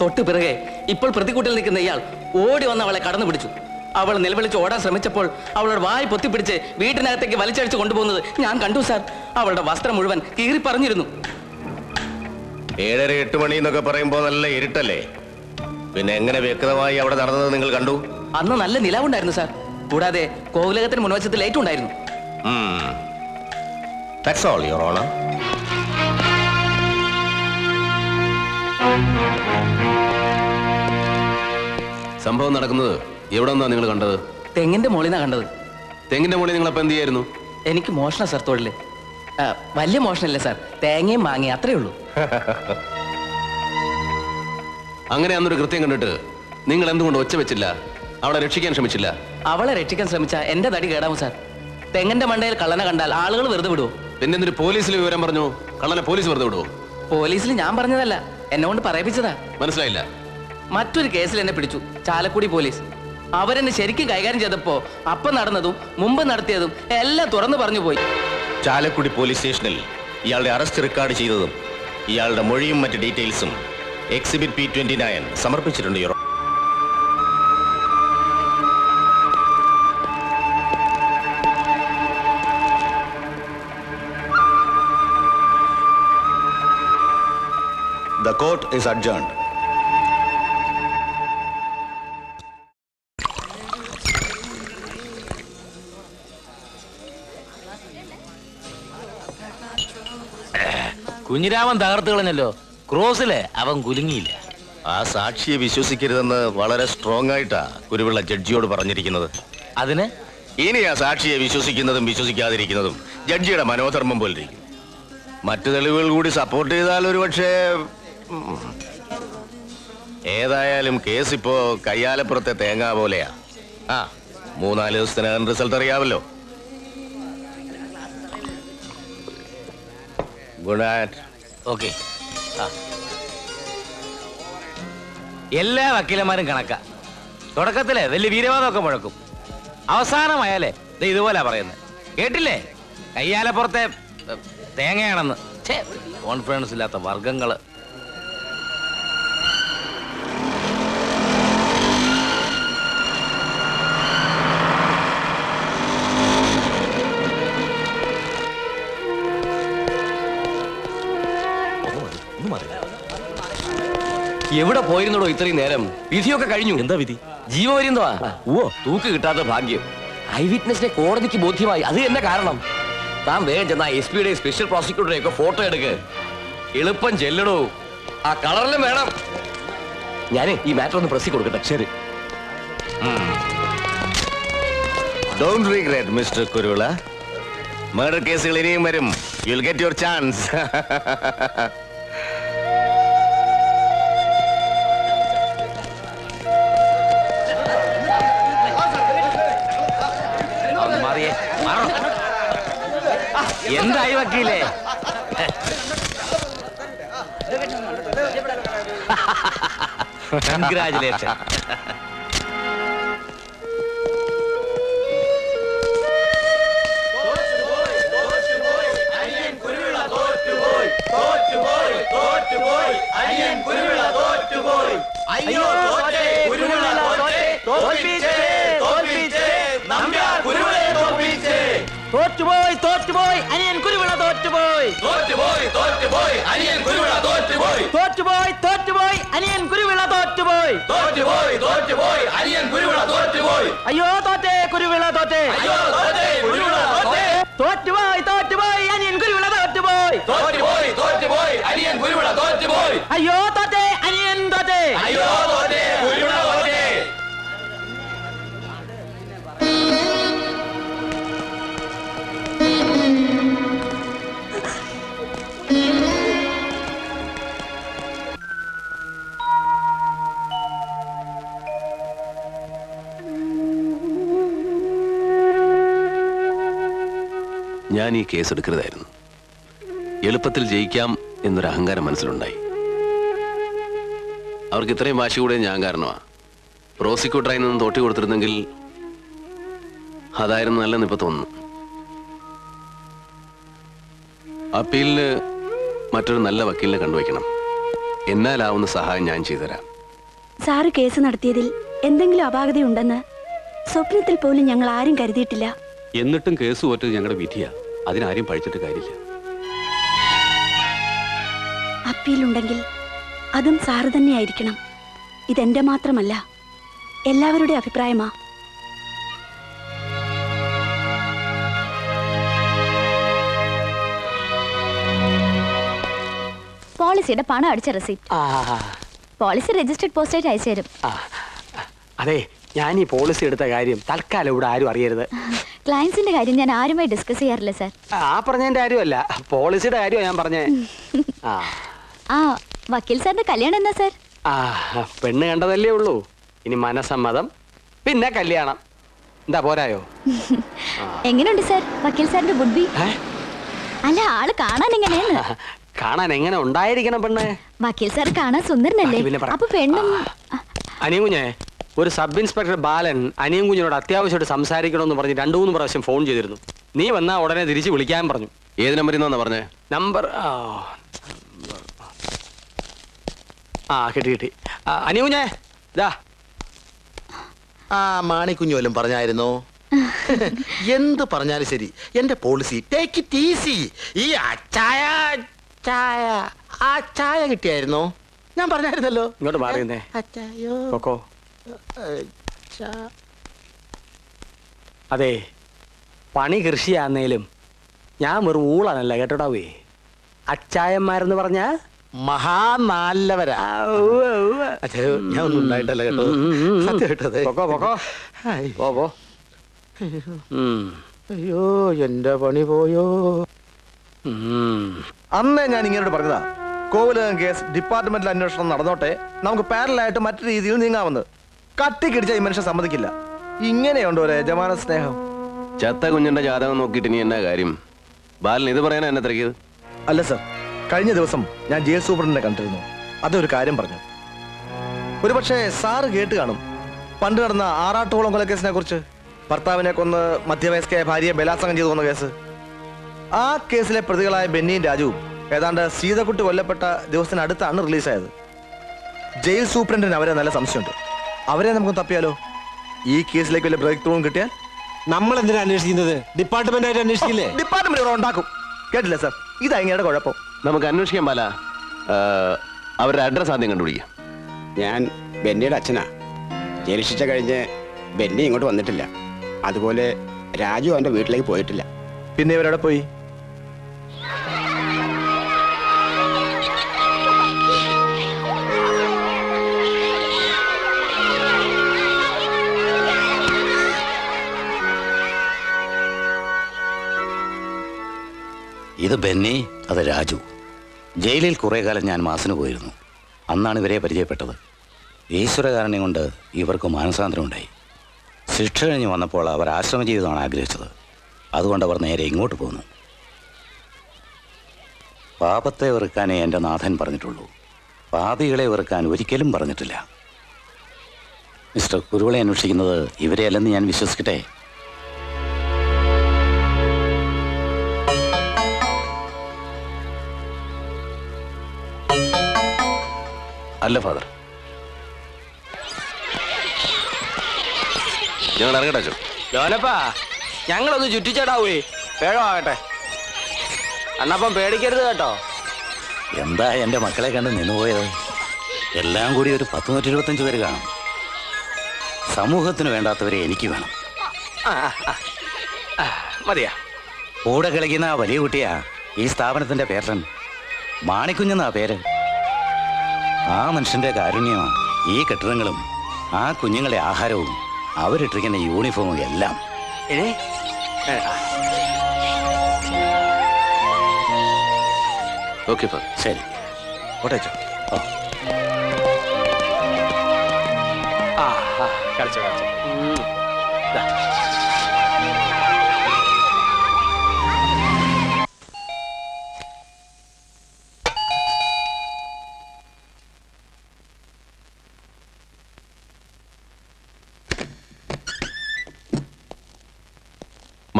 തൊട്ടു പിറകെ ഇപ്പോൾ പ്രതികൂട്ടിൽ നിൽക്കുന്ന ഇയാൾ ഓടി വന്ന് അവളെ കടന്നു പിടിച്ചു. അവൾ നിലവിളിച്ച് ഓടാൻ ശ്രമിച്ചപ്പോൾ അവളുടെ വായ് പൊത്തിപ്പിടിച്ച് വീട്ടിനകത്തേക്ക് വലിച്ചഴിച്ച് കൊണ്ടുപോകുന്നത് ഞാൻ കണ്ടു സാർ. അവളുടെ വസ്ത്രം മുഴുവൻ കീറി പറഞ്ഞിരുന്നു. 7:30-8 മണി എന്നൊക്കെ പറയുമ്പോ നല്ല ഇരുട്ടല്ലേ, പിന്നെ എങ്ങനെ വ്യക്തമായി അവിടെ നടന്നത് നിങ്ങൾ കണ്ടു? അന്ന് നല്ല നിലാവുണ്ടായിരുന്നു സാർ. കൂടാതെ കോവിലകത്തിന് മുൻവശത്ത് ലൈറ്റ് ഉണ്ടായിരുന്നു. That's all, Your Honor. സംഭവം നടക്കുന്നത് എവിടെ നിന്നാണ് നിങ്ങൾ കണ്ടത്? തെങ്ങിന്റെ മോളിന്നാ കണ്ടത്. തെങ്ങിന്റെ മോളിൽ നിങ്ങൾ അപ്പം എന്ത് ചെയ്യായിരുന്നു? എനിക്ക് മോഷണ സാർ, തൊഴില്. വലിയ മോഷണല്ലേ സാർ, തേങ്ങയും മാങ്ങി അത്രേ ഉള്ളൂ. അങ്ങനെ അന്നൊരു കൃത്യം കണ്ടിട്ട് നിങ്ങൾ എന്തുകൊണ്ട് ഒച്ച വെച്ചില്ല? അവളെ രക്ഷിക്കാൻ ശ്രമിച്ചില്ല? അവളെ രക്ഷിക്കാൻ ശ്രമിച്ച എന്റെ തടി കേടാവും സാർ. തെങ്ങിന്റെ മണ്ടയിൽ കള്ളനെ കണ്ടാൽ ആളുകൾ വെറുതെ വിടുവോ? പിന്നെ എന്തിനു പോലീസിൽ വിവരം പറഞ്ഞു? കള്ളനെ പോലീസ് വെറുതെ വിടുവോ? പോലീസിൽ ഞാൻ പറഞ്ഞതല്ല, എന്നോട് പറയിപ്പിച്ചതാ. മനസ്സിലായില്ല. മറ്റൊരു കേസിൽ എന്നെ പിടിച്ചു, ചാലക്കുടി പോലീസ്. അവരെന്നെ ശരിക്കും കൈകാര്യം ചെയ്തപ്പോ അപ്പം നടന്നതും മുമ്പ് നടത്തിയതും എല്ലാം തുറന്നു പറഞ്ഞു പോയി. ചാലക്കുടി പോലീസ് സ്റ്റേഷനിൽ ഇയാളുടെ അറസ്റ്റ് റെക്കോർഡ് ചെയ്തതും ഇയാളുടെ മൊഴിയും മറ്റ് ഡീറ്റെയിൽസും എക്സിബിറ്റ് P-29 സമർപ്പിച്ചിട്ടുണ്ട്. The court is adjourned. Kunhiraman തകർത്ത് കളഞ്ഞല്ലോ. ക്രോസിലെ അവൻ കുലുങ്ങിയില്ല. ആ സാക്ഷിയെ വിശ്വസിക്കരുതെന്ന് വളരെ സ്ട്രോങ് ആയിട്ടാ കുരുവിള ജഡ്ജിയോട് പറഞ്ഞിരിക്കുന്നത്. അതിന് ഇനി ആ സാക്ഷിയെ വിശ്വസിക്കുന്നതും വിശ്വസിക്കാതിരിക്കുന്നതും ജഡ്ജിയുടെ മനോധർമ്മം പോലിരിക്കും. മറ്റു തെളിവുകൾ കൂടി സപ്പോർട്ട് ചെയ്താൽ ഒരുപക്ഷേ. ഏതായാലും കേസ് ഇപ്പോ കയ്യാലപ്പുറത്തെ തേങ്ങ പോലെയാ. ആ 3-4 ദിവസത്തിനകം റിസൾട്ട് അറിയാമല്ലോ. Good night. ഓക്കെ, എല്ലാ വക്കീലന്മാരും കണക്കാ. തുടക്കത്തില് വലിയ വീരവാദമൊക്കെ മുഴക്കും, അവസാനമായാലേ ഇതുപോലാ പറയുന്നത്. കേട്ടില്ലേ, കയ്യാലപ്പുറത്തെ തേങ്ങയാണെന്ന്. കോൺഫിഡൻസ് ഇല്ലാത്ത വർഗങ്ങള്. എവിടെ പോയിരുന്നോ ഇത്രയും നേരം? വിധിയൊക്കെ കഴിഞ്ഞു. എന്താ വിധി? ജീവപര്യന്തമാ. ഓ, തൂക്ക് കിട്ടാത്ത ഭാഗ്യം. ഐ വിറ്റ്നസിനെ കോടതിക്ക് ബോധ്യമായി. അത് തന്നെ കാരണം. താൻ വേഗം ചെന്ന SP യുടെ സ്പെഷ്യൽ പ്രോസിക്യൂട്ടറെ ഒക്കെ ഫോട്ടോ എടുക്ക്. എളുപ്പം ചെല്ലണോ? ആ കളറിലും വേണം. ഞാൻ ഈ മാറ്റർ ഒന്ന് പ്രസ്സി കൊടുക്കട്ടെ. ശരി. Don't regret, Mr. Kurula. Murder കേസുകൾ ഇനിയും വരും. You will get your chance. എന്തായി വക്കീലേ? കൺഗ്രാജുലേഷൻ. തോറ്റുപോയി അനിയൻ കുരുവിള. തോറ്റുപോയി അനിയൻ കുരുവിള. തോറ്റുപോയി അനിയൻ കുരുവിള. തോറ്റുപോയി അനിയൻ കുരുവിള. തോറ്റുപോയി അയ്യോ തോറ്റേ കുരുവിള. തോറ്റുപോയി അനിയൻ കുരുവിള. തോറ്റുപോയി അനിയൻ കുരുവിള. അയ്യോ തോറ്റേ അനിയൻ. അയ്യോ തോറ്റേ കുരുവിള. ഞാൻ ഈ കേസ് എടുക്കരുതായിരുന്നു. എളുപ്പത്തിൽ ജയിക്കാം എന്നൊരു അഹങ്കാരം മനസ്സിലുണ്ടായി. അവർക്ക് ഇത്രയും വാശി കൂടെ ഞാൻ കാരണമാണ്. പ്രോസിക്യൂട്ടറായി നിന്നും തോട്ടി കൊടുത്തിരുന്നെങ്കിൽ അതായിരുന്നു നല്ലെന്ന് ഇപ്പം തോന്നുന്നു. അപ്പീലിന് മറ്റൊരു നല്ല വക്കീലിനെ കണ്ടുവയ്ക്കണം. എന്നാലാവുന്ന സഹായം ഞാൻ ചെയ്തുതരാം. സാറ് കേസ് നടത്തിയതിൽ എന്തെങ്കിലും അപാകതയുണ്ടെന്ന് സ്വപ്നത്തിൽ പോലും ഞങ്ങൾ ആരും കരുതിയിട്ടില്ല. എന്നിട്ടും കേസ് തോറ്റത് ഞങ്ങളുടെ വിധിയാ. അതിനാരും പഴിച്ചിട്ട് കാര്യമില്ല. അപ്പീലുണ്ടെങ്കിൽ അതും സാറ് തന്നെയായിരിക്കണം. ഇതെന്റെ മാത്രമല്ല, എല്ലാവരുടെ അഭിപ്രായമാ. പോളിസിയുടെ പണം അടിച്ച റെസിപ്റ്റ് പോളിസി രജിസ്റ്റേർഡ് പോസ്റ്റായിട്ട് അയച്ചു തരും. അതെ, ഞാൻ ഈ പോളിസി എടുത്ത കാര്യം തൽക്കാലം ഇവിടെ ആരും അറിയരുത്. ക്ലയൻസിന്റെ കാര്യം ഞാൻ ആരുമായി ഡിസ്കസ് ചെയ്യാറില്ല സാർ. ആ പറഞ്ഞതിന്റെ കാര്യമല്ല, പോളിസിയുടെ കാര്യമാണ് ഞാൻ പറഞ്ഞേ. ആ വക്കീൽ സാറിന്റെ കല്യാണം എന്നാ സാർ? ആ പെണ്ണ് കണ്ടതല്ലേ ഉള്ളൂ. ഇനി മനസമ്മതം, പിന്നെ കല്യാണം. എന്താ പോരായോ? എങ്ങനെയുണ്ട് സാർ വക്കീൽ സാറിന്റെ ബുദ്ധി? അല്ല, ആള് കാണാൻ എങ്ങനെയാണ്? കാണാൻ എങ്ങനെ ഉണ്ടായിരിക്കണം പെണ്ണ്? വക്കീൽ സാർ കാണാൻ സുന്ദരനല്ലേ? അപ്പൊ പെണ്ണും. അനിയും കുഞ്ഞേ, ഒരു സബ് ഇൻസ്പെക്ടർ ബാലൻ അനിയും കുഞ്ഞിനോട് അത്യാവശ്യമായിട്ട് സംസാരിക്കണമെന്ന് പറഞ്ഞ് 2-3 പ്രാവശ്യം ഫോൺ ചെയ്തിരുന്നു. നീ വന്നാ ഉടനെ തിരിച്ചു വിളിക്കാൻ പറഞ്ഞു. ഏത് നമ്പറിന്നാ പറഞ്ഞേ? നമ്പർ ആ കിട്ടി കിട്ടി. അനിയും കുഞ്ഞേ, ഇതാ ആ മാണിക്കുഞ്ഞു വല്ലതും പറഞ്ഞായിരുന്നു. എന്ത് പറഞ്ഞാലും ശരി, എന്റെ പോളിസി ടേക്ക് ഇറ്റ് ഈസി. ഈ അച്ചായ ചായ ആ ചായ കിട്ടിയായിരുന്നോ? ഞാൻ പറഞ്ഞായിരുന്നല്ലോ. ഇങ്ങോട്ട് മാറിയേ. കൊക്കോ. അതെ, പണി കൃഷിയാന്നേലും ഞാൻ വെറും ഊളാണല്ല കേട്ടോടാവേ. അച്ചായന്മാരെന്ന് പറഞ്ഞ മഹാനാല്ലവരാ. ഞാൻ ഒന്നും ഉണ്ടായിട്ടല്ല കേട്ടോ, കേട്ടത്. കൊക്കോ കൊക്കോ. ഓ അയ്യോ, എന്റെ പണി പോയോ. അന്നേ ഞാൻ ഇങ്ങനോട് പറഞ്ഞതാ, കോവിലകം കേസ് ഡിപ്പാർട്ട്മെന്റിൽ അന്വേഷണം നടന്നോട്ടെ, നമുക്ക് പാരലായിട്ട് മറ്റു രീതിയിൽ നീങ്ങാമെന്ന്. കട്ടിക്കിടിച്ച ഈ മനുഷ്യൻ സമ്മതിക്കില്ല. ഇങ്ങനെയുണ്ടോ ഒരു യജമാന സ്നേഹം? ചത്ത കുഞ്ഞിന്റെ ജാതകം നോക്കിയിട്ട് നീ എന്നാ കാര്യം? ബാലൻ ഇത് പറയാനാ എന്നെ തിരക്കിയത്? അല്ല സർ, കഴിഞ്ഞ ദിവസം ഞാൻ ജയിൽ സൂപ്രണ്ടിനെ കണ്ടിരുന്നു. അതൊരു കാര്യം പറഞ്ഞു. ഒരു പക്ഷേ സാറ് കേട്ട് കാണും, പണ്ട് നടന്ന ആറാട്ടുകുളം കൊലക്കേസിനെ കുറിച്ച്. ഭർത്താവിനെ കൊന്ന് മധ്യവയസ്കയായ ഭാര്യയെ ബലാത്സംഗം ചെയ്തു കൊന്ന കേസ്. ആ കേസിലെ പ്രതികളായ ബെന്നിയും രാജുവും ഏതാണ്ട് സീതക്കുട്ടി കൊല്ലപ്പെട്ട ദിവസത്തിനടുത്താണ് റിലീസായത്. ജയിൽ സൂപ്രണ്ടിന് അവരെ നല്ല സംശയമുണ്ട്. അവരെ നമുക്ക് തപ്പിയാലോ? ഈ കേസിലേക്ക് വല്ല ബ്രേക്ക് ത്രൂവും കിട്ടിയാൽ. നമ്മൾ എന്തിനാ അന്വേഷിക്കുന്നത്? ഡിപ്പാർട്ട്മെന്റായിട്ട് അന്വേഷിക്കില്ലേ? ഡിപ്പാർട്ട്മെന്റ് ഇവിടെ ഉണ്ടാക്കും. കേട്ടില്ല സാർ, ഇതാ ഇങ്ങനെ കുഴപ്പം. നമുക്ക് അന്വേഷിക്കാൻ പാല. അവരുടെ അഡ്രസ് ആദ്യം കണ്ടുപിടിക്കാം. ഞാൻ ബെന്നിയുടെ അച്ഛനാ. ജയിൽ ശിക്ഷ കഴിഞ്ഞ് ബെന്നി ഇങ്ങോട്ട് വന്നിട്ടില്ല. അതുപോലെ രാജു അവൻ്റെ വീട്ടിലേക്ക് പോയിട്ടില്ല. പിന്നെ ഇവരവിടെ പോയി? ഇത് ബെന്നി, അത് രാജു. ജയിലിൽ കുറേ കാലം ഞാൻ മാസിന് പോയിരുന്നു. അന്നാണ് ഇവരെ പരിചയപ്പെട്ടത്. ഈശ്വരകാരണി കൊണ്ട് ഇവർക്ക് മാനസാന്തരം ഉണ്ടായി. ശിക്ഷ കഴിഞ്ഞ് വന്നപ്പോൾ അവർ ആശ്രമ ജീവിതമാണ് ആഗ്രഹിച്ചത്. അതുകൊണ്ട് അവർ നേരെ ഇങ്ങോട്ട് പോന്നു. പാപത്തെ വെറുക്കാനേ എൻ്റെ നാഥൻ പറഞ്ഞിട്ടുള്ളൂ. പാപികളെ വെറുക്കാൻ ഒരിക്കലും പറഞ്ഞിട്ടില്ല. മിസ്റ്റർ കുരുവിളെ അന്വേഷിക്കുന്നത് ഇവരെയല്ലെന്ന് ഞാൻ വിശ്വസിക്കട്ടെ? അല്ല ഫാദർ, ഞങ്ങൾ ഇറങ്ങട്ടെ. ലോനപ്പാ, ഞങ്ങളൊന്ന് ചുറ്റിച്ചേടാവേ. വേഗമാകട്ടെ അണ്ണപ്പം, പേടിക്കരുത് കേട്ടോ. എന്താ എൻ്റെ മക്കളെ കണ്ട് നിന്നുപോയത്? എല്ലാം കൂടി ഒരു 10-125 പേര് കാണും. സമൂഹത്തിന് വേണ്ടാത്തവരെ എനിക്ക് വേണം. മതിയാ. കൂടെ കളിക്കുന്ന ആ വലിയ കുട്ടിയാ ഈ സ്ഥാപനത്തിൻ്റെ പേരൻ. മാണിക്കുഞ്ഞെന്നാ പേര്. ആ മനുഷ്യൻ്റെ കാരുണ്യമാണ് ഈ കെട്ടിടങ്ങളും ആ കുഞ്ഞുങ്ങളെ ആഹാരവും അവരിട്ടിരിക്കുന്ന യൂണിഫോമും എല്ലാം. ഓക്കെ ഫാദർ, ശരി. കളിച്ചോ.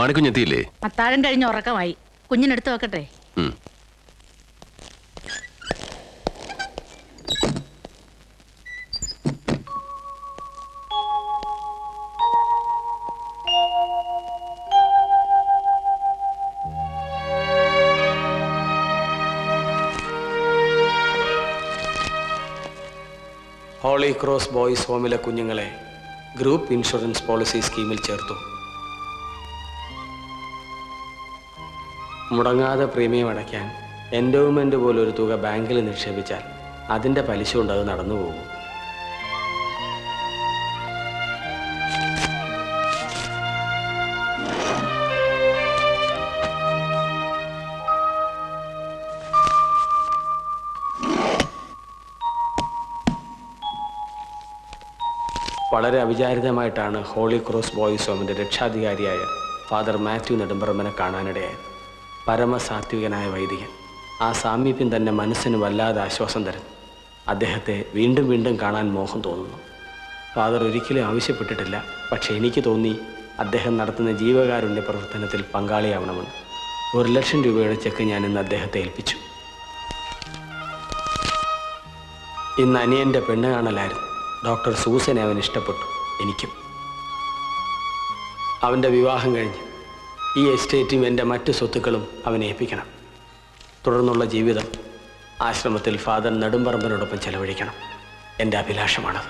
മാണിക്കുഞ്ഞെത്തിയില്ലേ? അത്താഴം കഴിഞ്ഞ് ഉറക്കമായി. കുഞ്ഞിനെടുത്ത് വെക്കട്ടെ? ഹോളി ക്രോസ് ബോയ്സ് ഹോമിലെ കുഞ്ഞുങ്ങളെ ഗ്രൂപ്പ് ഇൻഷുറൻസ് പോളിസി സ്കീമിൽ ചേർത്തു. മുടങ്ങാതെ പ്രീമിയം അടയ്ക്കാൻ എൻഡോവ്മെൻ്റ് പോലൊരു തുക ബാങ്കിൽ നിക്ഷേപിച്ചാൽ അതിൻ്റെ പലിശ കൊണ്ട് അത് നടന്നുപോകും. വളരെ അവിചാരിതമായിട്ടാണ് ഹോളി ക്രോസ് ബോയ്സ് ഹോമിൻ്റെ രക്ഷാധികാരിയായ ഫാദർ മാത്യു നെടുമ്പ്രമ്മനെ കാണാനിടയായത്. പരമസാത്വികനായ വൈദികൻ. ആ സാമീപ്യം തന്നെ മനസ്സിന് വല്ലാതെ ആശ്വാസം തരും. അദ്ദേഹത്തെ വീണ്ടും വീണ്ടും കാണാൻ മോഹം തോന്നുന്നു. ഫാദർ ഒരിക്കലും ആവശ്യപ്പെട്ടിട്ടില്ല, പക്ഷേ എനിക്ക് തോന്നി അദ്ദേഹം നടത്തുന്ന ജീവകാരുണ്യ പ്രവർത്തനത്തിൽ പങ്കാളിയാവണമെന്ന്. 1,00,000 രൂപയുടെ ചെക്ക് ഞാൻ ഇന്ന് അദ്ദേഹത്തെ ഏൽപ്പിച്ചു. ഇന്ന് അനിയൻ്റെ പെണ്ണ് കാണലായിരുന്നു. ഡോക്ടർ സൂസനെ അവൻ ഇഷ്ടപ്പെട്ടു, എനിക്കും. അവൻ്റെ വിവാഹം കഴിഞ്ഞ് ഈ എസ്റ്റേറ്റും എൻ്റെ മറ്റ് സ്വത്തുക്കളും അവനെ ഏൽപ്പിക്കണം. തുടർന്നുള്ള ജീവിതം ആശ്രമത്തിൽ ഫാദർ നെടുമ്പറമ്പനോടൊപ്പം ചെലവഴിക്കണം. എൻ്റെ അഭിലാഷമാണത്.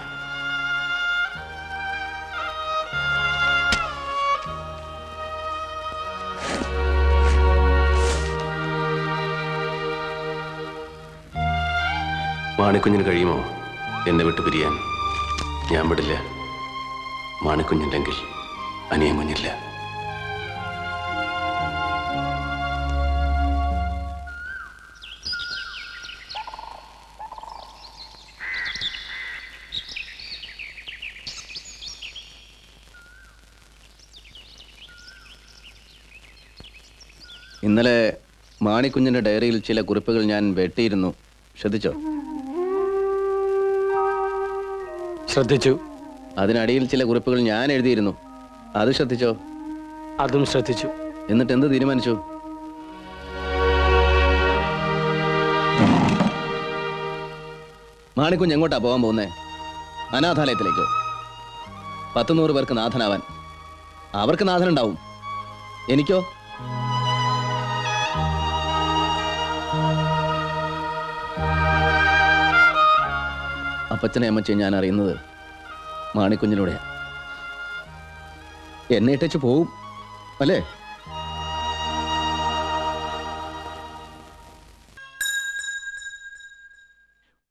മാണിക്കുഞ്ഞിന് കഴിയുമോ എന്നെ വിട്ടു പിരിയാൻ? ഞാൻ വിടില്ല. മാണിക്കുഞ്ഞില്ലെങ്കിൽ അനിയൻ കുഞ്ഞില്ല. ഇന്നലെ മാണിക്കുഞ്ഞിൻ്റെ ഡയറിയിൽ ചില കുറിപ്പുകൾ ഞാൻ വെട്ടിയിരുന്നു. ശ്രദ്ധിച്ചോ? ശ്രദ്ധിച്ചു. അതിനടിയിൽ ചില കുറിപ്പുകൾ ഞാൻ എഴുതിയിരുന്നു. അത് ശ്രദ്ധിച്ചോ? അതും ശ്രദ്ധിച്ചു. എന്നിട്ട് എന്ത് തീരുമാനിച്ചു? മാണിക്കുഞ്ഞ് എങ്ങോട്ടാ പോകാൻ പോകുന്നേ? അനാഥാലയത്തിലേക്കോ? 100-100 പേർക്ക് നാഥനാവാൻ. അവർക്ക് നാഥനുണ്ടാവും, എനിക്കോ? അപ്പച്ചനെ അമ്മച്ചെ ഞാൻ അറിയുന്നത് മാണിക്കുഞ്ഞിലൂടെയാണ്. എന്നെ ഇട്ടു പോവും അല്ലേ?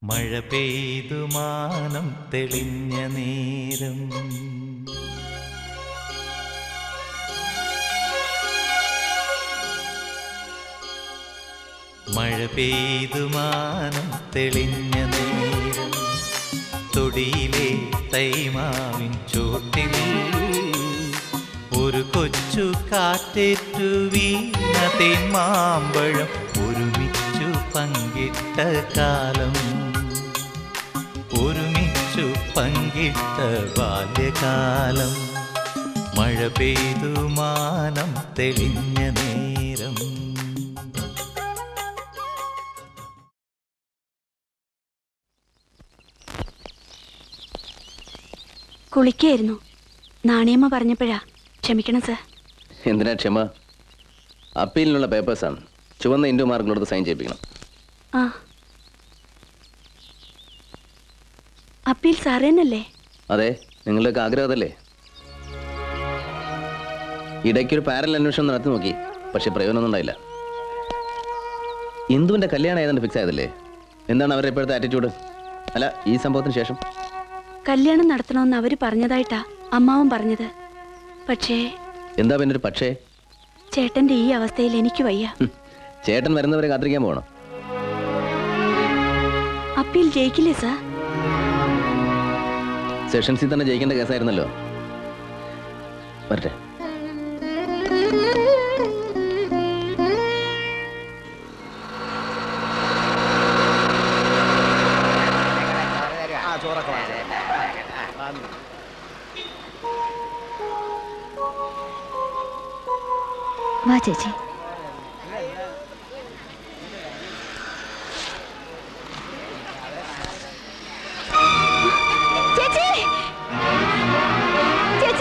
മഴ പെയ്തു മാനം തെളിഞ്ഞ നേരം മഴ പെയ്തു മാനം തെളിഞ്ഞ നേരം തൊടിയിലെ തൈമാവിൻ ചോട്ടിൽ ഒരു കൊച്ചു കാറ്റേറ്റു വീണ തേൻമാമ്പഴം ഒരുമിച്ചു പങ്കിട്ട കാലം, ഒരുമിച്ചു പങ്കിട്ട ബാല്യകാലം. മഴ പെയ്തു മാനം തെളിഞ്ഞ നേരം. കുളിക്കായിരുന്നു. നാണിയമ്മ പറഞ്ഞപ്പോഴാ. ക്ഷമിക്കണം സാർ. എന്തിനാ ക്ഷമ? അപ്പീലിനുള്ള പേപ്പേഴ്സാണ്. ചുവന്ന ഇൻഡു മാർക്കിനോട് സൈൻ ചെയ്യിപ്പിക്കണം. ആ അപ്പീൽ സാർ തന്നല്ലേ? അതെ, നിങ്ങളുടെയൊക്കെ ആഗ്രഹം അതല്ലേ? ഇടയ്ക്കൊരു പാരലൽ അന്വേഷണം നടത്തി നോക്കി, പക്ഷെ പ്രയോജനമൊന്നും ഉണ്ടായില്ല. ഇന്ദുവിൻ്റെ കല്യാണം ഏതാണ്ട് ഫിക്സ് ആയതല്ലേ? എന്താണ് അവരുടെ ഇപ്പോഴത്തെ ആറ്റിറ്റ്യൂഡ്? അല്ല, ഈ സംഭവത്തിന് ശേഷം കല്യാണം നടത്തണമെന്ന് അവര് പറഞ്ഞതായിട്ടാ അമ്മാവൻ പറഞ്ഞത്. പക്ഷേ എന്താ പിന്നൊരു പക്ഷേ? ചേട്ടന്റെ ഈ അവസ്ഥയിൽ എനിക്ക് വയ്യ. ചേട്ടൻ വരുന്നവരെ കാത്തിരിക്കാൻ പോകണം. Appeal ജയിക്കില്ലേ sir? സെഷൻസിൽ തന്നെ ജയിക്കേണ്ട കേസായിരുന്നല്ലോ. വരട്ടെ. 哇，姐姐，姐姐，姐姐，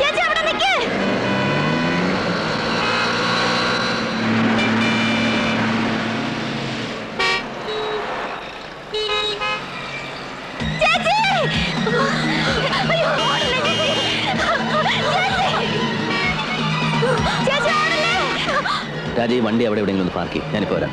姐姐，buradan gel。姐姐，哎呦，姐姐。 രാജി വണ്ടി അവിടെ എവിടെയെങ്കിലും ഒന്ന് പാർക്ക് ചെയ്യും ഞാനിപ്പോ വരാം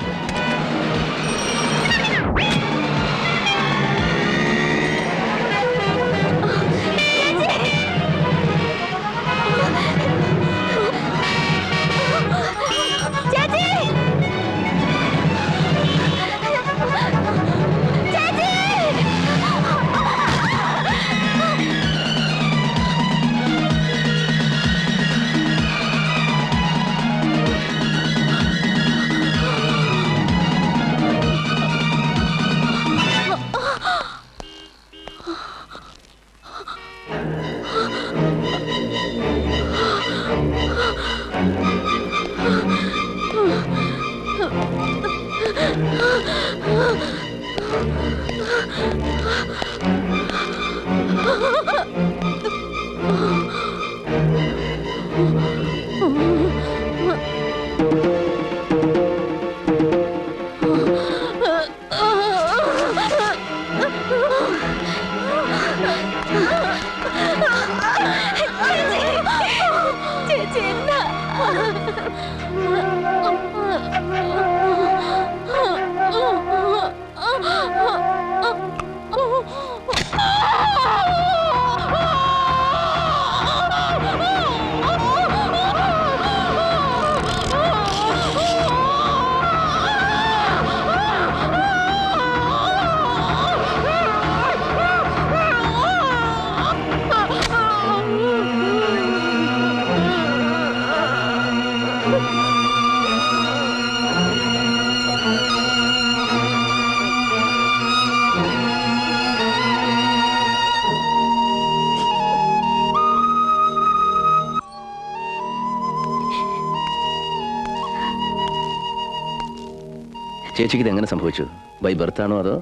ചേച്ചിക്ക് ഇതെങ്ങനെ സംഭവിച്ചു? ബൈ ബർത്താണോ അതോ?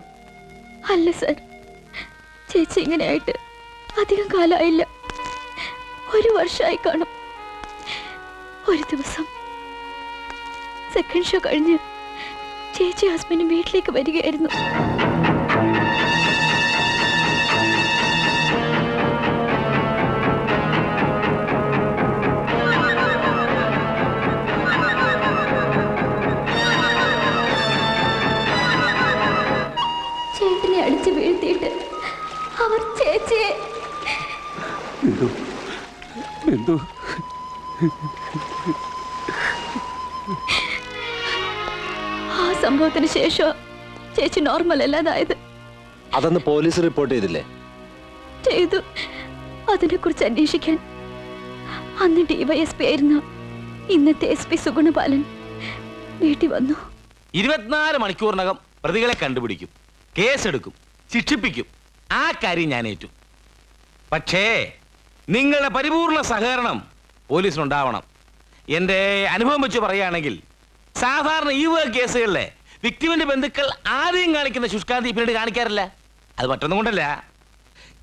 അല്ല സർ, ചേച്ചി ഇങ്ങനെയായിട്ട് അധികം കാലമായില്ല, ഒരു വർഷമായി കാണും. ഒരു ദിവസം സെക്കൻഡ് ഷോ കഴിഞ്ഞ് ചേച്ചി ഹസ്ബൻഡ് വീട്ടിലേക്ക് വരികയായിരുന്നു. ആ സംഭവത്തിന് ശേഷം ചേച്ചി നോർമൽ അല്ലാതായത്. അതൊന്ന് പോലീസ് റിപ്പോർട്ട് ചെയ്തില്ലേ? ചെയ്തു. അതിനെ കുറിച്ച് അന്വേഷിക്കാൻ അന്ന് ഡിവൈഎസ്പി ആയിരുന്നു ഇന്നത്തെ എസ് പി സുഗുണപാലൻ വീട്ടിൽ വന്നു. 24 മണിക്കൂറിനകം പ്രതികളെ കണ്ടുപിടിക്കും, കേസെടുക്കും, ശിക്ഷിപ്പിക്കും. ആ കാര്യം ഞാൻ ഏറ്റു. പക്ഷേ നിങ്ങളുടെ പരിപൂർണ സഹകരണം പോലീസിനുണ്ടാവണം. എൻ്റെ അനുഭവം വെച്ച് പറയുകയാണെങ്കിൽ സാധാരണ ഈ വക കേസുകളിലെ വിക്ടിമിൻ്റെ ബന്ധുക്കൾ ആദ്യം കാണിക്കുന്ന ശുഷ്കാന്തി പിന്നീട് കാണിക്കാറില്ല. അത് മറ്റൊന്നും കൊണ്ടല്ല,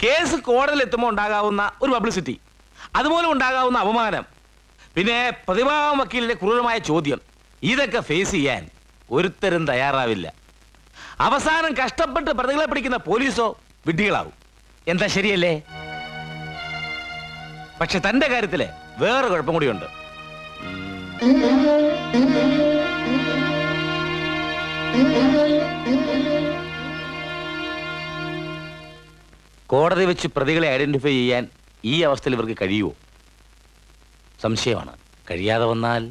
കേസ് കോടതിയിലെത്തുമ്പോൾ ഉണ്ടാകാവുന്ന ഒരു പബ്ലിസിറ്റി, അതുപോലെ ഉണ്ടാകാവുന്ന അപമാനം, പിന്നെ പ്രതിഭാവം വക്കീലിൻ്റെ ക്രൂരമായ ചോദ്യം, ഇതൊക്കെ ഫേസ് ചെയ്യാൻ ഒരുത്തരും തയ്യാറാവില്ല. അവസാനം കഷ്ടപ്പെട്ട് പ്രതികളെ പിടിക്കുന്ന പോലീസോ വിഡ്ഢികളാവും. എന്താ ശരിയല്ലേ? പക്ഷെ തന്റെ കാര്യത്തില് വേറെ കുഴപ്പം കൂടിയുണ്ട്. കോടതി വെച്ച് പ്രതികളെ ഐഡന്റിഫൈ ചെയ്യാൻ ഈ അവസ്ഥയിൽ ഇവർക്ക് കഴിയുമോ? സംശയമാണ്. കഴിയാതെ വന്നാൽ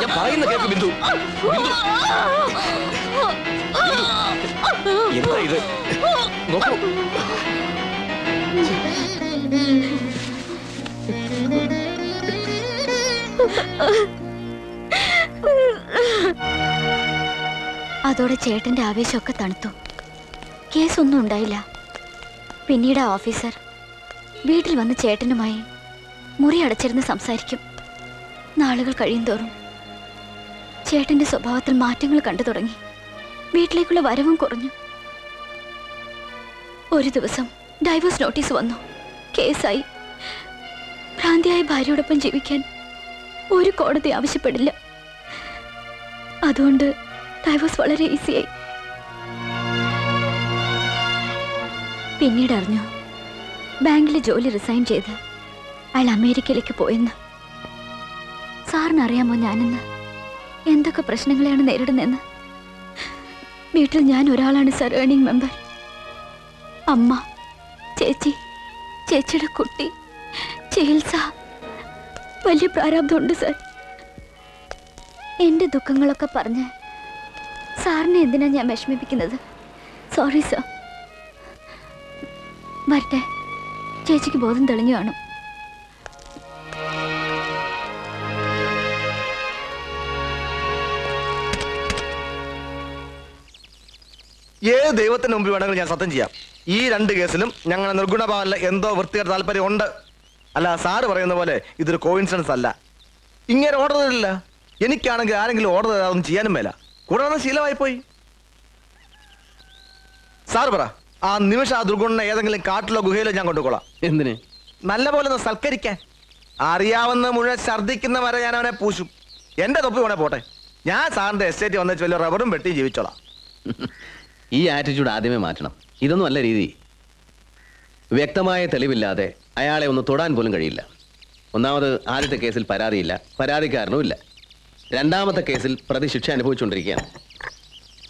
ഞാൻ പറയുന്ന കേക്ക്. ബിന്ദു, എന്താ ഇത്? നോക്കൂ, അതോടെ ചേട്ടന്റെ ആവേശമൊക്കെ തണുത്തു. കേസൊന്നും ഉണ്ടായില്ല. പിന്നീട് ഓഫീസർ വീട്ടിൽ വന്ന് ചേട്ടനുമായി മുറി അടച്ചിരുന്ന് സംസാരിക്കും. നാളുകൾ കഴിയുന്തോറും ചേട്ടന്റെ സ്വഭാവത്തിൽ മാറ്റങ്ങൾ കണ്ടു തുടങ്ങി. വീട്ടിലേക്കുള്ള വരവും കുറഞ്ഞു. ഒരു ദിവസം ഡൈവോഴ്സ് നോട്ടീസ് വന്നു. കേസായി. ഭ്രാന്തിയായ ഭാര്യയോടൊപ്പം ജീവിക്കാൻ ഒരു കോടതി ആവശ്യപ്പെടില്ല. അതുകൊണ്ട് ഡൈവോഴ്സ് വളരെ ഈസിയായി. പിന്നീട് അറിഞ്ഞു ബാങ്കിൽ ജോലി റിസൈൻ ചെയ്ത് അയാൾ അമേരിക്കയിലേക്ക് പോയെന്ന്. സാറിനറിയാമോ ഞാനെന്ന് എന്തൊക്കെ പ്രശ്നങ്ങളെയാണ് നേരിടുന്നതെന്ന്? വീട്ടിൽ ഞാൻ ഒരാളാണ് സാർ ഏർണിംഗ് മെമ്പർ. അമ്മ, ചേച്ചി, ചേച്ചിയുടെ കുട്ടി, ചികിത്സ, വലിയ പ്രാരാബ്ധമുണ്ട് സാർ. എൻ്റെ ദുഃഖങ്ങളൊക്കെ പറഞ്ഞ് സാറിനെ എന്തിനാണ് ഞാൻ വിഷമിപ്പിക്കുന്നത്? Sorry sir. വരട്ടെ, ചേച്ചിക്ക് ബോധം തെളിഞ്ഞു കാണും. ഏത് ദൈവത്തിന് മുമ്പിൽ വേണമെങ്കിലും ഞാൻ സത്യം ചെയ്യാം. ഈ രണ്ട് കേസിലും ഞങ്ങളെ നിർഗുണഭാവല്ല എന്തോ വൃത്തികെട്ട താല്പര്യം ഉണ്ട്. അല്ല, സാറ് പറയുന്ന പോലെ ഇതൊരു കോയിൻസിഡൻസ് അല്ല. ഇങ്ങനെ ഓർഡർ തരില്ല. എനിക്കാണെങ്കിൽ ആരെങ്കിലും ഓർഡർ തരാതൊന്നും ചെയ്യാനും മേല. കൂടാതെ ശീലമായിപ്പോയി. സാറ് പറ, ആ നിമിഷം ആ ദുർഗുണനെ ഏതെങ്കിലും കാട്ടിലോ ഗുഹയിലോ ഞാൻ കൊണ്ടുപോകാം. എന്തിന്? നല്ല പോലെ ഒന്ന് സൽക്കരിക്കാൻ. അറിയാവുന്ന മുഴുവൻ ഛർദ്ദിക്കുന്ന വരെ ഞാൻ അവനെ പൂശും. എൻ്റെ തൊപ്പി വേണേ പോട്ടെ. ഞാൻ സാറിൻ്റെ എസ്റ്റേറ്റ് വന്നിട്ട് വലിയ റബ്ബറും വെട്ടിയും ജീവിച്ചോളാം. ഈ ആറ്റിറ്റ്യൂഡ് ആദ്യമേ മാറ്റണം. ഇതൊന്നും അല്ല രീതി. വ്യക്തമായ തെളിവില്ലാതെ അയാളെ ഒന്ന് തൊടാൻ പോലും കഴിയില്ല. ഒന്നാമത് ആദ്യത്തെ കേസിൽ പരാതിയില്ല, പരാതിക്കാരനുമില്ല. രണ്ടാമത്തെ കേസിൽ പ്രതി ശിക്ഷ അനുഭവിച്ചുകൊണ്ടിരിക്കുകയാണ്.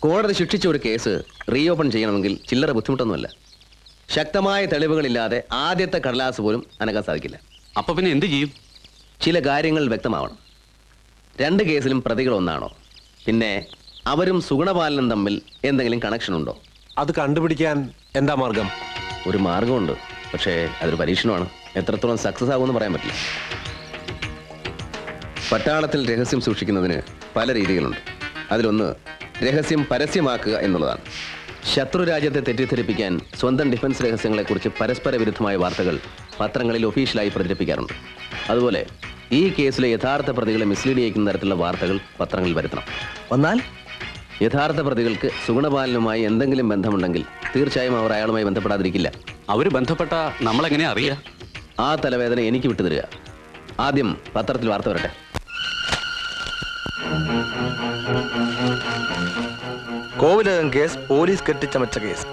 കോടതി ശിക്ഷിച്ച ഒരു കേസ് റീഓപ്പൺ ചെയ്യണമെങ്കിൽ ചില്ലറ ബുദ്ധിമുട്ടൊന്നുമല്ല. ശക്തമായ തെളിവുകളില്ലാതെ ആദ്യത്തെ കടലാസ് പോലും അനക്കാൻ സാധിക്കില്ല. അപ്പോൾ പിന്നെ എന്ത് ചെയ്യും? ചില കാര്യങ്ങൾ വ്യക്തമാവണം. രണ്ട് കേസിലും പ്രതികൾ ഒന്നാണോ? പിന്നെ അവരും സുഗുണപാലനും തമ്മിൽ എന്തെങ്കിലും കണക്ഷൻ ഉണ്ടോ? അത് കണ്ടുപിടിക്കാൻ എന്താ മാർഗം? ഒരു മാർഗമുണ്ട്, പക്ഷേ അതൊരു പരീക്ഷണമാണ്. എത്രത്തോളം സക്സസ് ആകുമെന്ന് പറയാൻ പറ്റില്ല. പട്ടാളത്തിൽ രഹസ്യം സൂക്ഷിക്കുന്നതിന് പല രീതികളുണ്ട്. അതിലൊന്ന് രഹസ്യം പരസ്യമാക്കുക എന്നുള്ളതാണ്. ശത്രു രാജ്യത്തെ തെറ്റിദ്ധരിപ്പിക്കാൻ സ്വന്തം ഡിഫൻസ് രഹസ്യങ്ങളെക്കുറിച്ച് പരസ്പര വിരുദ്ധമായ വാർത്തകൾ പത്രങ്ങളിൽ ഒഫീഷ്യലായി പ്രചരിപ്പിക്കാറുണ്ട്. അതുപോലെ ഈ കേസിലെ യഥാർത്ഥ പ്രതികളെ മിസ്ലീഡ് ചെയ്യുന്ന തരത്തിലുള്ള വാർത്തകൾ പത്രങ്ങളിൽ വരുത്തണം. എന്നാൽ യഥാർത്ഥ പ്രതികൾക്ക് സുഗുണപാലനുമായി എന്തെങ്കിലും ബന്ധമുണ്ടെങ്കിൽ തീർച്ചയായും അവർ അയാളുമായി ബന്ധപ്പെടാതിരിക്കില്ല. അവർ ബന്ധപ്പെട്ട നമ്മളെങ്ങനെ അറിയാം? ആ തലവേദന എനിക്ക് വിട്ടു തരിക. ആദ്യം പത്രത്തിൽ വാർത്ത വരട്ടെ. കോവിലകം കേസ്, പോലീസ് കെട്ടിച്ചമച്ച കേസ്.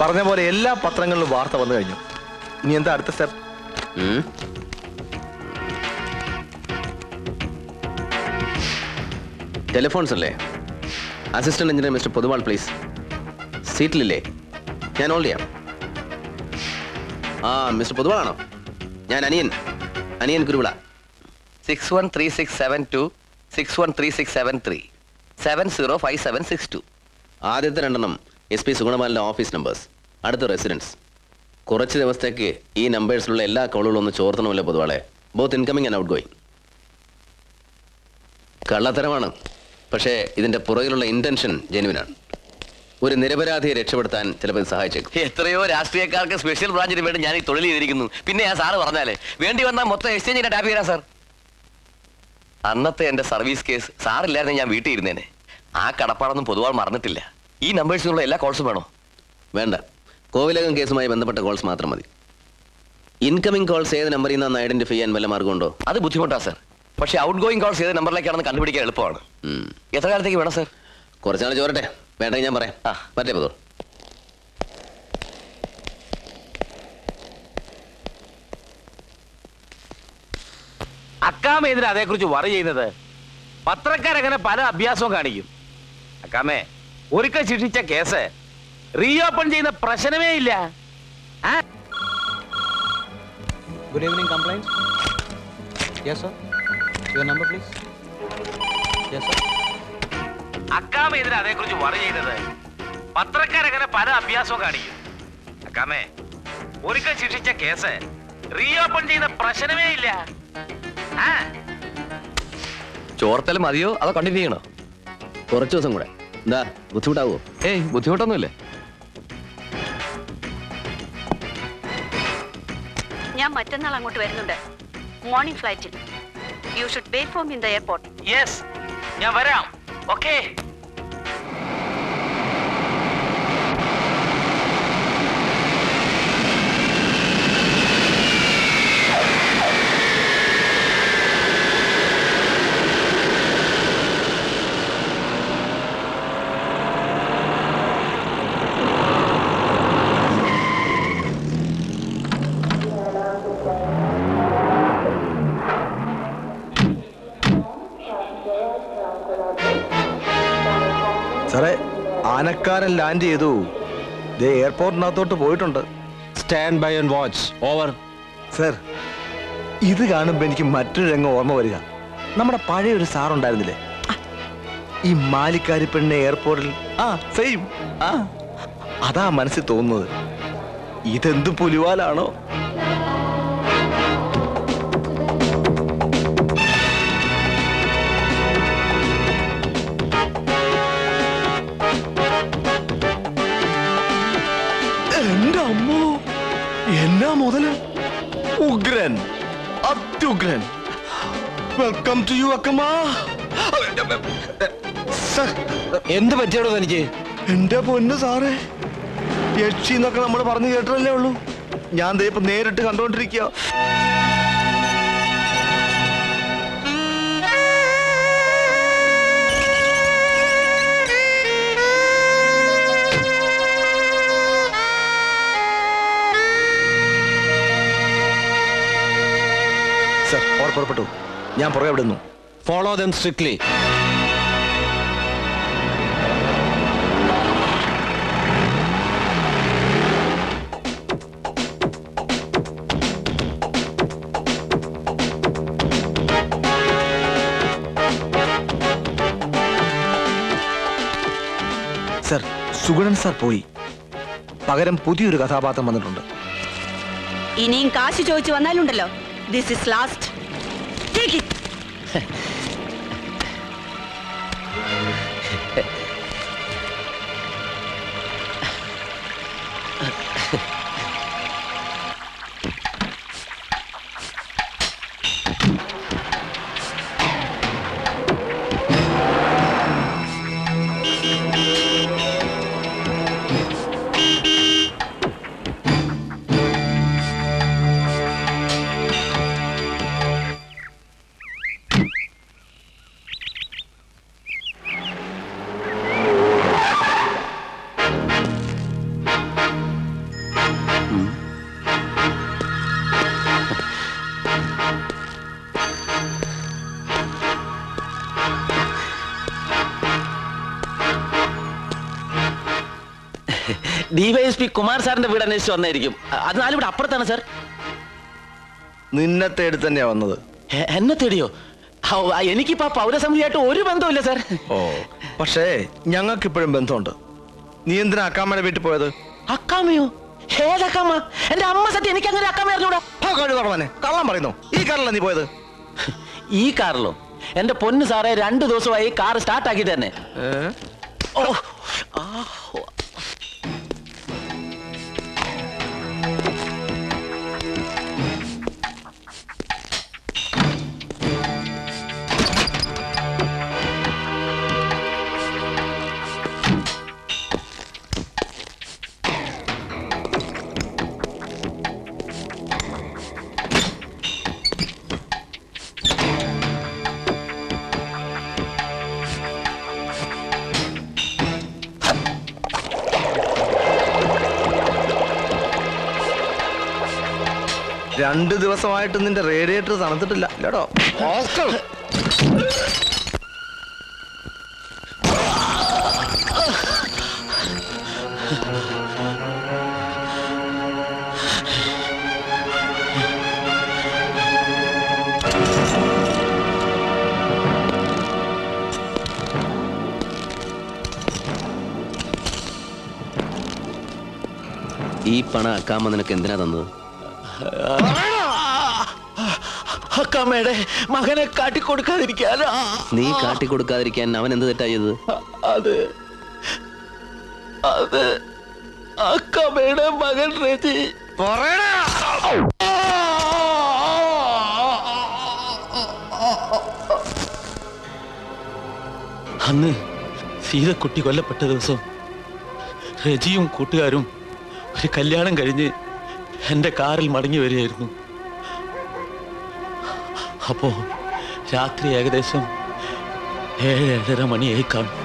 പറഞ്ഞ പോലെ എല്ലാ പത്രങ്ങളിലും വാർത്ത വന്നു കഴിഞ്ഞു. ഇനി എന്താ അടുത്ത സ്റ്റെപ്പ്? ടെലിഫോൺസ് അല്ലേ? Assistant engineer mister Poduval please. സീറ്റിലില്ലേ? ഞാൻ ഹോൾഡ് ചെയ്യാം. ആ, മിസ്റ്റർ പൊതുവാളാണോ? ഞാൻ അനിയൻ കുരുവിള. 613672 613673 705762. ആദ്യത്തെ രണ്ടെണ്ണം എസ് പി സുഗുണപാലൻ്റെ ഓഫീസ് നമ്പേഴ്സ്, അടുത്ത റെസിഡൻസ്. കുറച്ച് ദിവസത്തേക്ക് ഈ നമ്പേഴ്സിലുള്ള എല്ലാ കോളുകളും ഒന്ന് ചോർത്തണമല്ലോ പൊതുവാളെ. Both incoming and outgoing. കള്ളത്തരമാണ്, പക്ഷേ ഇതിന്റെ പുറകിലുള്ള ഇന്റൻഷൻ ജെനുവിനാണ്. ഒരു നിരപരാധിയെ രക്ഷപ്പെടുത്താൻ ചിലപ്പോൾ സഹായിച്ചേക്കും. എത്രയോ രാഷ്ട്രീയക്കാർക്ക് സ്പെഷ്യൽ ബ്രാഞ്ചിന് വേണ്ടി ഞാൻ ഈ തൊഴിൽ ചെയ്തിരിക്കുന്നു. പിന്നെ ഞാൻ സാറ് പറഞ്ഞാലേ വേണ്ടി വന്നാൽ മൊത്തം എക്സ്ചേഞ്ചിന്റെ ടാപ്പ് ചെയ്യാൻ സാർ. അന്നത്തെ എന്റെ സർവീസ് കേസ് സാറില്ലായിരുന്നു ഞാൻ വീട്ടിൽ ഇരുന്നേനെ. ആ കടപ്പാടൊന്നും പൊതുവാൾ മറന്നിട്ടില്ല. ഈ നമ്പേഴ്സിനുള്ള എല്ലാ കോൾസും വേണോ? വേണ്ട, കോവിലകം കേസുമായി ബന്ധപ്പെട്ട കോൾസ് മാത്രം മതി. ഇൻകമിംഗ് കോൾസ് ഏത് നമ്പറിൽ നിന്നാണ് ഐഡന്റിഫൈ ചെയ്യാൻ വല്ല മാർഗമുണ്ടോ? അത് ബുദ്ധിമുട്ടാണ് സാർ. പക്ഷേ ഔട്ട് ഗോയിങ് കോൾസ് ഏത് നമ്പറിലേക്കാണെന്ന് കണ്ടുപിടിക്കാൻ എളുപ്പമാണ്. എത്ര കാലത്തേക്ക് വേണം സാർ? കുറച്ച് നാൾ ചോരട്ടെ, വേണ്ടെങ്കിൽ ഞാൻ പറയാം. ആ മറ്റേ പോതോ. അക്കാമ ഇതിന് അതേക്കുറിച്ച് വറി ചെയ്യുന്നത്? പത്രക്കാരങ്ങനെ പല അഭ്യാസവും കാണിക്കും. അക്കാമേ, ഒരിക്കൽ ശിക്ഷിച്ച കേസ് റീഓപ്പൺ ചെയ്യുന്ന പ്രശ്നമേ ഇല്ല. Good evening. Complaint? Yes sir. Your number, please. Yes, sir. അക്കാമേ ഇതിന് അതേക്കുറിച്ച് വറി ചെയ്യുന്നത്? പത്രക്കാരങ്ങനെ പല അഭ്യാസവും കാണിക്കും. അക്കാമേ, ഒരിക്കൽ ശിക്ഷിച്ച കേസ് പ്രശ്നമേ ഇല്ല. ചോർത്തൽ മതിയോ അതോ കണ്ടിന്യൂ ചെയ്യണോ? കുറച്ചു ദിവസം കൂടെ. എന്താ ബുദ്ധിമുട്ടാവോ? ഏയ് ബുദ്ധിമുട്ടൊന്നുമില്ല. ഞാൻ മറ്റന്നാൾ അങ്ങോട്ട് വരുന്നുണ്ട്, മോർണിംഗ് ഫ്ലൈറ്റിൽ. You should wait for me in the airport. Yes, ഞാൻ വരാം. Okay. ആനക്കാരൻ ലാൻഡ് ചെയ്തു. ദേ എയർപോർട്ടിനകത്തോട്ട് പോയിട്ടുണ്ട്. Stand by and watch. Over. Sir, ഇത് കാണുമ്പോൾ എനിക്ക് മറ്റൊരു രംഗം ഓർമ്മ വരിക. നമ്മുടെ പഴയ ഒരു സാറുണ്ടായിരുന്നില്ലേ, ഈ മാലിക്കാരി പെണ്ണെ എയർപോർട്ടിൽ? ആ സെയിം. ആ അതാ മനസ്സിൽ തോന്നുന്നത്. ഇതെന്ത് പുലിവാലാണോ? മുതല് ഉഗ്രൻ, അത്യുഗ്രൻ. Welcome to you Akkamma. എന്ത് പറ്റിയാണോ എനിക്ക്? എന്റെ പൊന്ന് സാറേ, യക്ഷി എന്നൊക്കെ നമ്മൾ പറഞ്ഞു കേട്ടതല്ലേ ഉള്ളൂ. ഞാൻ ദേ ഇപ്പൊ നേരിട്ട് കണ്ടോണ്ടിരിക്കുക. പുറപ്പെട്ടു, ഞാൻ പുറകെ വിടുന്നു. Follow them strictly. Sir, Sugunan sir പോയി. പകരം പുതിയൊരു കഥാപാത്രം വന്നിട്ടുണ്ട്. ഇനിയും കാശ് ചോദിച്ചു വന്നാലുണ്ടല്ലോ, this is last. DYSP Kumar സാറിന്റെ വീട് അന്വേഷിച്ച് വന്നായിരിക്കും. അതിനാൽ ഇവിടെ അപ്പുറത്താണ് സാർ. നിന്നെ തേടി തന്നെയാ വന്നത്? എന്നെ തേടിയോ? എനിക്കിപ്പോ പൗരസമിതിയായിട്ട് ഒരു ബന്ധമില്ല സാർ. ഓ, പക്ഷേ ഞങ്ങൾക്ക് ഇപ്പോഴും ബന്ധമുണ്ട്. നീ എന്തിനാ അക്കാമ്മയുടെ വീട്ടിൽ പോയത്? അക്കാമയോ? ഏതക്കാമ? എന്റെ അമ്മ സത്യം, എനിക്ക് അങ്ങനെ അക്കാമ അറിഞ്ഞൂടാ. കള്ളം പറയുന്നു. ഈ കാറിലോ നീ പോയത്? ഈ കാറിലോ? എന്റെ പൊന്ന് സാറേ, 2 ദിവസമായി കാർ സ്റ്റാർട്ട് ആക്കി തന്നെ. ഓ, രണ്ട് ദിവസമായിട്ട് നിന്റെ റേഡിയേറ്റർ തണുത്തിട്ടില്ല അല്ലേടോ? ഈ പണം അക്കാമ നിനക്ക് എന്തിനാ തന്നത്? அக்கா மேடை மகனை காட்டி கொடுக்காதிருக்காரு. நீ காட்டி கொடுக்காதிருக்கான் அவன் எந்த தெட்டாயது? அது அது அக்கா மேடை மகன் ரஜி അന്ന് സീതക്കുട്ടി കൊല്ലപ്പെട്ട ദിവസം രജിയും കൂട്ടുകാരും ഒരു കല്യാണം കഴിഞ്ഞ് എൻ്റെ കാറിൽ മടങ്ങി വരികയായിരുന്നു. അപ്പോൾ രാത്രി ഏകദേശം 7-7:30 മണിയായി കാണും.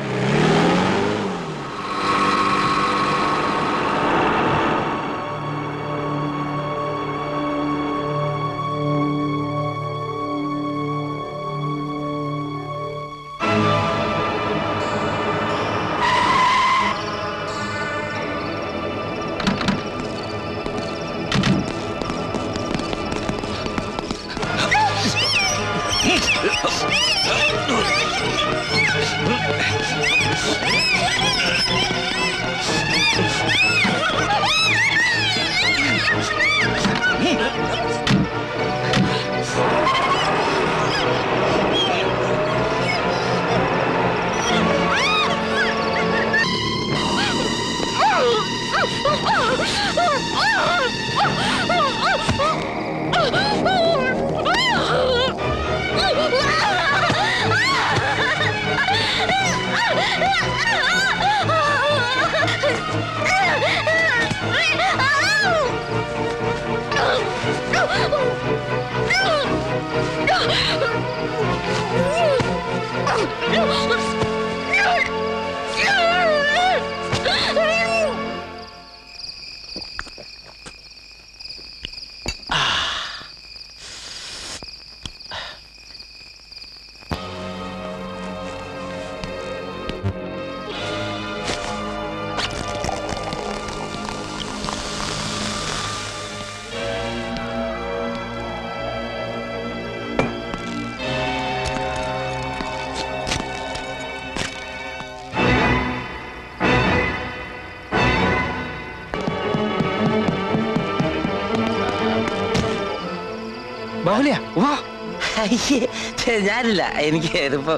ഞാനില്ല, എനിക്ക് ഇതിപ്പോ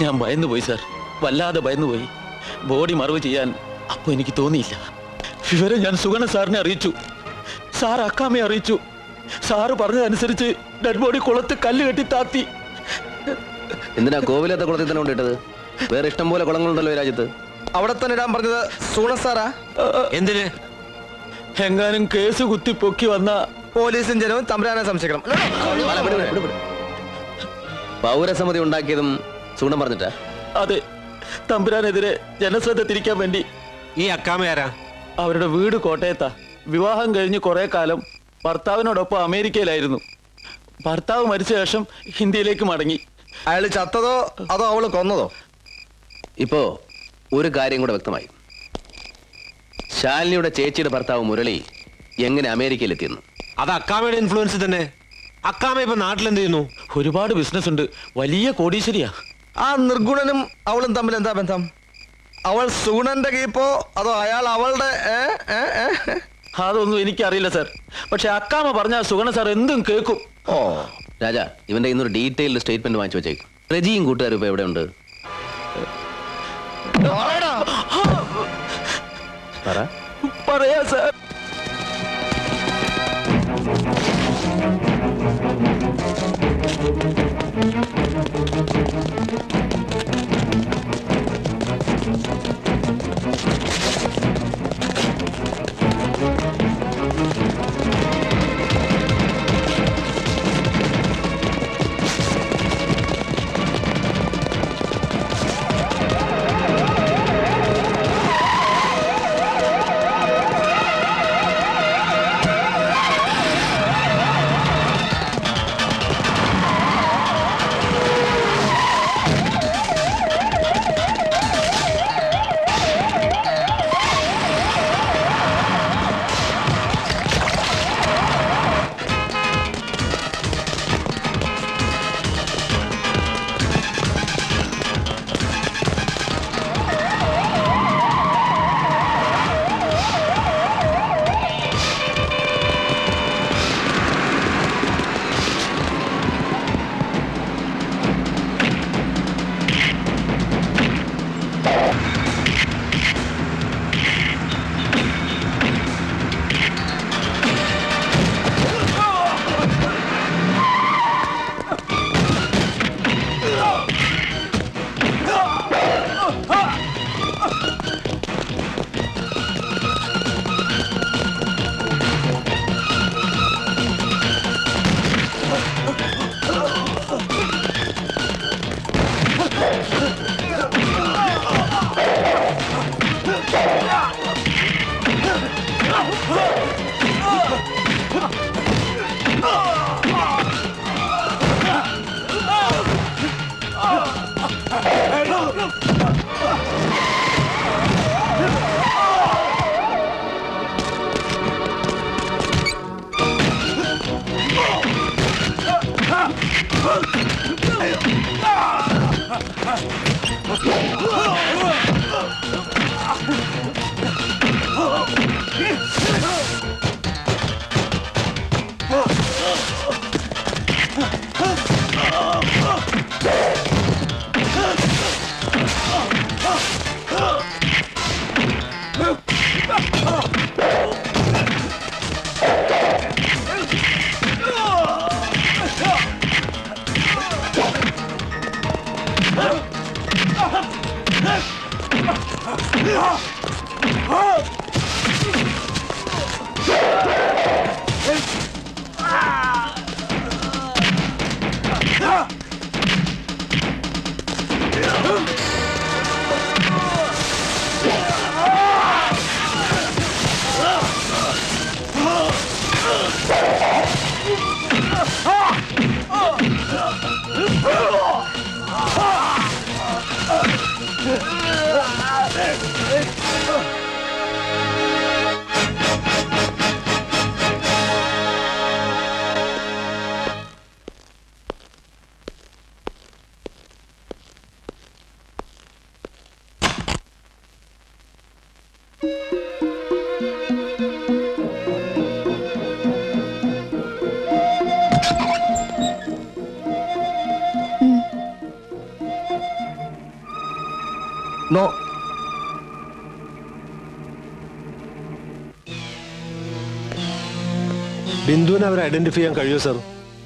ഞാൻ ഭയന്നുപോയി സാർ, വല്ലാതെ ഭയന്നുപോയി. ബോഡി മറവ് ചെയ്യാൻ അപ്പൊ എനിക്ക് തോന്നിയില്ല. വിവരം ഞാൻ സുഗണ സാറിനെ അറിയിച്ചു, സാർ അക്കാമയെ അറിയിച്ചു. സാറ് പറഞ്ഞതനുസരിച്ച് ഡെഡ് ബോഡി കുളത്ത് കല്ല് കെട്ടി താത്തി. എന്തിനാ കോവിലത്തെ കുളത്തിൽ തന്നെ കൊണ്ടിട്ടത്? വേറെ ഇഷ്ടം പോലെ കുളങ്ങളുണ്ടല്ലോ ഈ രാജ്യത്ത്. അവിടെ തന്നെ ഇടാൻ പറഞ്ഞത് സുഗണ സാറാ? എന്തിന്? എങ്ങാനും കേസ് കുത്തി പൊക്കി വന്ന പോലീസും ജനവും തമ്പുരാനെ സംശയിക്കണം. പൗരസമിതി ഉണ്ടാക്കിയതും സുഗണ പറഞ്ഞിട്ടാ? അതെ, തമ്പുരാനെതിരെ ജനശ്രദ്ധ തിരിക്കാൻ വേണ്ടി. ഈ അക്കാമയാരാ? അവരുടെ വീട് കോട്ടയത്താ. വിവാഹം കഴിഞ്ഞ് കുറെ കാലം ഭർത്താവിനോടൊപ്പം അമേരിക്കയിലായിരുന്നു. ഭർത്താവ് മരിച്ച ശേഷം ഇന്ത്യയിലേക്ക് മടങ്ങി. അയാൾ ചത്തതോ അതോ അവള് കൊന്നതോ? ഇപ്പോ ഒരു കാര്യം കൂടെ വ്യക്തമായി. ശാലിനിയുടെ ചേച്ചിയുടെ ഭർത്താവ് മുരളി എങ്ങനെ അമേരിക്കയിലെത്തിയെന്ന്? അത് അക്കാമയുടെ ഇൻഫ്ലുവൻസ് തന്നെ. അക്കാമ ഇപ്പൊ നാട്ടിലെന്ത് ചെയ്യുന്നു? ഒരുപാട് ബിസിനസ് ഉണ്ട്, വലിയ കോടീശ്വരിയാ. ആ നിർഗുണനും അവളും തമ്മിൽ എന്താ ബന്ധം? അവൾ സുഗുണന്റെ കീപ്പോ അതോ അയാൾ അവളുടെ? അതൊന്നും എനിക്കറിയില്ല സാർ, പക്ഷെ അക്കാമ പറഞ്ഞ സുഗുണ സാർ എന്തും കേൾക്കും. ഓ രാജാ, ഇവന്റെ ഇന്നൊരു ഡീറ്റെയിൽഡ് സ്റ്റേറ്റ്മെന്റ് വാങ്ങിച്ചു വെച്ചേക്കും. രജിയും കൂട്ടുകാരും ഇപ്പൊ എവിടെ ഉണ്ട്? പറയാ സാർ. No. बिंदु ने अवरे आइडेंटिफाई यंग करियो सर।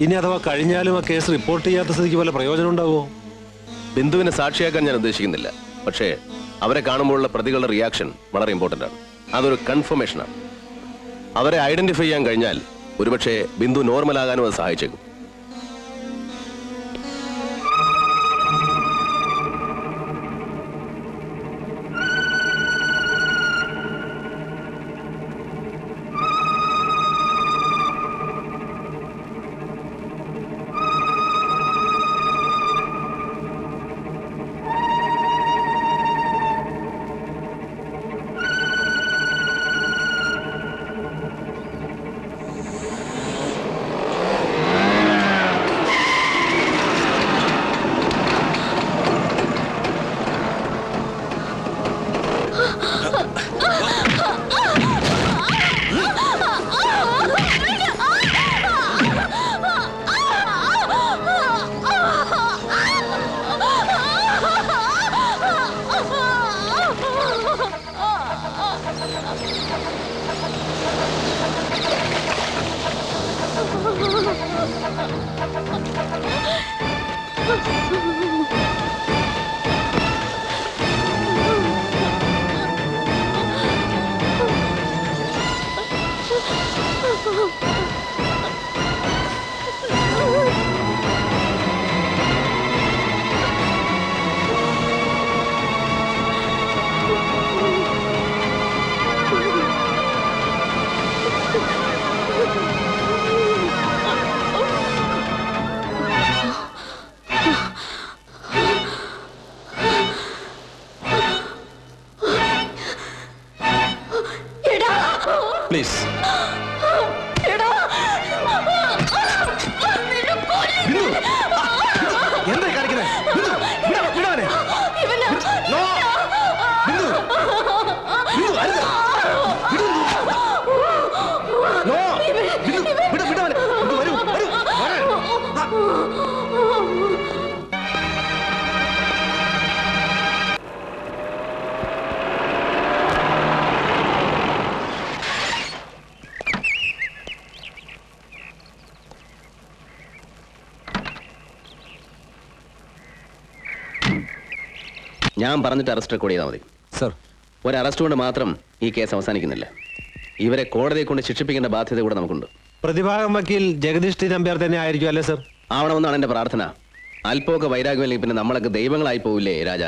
इन्हें अथवा कारिंग आले में केस रिपोर्ट या तस्दीक वाले प्रयोजन उन्नड़ा वो। बिंदु ने साक्षी आकर जान उद्देश्य किन्हें नहीं। पक्षे अवरे कानून बोल ला प्रतिगल रिएक्शन बड़ा इम्पोर्टेंट है। आधुनिक कंफर्मेशन है। अवरे आइडेंटिफाई यंग कारिंग आल उरी पक्षे बिंदु नॉर्मल आगाने वाला सहाय चेक ഞാൻ പറഞ്ഞിട്ട് അറസ്റ്റ് റെക്കോർഡ് ചെയ്താൽ മതി സർ. ഒരു അറസ്റ്റ് കൊണ്ട് മാത്രം ഈ കേസ് അവസാനിക്കുന്നില്ല. ഇവരെ കോടതിയെ കൊണ്ട് ശിക്ഷിപ്പിക്കേണ്ട ബാധ്യത കൂടെ നമുക്കുണ്ട്. പ്രതിഭാഗം വക്കീൽ ജഗദീഷ് നമ്പ്യാർ തന്നെ ആയിരിക്കും അല്ലേ സർ? ആവണമെന്നാണ് എൻ്റെ പ്രാർത്ഥന. അല്പമൊക്കെ വൈരാഗ്യമല്ലേ, പിന്നെ നമ്മളൊക്കെ ദൈവങ്ങളായി പോവില്ലേ രാജ?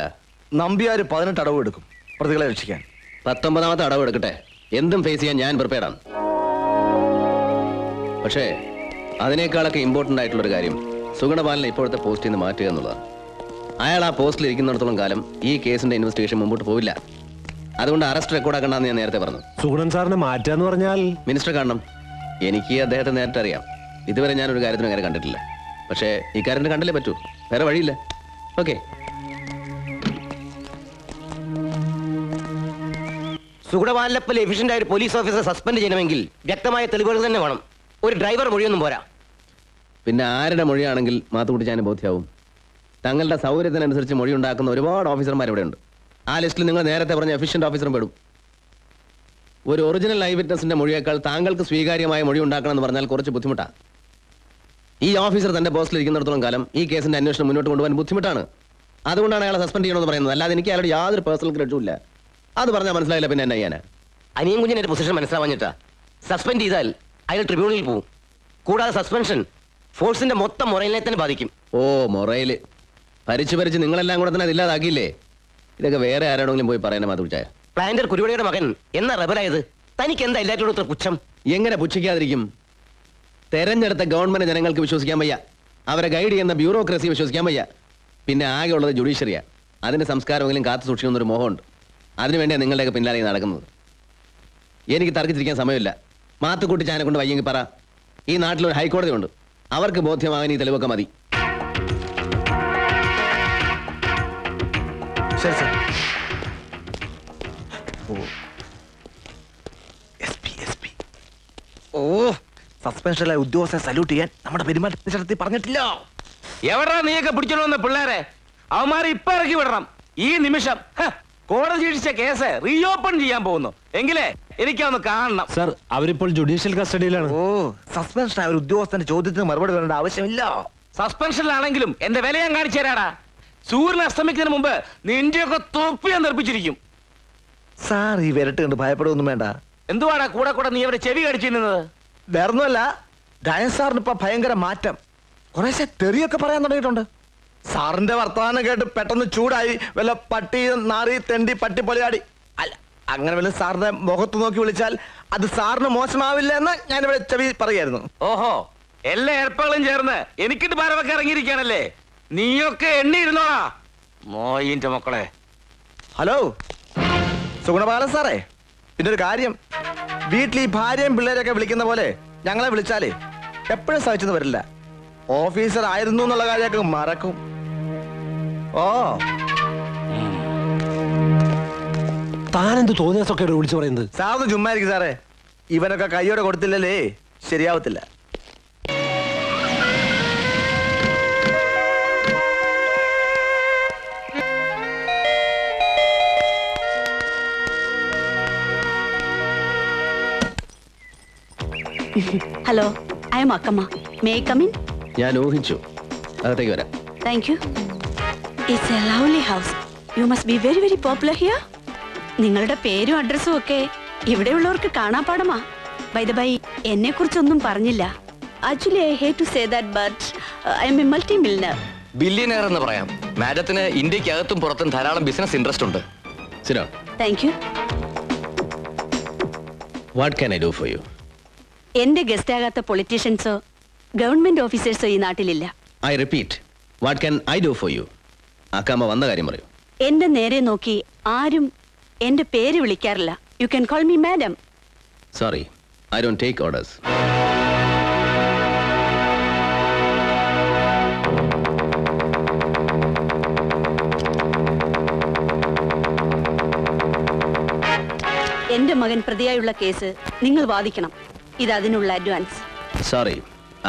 നമ്പ്യാർ 18 അടവ് എടുക്കും പ്രതികളെ രക്ഷിക്കാൻ. 19ാമത്തെ അടവ് എടുക്കട്ടെ, എന്തും ഫേസ് ചെയ്യാൻ ഞാൻ പ്രിപ്പയർഡാണ്. പക്ഷേ അതിനേക്കാളൊക്കെ ഇമ്പോർട്ടൻ്റ് ആയിട്ടുള്ളൊരു കാര്യം സുഗണപാലനെ ഇപ്പോഴത്തെ പോസ്റ്റിൽ നിന്ന് മാറ്റുക എന്നുള്ളതാണ്. അയാൾ ആ പോസ്റ്റിലിരിക്കുന്നിടത്തോളം കാലം ഈ കേസിന്റെ ഇൻവെസ്റ്റിഗേഷൻ മുമ്പോട്ട് പോവില്ല. അതുകൊണ്ട് അറസ്റ്റ് റെക്കോർഡ് ആക്കണ്ടെന്ന് ഞാൻ നേരത്തെ പറഞ്ഞു. സുഗുണൻ സാറിനെ മാറ്റാന്ന് പറഞ്ഞാൽ മിനിസ്റ്റർ കാണണം. എനിക്ക് അദ്ദേഹത്തെ നേരത്തെ അറിയാം. ഇതുവരെ ഞാനൊരു കാര്യത്തിനും അങ്ങനെ കണ്ടിട്ടില്ല. പക്ഷേ ഇക്കാര്യത്തിന് കണ്ടല്ലേ പറ്റൂ, വേറെ വഴിയില്ല. ഓക്കെ സുഗുണവാലപ്പൽ എഫിഷ്യന്റായ ഒരു പോലീസ് ഓഫീസർ സസ്പെൻഡ് ചെയ്യണമെങ്കിൽ വ്യക്തമായ തെളിവുകൾ തന്നെ വേണം. ഒരു ഡ്രൈവർ മൊഴിയൊന്നും പോരാ. പിന്നെ ആരുടെ മൊഴിയാണെങ്കിൽ മാത്തുകൂട്ടി ഞാൻ ബോധ്യമാവും. തങ്ങളുടെ സൗകര്യത്തിനനുസരിച്ച് മൊഴി ഉണ്ടാക്കുന്ന ഒരുപാട് ഓഫീസർമാർ ഇവിടെയുണ്ട്. ആ ലിസ്റ്റിൽ നിങ്ങൾ നേരത്തെ പറഞ്ഞ എഫിഷ്യൻ്റ് ഓഫീസറും പെടും. ഒരു ഒറിജിനൽ ലൈവ് വിറ്റ്നസിൻ്റെ മൊഴിയേക്കാൾ താങ്കൾക്ക് സ്വീകാര്യമായ മൊഴി ഉണ്ടാക്കണമെന്ന് പറഞ്ഞാൽ കുറച്ച് ബുദ്ധിമുട്ടാണ്. ഈ ഓഫീസർ തൻ്റെ പോസ്റ്റിലിരിക്കുന്നിടത്തോളം കാലം ഈ കേസിൻ്റെ അന്വേഷണം മുന്നോട്ട് കൊണ്ടുപോകാൻ ബുദ്ധിമുട്ടാണ്. അതുകൊണ്ടാണ് അയാളെ സസ്പെൻഡ് ചെയ്യണമെന്ന് പറയുന്നത്. അല്ലാതെ എനിക്ക് അയാളുടെ യാതൊരു പേഴ്സണൽ ക്രെഡിറ്റും ഇല്ല. അത് പറഞ്ഞാൽ മനസ്സിലായില്ല പിന്നെ എന്നാ ചെയ്യാനാ? അനിയും കുഞ്ഞിന് എൻ്റെ പൊസിഷൻ മനസ്സിലാവാഞ്ഞിട്ടാ. സസ്പെൻഡ് ചെയ്താൽ അയാൾ ട്രിബ്യൂണലിൽ പോകും. കൂടാതെ സസ്പെൻഷൻ ഫോഴ്സിൻ്റെ മൊത്തം മൊറയിലിനെ തന്നെ ബാധിക്കും. ഓ മൊറയിൽ ഭരിച്ചു ഭരിച്ച് നിങ്ങളെല്ലാം കൂടെ തന്നെ അതില്ലാതാക്കിയില്ലേ? ഇതൊക്കെ വേറെ ആരാണെങ്കിലും പോയി പറയാൻ മാതൃച്ചായ. പ്ലാന്റർ കുരുവടിയുടെ മകൻ എന്ന റബലായത് തനിക്ക് എന്താ എല്ലാവരും പുച്ഛം? എങ്ങനെ പുച്ഛിക്കാതിരിക്കും? തെരഞ്ഞെടുത്ത ഗവൺമെന്റ് ജനങ്ങൾക്ക് വിശ്വസിക്കാൻ വയ്യ, അവരെ ഗൈഡ് ചെയ്യുന്ന ബ്യൂറോക്രസി വിശ്വസിക്കാൻ വയ്യ. പിന്നെ ആകെ ഉള്ളത് ജുഡീഷ്യറിയ. അതിൻ്റെ സംസ്കാരമെങ്കിലും കാത്തു സൂക്ഷിക്കുന്നൊരു മോഹമുണ്ട്. അതിനുവേണ്ടിയാണ് നിങ്ങളുടെയൊക്കെ പിന്നാലെ നടക്കുന്നത്. എനിക്ക് തർക്കിച്ചിരിക്കാൻ സമയമില്ല. മാത്തുക്കൂട്ടി ചായനെ കൊണ്ട് വയ്യെങ്കിൽ പറ. ഈ നാട്ടിലൊരു ഹൈക്കോടതിയുണ്ട്. അവർക്ക് ബോധ്യമാകാൻ ഈ തെളിവൊക്കെ മതി. സസ്പെൻഷനിലായ ഉദ്യോഗസ്ഥനെ സല്യൂട്ട് ചെയ്യാൻ നമ്മുടെ പെരുമാറ്റത്തിൽ പറഞ്ഞിട്ടില്ല. എവിടാ നീയൊക്കെ പിടിച്ചോണ്ട് വന്ന പിള്ളേരെ? അവന്മാരെ ഇപ്പൊ ഇറക്കി വിടണം ഈ നിമിഷം. കോടതി കേസ് റീഓപ്പൺ ചെയ്യാൻ പോകുന്നു. എങ്കിലേ എനിക്കൊന്ന് കാണണം. സർ, അവരിപ്പോൾ ജുഡീഷ്യൽ കസ്റ്റഡിയിലാണ്. ഓ, സസ്പെൻഷൻ. അവർ ഉദ്യോഗസ്ഥന്റെ ചോദ്യത്തിന് മറുപടി തരേണ്ട ആവശ്യമില്ല. സസ്പെൻഷനിലാണെങ്കിലും എന്റെ വില ഞാൻ കാണിച്ചു തരാടാ. സൂര്യൻ അസ്തമിക്കുന്നതിന് മുമ്പ് നിന്റെയൊക്കെ തൊപ്പി ഞാൻ നിർമ്മിച്ചിരിക്കും. സാർ, ഈ വിരട്ട് കണ്ട് ഭയപ്പെടുകയൊന്നും വേണ്ട. എന്തുവാടാ കൂടെ കൂടെ നീ അവരെ ചെവി കടിച്ചിരുന്നത്? വേറൊന്നുമല്ല, ഡയൻ സാറിനിപ്പോ ഭയങ്കര മാറ്റം. കുറേശ്ശെ തെറിയൊക്കെ പറയാൻ തുടങ്ങിയിട്ടുണ്ട്. സാറിന്റെ വർത്തമാനം കേട്ട് പെട്ടെന്ന് ചൂടായി വല്ല പട്ടി നാറി തെണ്ടി പട്ടി പൊലയാടി. അല്ല, അങ്ങനെ വല്ല സാറിന്റെ മുഖത്ത് നോക്കി വിളിച്ചാൽ അത് സാറിന് മോശമാവില്ല എന്ന് ഞാൻ ഇവിടെ ചെവി പറയായിരുന്നു. ഓഹോ, എല്ലാ ഏർപ്പാടും ചേർന്ന് എനിക്കിട്ട് ഭാരമൊക്കെ ഇറങ്ങിയിരിക്കുകയാണല്ലേ. നീയൊക്കെ എണ്ണിയിരുന്നോടാ മോയിന്റെ മക്കളെ. ഹലോ സുഗുണപാലൻ സാറേ, പിന്നെ ഒരു കാര്യം. വീട്ടിൽ ഈ ഭാര്യയും പിള്ളേരൊക്കെ വിളിക്കുന്ന പോലെ ഞങ്ങളെ വിളിച്ചാലേ എപ്പോഴും സഹിച്ചെന്ന് വരില്ല. ഓഫീസർ ആയിരുന്നു എന്നുള്ള കാര്യമൊക്കെ മറക്കും. ഓ, താനെന്ത് തോന്നിയൊക്കെ വിളിച്ചു പറയുന്നത്? സാറിന് ചുമ്മായിരിക്കും സാറേ. ഇവനൊക്കെ കൈയോടെ കൊടുത്തില്ലല്ലേ ശരിയാവത്തില്ല. Hello, I am Akkamma. May I come in? ഞാൻ ഊഹിച്ചു. അകത്തേക്ക് വരാം. Thank you. It's a lovely house. You must be very very popular here. നിങ്ങളുടെ പേരും അഡ്രസ്സും ഒക്കെ ഇവിടെയുള്ളവർക്ക് കാണാപ്പാടമാ. ബൈ ദ ബൈ, എന്നെ കുറിച്ചൊന്നും പറഞ്ഞില്ല. Actually I hate to say that, but I am a multi millionaire. Billionaire എന്ന് പറയാം. മാഡത്തിന് ഇന്ത്യക്കകത്തും പുറത്തും ധാരാളം ബിസിനസ് ഇൻട്രസ്റ്റ് ഉണ്ട്. Thank you. What can I do for you? എന്റെ ഗസ്റ്റ് ആകാത്ത പൊളിറ്റീഷ്യൻസോ ഗവൺമെന്റ് ഓഫീസേഴ്സോ ഈ നാട്ടിലില്ല. I repeat, what can I do for you? Akkamma വന്ന കാര്യം പറയൂ. എന്റെ നേരെ നോക്കി ആരും എന്റെ പേര് വിളിക്കാറില്ല. You can call me madam. Sorry, I don't take orders. എന്റെ മകൻ പ്രതിയായുള്ള കേസ് നിങ്ങൾ വാദിക്കണം. ഇത് അതിനുള്ള advance. Sorry,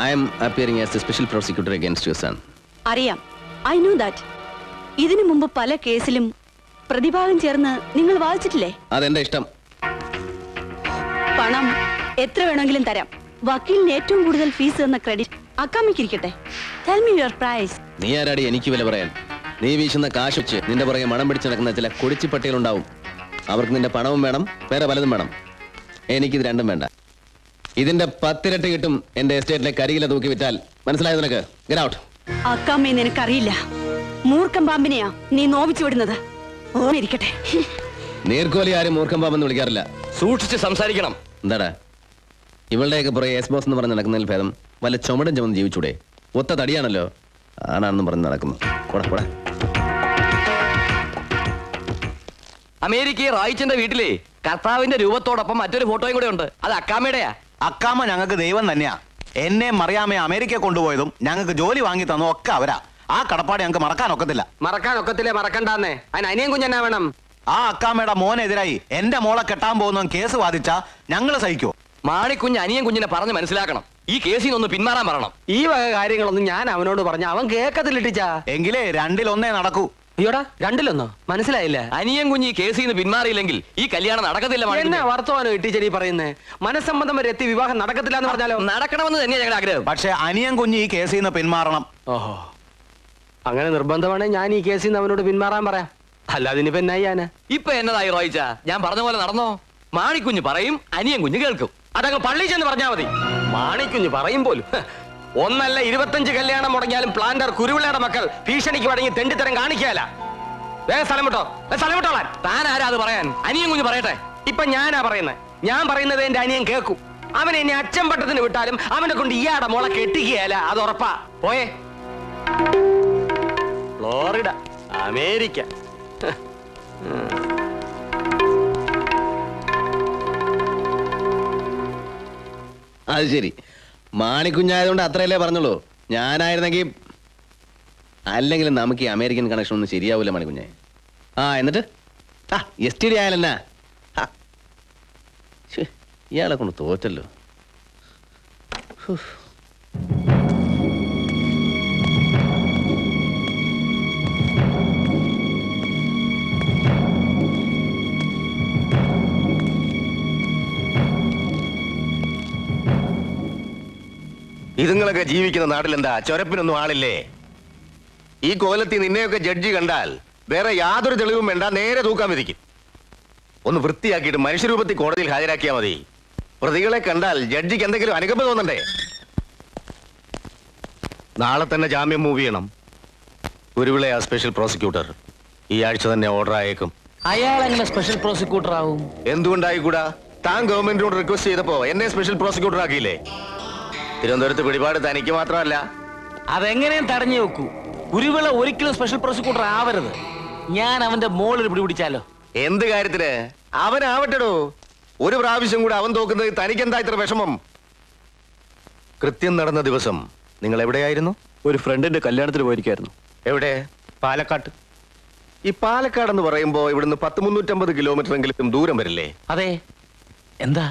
I am appearing as a special prosecutor against your son. അറിയാം, ഐ നോ ദാറ്റ്. ഇതിനു മുമ്പ് പല കേസിലും പ്രതിഭാഗം ചേർന്ന് നിങ്ങൾ വാദിച്ചിട്ടില്ലേ? അതെന്റെ ഇഷ്ടം. പണം എത്ര വേണമെങ്കിലും തരാം. വക്കീലിന് ഏറ്റവും കൂടുതൽ ഫീസ് എന്ന ക്രെഡിറ്റ് അക്കാമിക്കിരിക്കട്ടെ. Tell me your price. നീ ആരാടി എനിക്ക് വില പറയാൻ? നീ വീശുന്ന കാശ് വെച്ച് നിന്റെ പുറകെ മണം പിടിച്ചു നടക്കുന്ന ചില കൊടിച്ചു പട്ടികളുണ്ടാവും. അവർക്ക് നിന്റെ പണവും വേണം, വേറെ പലതും വേണം. എനിക്കിത് രണ്ടും വേണ്ട. ഇതിന്റെ 10 ഇരട്ടി കിട്ടും എന്റെ എസ്റ്റേറ്റിലെ കരിയില തൂക്കി വിറ്റാൽ. മനസ്സിലായത് നിനക്ക്? Get out. അക്കാമേ, നിനക്കറിയില്ല. മൂർഖം പാമ്പിനെയാ നീ നോവിച്ചു വിടുന്നത്. ഓർമ്മിരിക്കട്ടെ, നീർക്കോലി ആരും മൂർഖം പാമ്പെന്ന് വിളിക്കാറില്ല. സൂക്ഷിച്ച് സംസാരിക്കണം. എന്താടാ ഇവളുടെയൊക്കെ പുറകെ എസ് ബോസ് എന്ന് പറഞ്ഞ് നടക്കുന്നതിൽ ഭേദം വല്ല ചുമടൻ ചുമന്ന് ജീവിച്ചൂടെ? ഒത്ത തടിയാണല്ലോ ആണാണെന്ന് പറഞ്ഞ് നടക്കുന്നു. അമേരിക്കയെ റായിച്ചന്റെ വീട്ടിലെ കർത്താവിന്റെ രൂപത്തോടൊപ്പം മറ്റൊരു ഫോട്ടോയും കൂടെ ഉണ്ട്. അത് അക്കാമയുടെയാ. അക്കാമ ഞങ്ങൾക്ക് ദൈവം തന്നെയാ. എന്നെ അറിയാമേ അമേരിക്ക കൊണ്ടുപോയതും ഞങ്ങൾക്ക് ജോലി വാങ്ങി തന്നതും ഒക്കെ അവരാ. ആ കടപ്പാട് ഞങ്ങൾക്ക് മറക്കാനൊക്കത്തില്ല. മറക്കാനൊക്കത്തില്ലേ? മറക്കണ്ടെന്നേ. അതിന് അനിയൻ കുഞ്ഞെന്നാ വേണം. ആ അക്കാമയുടെ മോനെതിരായി എന്റെ മോളെ കെട്ടാൻ പോകുന്ന കേസ് വാദിച്ചാ ഞങ്ങൾ സഹിക്കോ? മാണിക്കുഞ്ഞ് അനിയൻ കുഞ്ഞിനെ പറഞ്ഞ് മനസ്സിലാക്കണം. ഈ കേസിൽ ഒന്ന് പിന്മാറാൻ പറയണം. ഈ വക കാര്യങ്ങളൊന്നും ഞാൻ അവനോട് പറഞ്ഞ അവൻ കേക്കത്തിലിട്ടിച്ചാ എങ്കിലേ 2-1 നടക്കൂ. അയ്യോടാ, 2-1 മനസ്സിലായില്ല? അനിയൻ കുഞ്ഞി കേസിൽ നിന്ന് പിന്മാറിയില്ലെങ്കിൽ ഈ കല്യാണം നടക്കത്തില്ല. എന്നെ വർത്തമാനോ ഇട്ടിച്ചെടി പറയുന്നേ? മനസ്സമ്മതം വരെ എത്തി വിവാഹം നടക്കത്തില്ല എന്ന് പറഞ്ഞാലോ? നടക്കണമെന്ന് തന്നെയാണ് ഞങ്ങളുടെ ആഗ്രഹം. പക്ഷെ അനിയൻ കുഞ്ഞി ഈ കേസിൽ നിന്ന് പിന്മാറണം. ഓഹോ, അങ്ങനെ നിർബന്ധമാണെങ്കിൽ ഞാൻ ഈ കേസിൽ നിന്ന് അവനോട് പിന്മാറാൻ പറയാം. അല്ലാതെ ഇനിയിപ്പോ എന്നായി? ഞാൻ ഇപ്പൊ എന്നതായി റോയിച്ച? ഞാൻ പറഞ്ഞ പോലെ നടന്നോ? മാണിക്കുഞ്ഞ് പറയും, അനിയൻ കുഞ്ഞ് കേൾക്കും. അതങ്ങ് പള്ളി ചെന്ന് പറഞ്ഞാൽ മതി. മാണിക്കുഞ്ഞ് പറയും പോലും. 1 അല്ല 25 കല്യാണം മുടങ്ങിയാലും പ്ലാന്റർ കുരുവിളയുടെ മക്കൾ ഭീഷണിക്ക് വഴങ്ങി തെണ്ടിത്തരം കാണിക്കാല. വേഗം സ്ഥലം വിട്ടോ. സ്ഥലം വിട്ടോളാൻ. താൻ ആരാ അത് പറയാൻ? അനിയൻ കുഞ്ഞ് പറയട്ടെ. ഇപ്പൊ ഞാനാ പറയുന്നത്. ഞാൻ പറയുന്നത് എന്റെ അനിയൻ കേൾക്കും. അവൻ എന്നെ അച്ഛൻ പട്ടത്തിന് വിട്ടാലും അവനെ കൊണ്ട് ഇയാടെ മോളെ കെട്ടിക്കുകയല്ല, അത് ഉറപ്പാ. പോയേ. Florida, America. അത് ശരി, മാണിക്കുഞ്ഞായതുകൊണ്ട് അത്രയല്ലേ പറഞ്ഞുള്ളൂ. ഞാനായിരുന്നെങ്കിൽ. അല്ലെങ്കിൽ നമുക്ക് ഈ അമേരിക്കൻ കണക്ഷൻ ഒന്നും ശരിയാവൂല മാണിക്കുഞ്ഞായ. ആ, എന്നിട്ട് ആ എസ് ടി ആയാലെന്നാ? ഇയാളെ കൊണ്ട് തോറ്റല്ലോ. ഇതുങ്ങളൊക്കെ ജീവിക്കുന്ന നാട്ടിലെന്താ ചൊരപ്പിനൊന്നും ആളില്ലേ? ഈ കോലത്തിൽ നിന്നെയൊക്കെ ജഡ്ജി കണ്ടാൽ വേറെ യാതൊരു തെളിവും വേണ്ട, നേരെ തൂക്കാൻ വിധിക്കും. ഒന്ന് വൃത്തിയാക്കിയിട്ട് മനുഷ്യരൂപത്തിൽ കോടതിയിൽ ഹാജരാക്കിയാൽ മതി. പ്രതികളെ കണ്ടാൽ ജഡ്ജിക്ക് എന്തെങ്കിലും അനുകമ്പ തോന്നണ്ടേ? നാളെ തന്നെ ജാമ്യം മൂവ് ചെയ്യണം. ഗുരുവിളെ ആ സ്പെഷ്യൽ പ്രോസിക്യൂട്ടർ ഈ ആഴ്ച തന്നെ ഓർഡർ ആയേക്കും. അയാൾ എങ്ങനെ സ്പെഷ്യൽ പ്രോസിക്യൂട്ടർ ആവും? എന്തുകൊണ്ടായിക്കൂടാ? താൻ ഗവൺമെന്റിനോട് റിക്വസ്റ്റ് ചെയ്തപ്പോ എന്നെ സ്പെഷ്യൽ പ്രോസിക്യൂട്ടർ ആക്കിയില്ലേ? തിരുവനന്തപുരത്ത് പിടിപാട് തനിക്ക് മാത്രമല്ല, അതെങ്ങനെയും തടഞ്ഞു വെക്കൂ. ഗുരുവിള ഒരിക്കലും സ്പെഷ്യൽ പ്രോസിക്യൂട്ടർ ആവരുത്. ഞാൻ അവന്റെ മോളിൽ പിടിപിടിച്ചാലോ? എന്ത് കാര്യത്തിന്? അവനാവട്ടെടോ. ഒരു പ്രാവശ്യം കൂടെ അവൻ തോക്കുന്നത് തനിക്കെന്താ ഇത്ര വിഷമം? കൃത്യം നടന്ന ദിവസം നിങ്ങൾ എവിടെയായിരുന്നു? ഒരു ഫ്രണ്ടിന്റെ കല്യാണത്തിന് പോയിരിക്കായിരുന്നു. എവിടെ? പാലക്കാട്. ഈ പാലക്കാട് എന്ന് പറയുമ്പോ ഇവിടുന്ന് 10-350 കിലോമീറ്റർ എങ്കിലും ദൂരം വരില്ലേ? അതെ. എന്താ?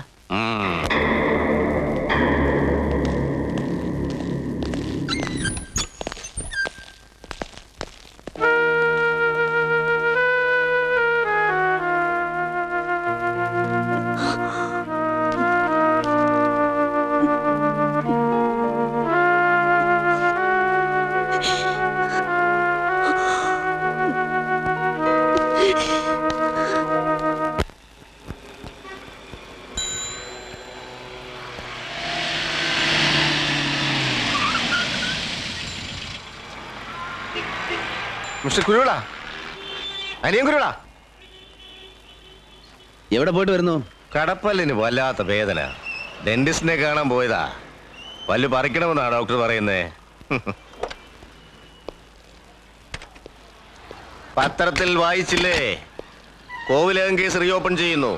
എവിടെ പോയിട്ട് വരുന്നു? കടപ്പല്ലിന് വല്ലാത്ത വേദന. ഡെന്റിസ്റ്റിനെ കാണാൻ പോയതാ. പല്ല് പറിക്കണമെന്നാണ് ഡോക്ടർ പറയുന്നേ. പത്രത്തിൽ വായിച്ചില്ലേ? കോവിലകം കേസ് റീഓപ്പൺ ചെയ്യുന്നു.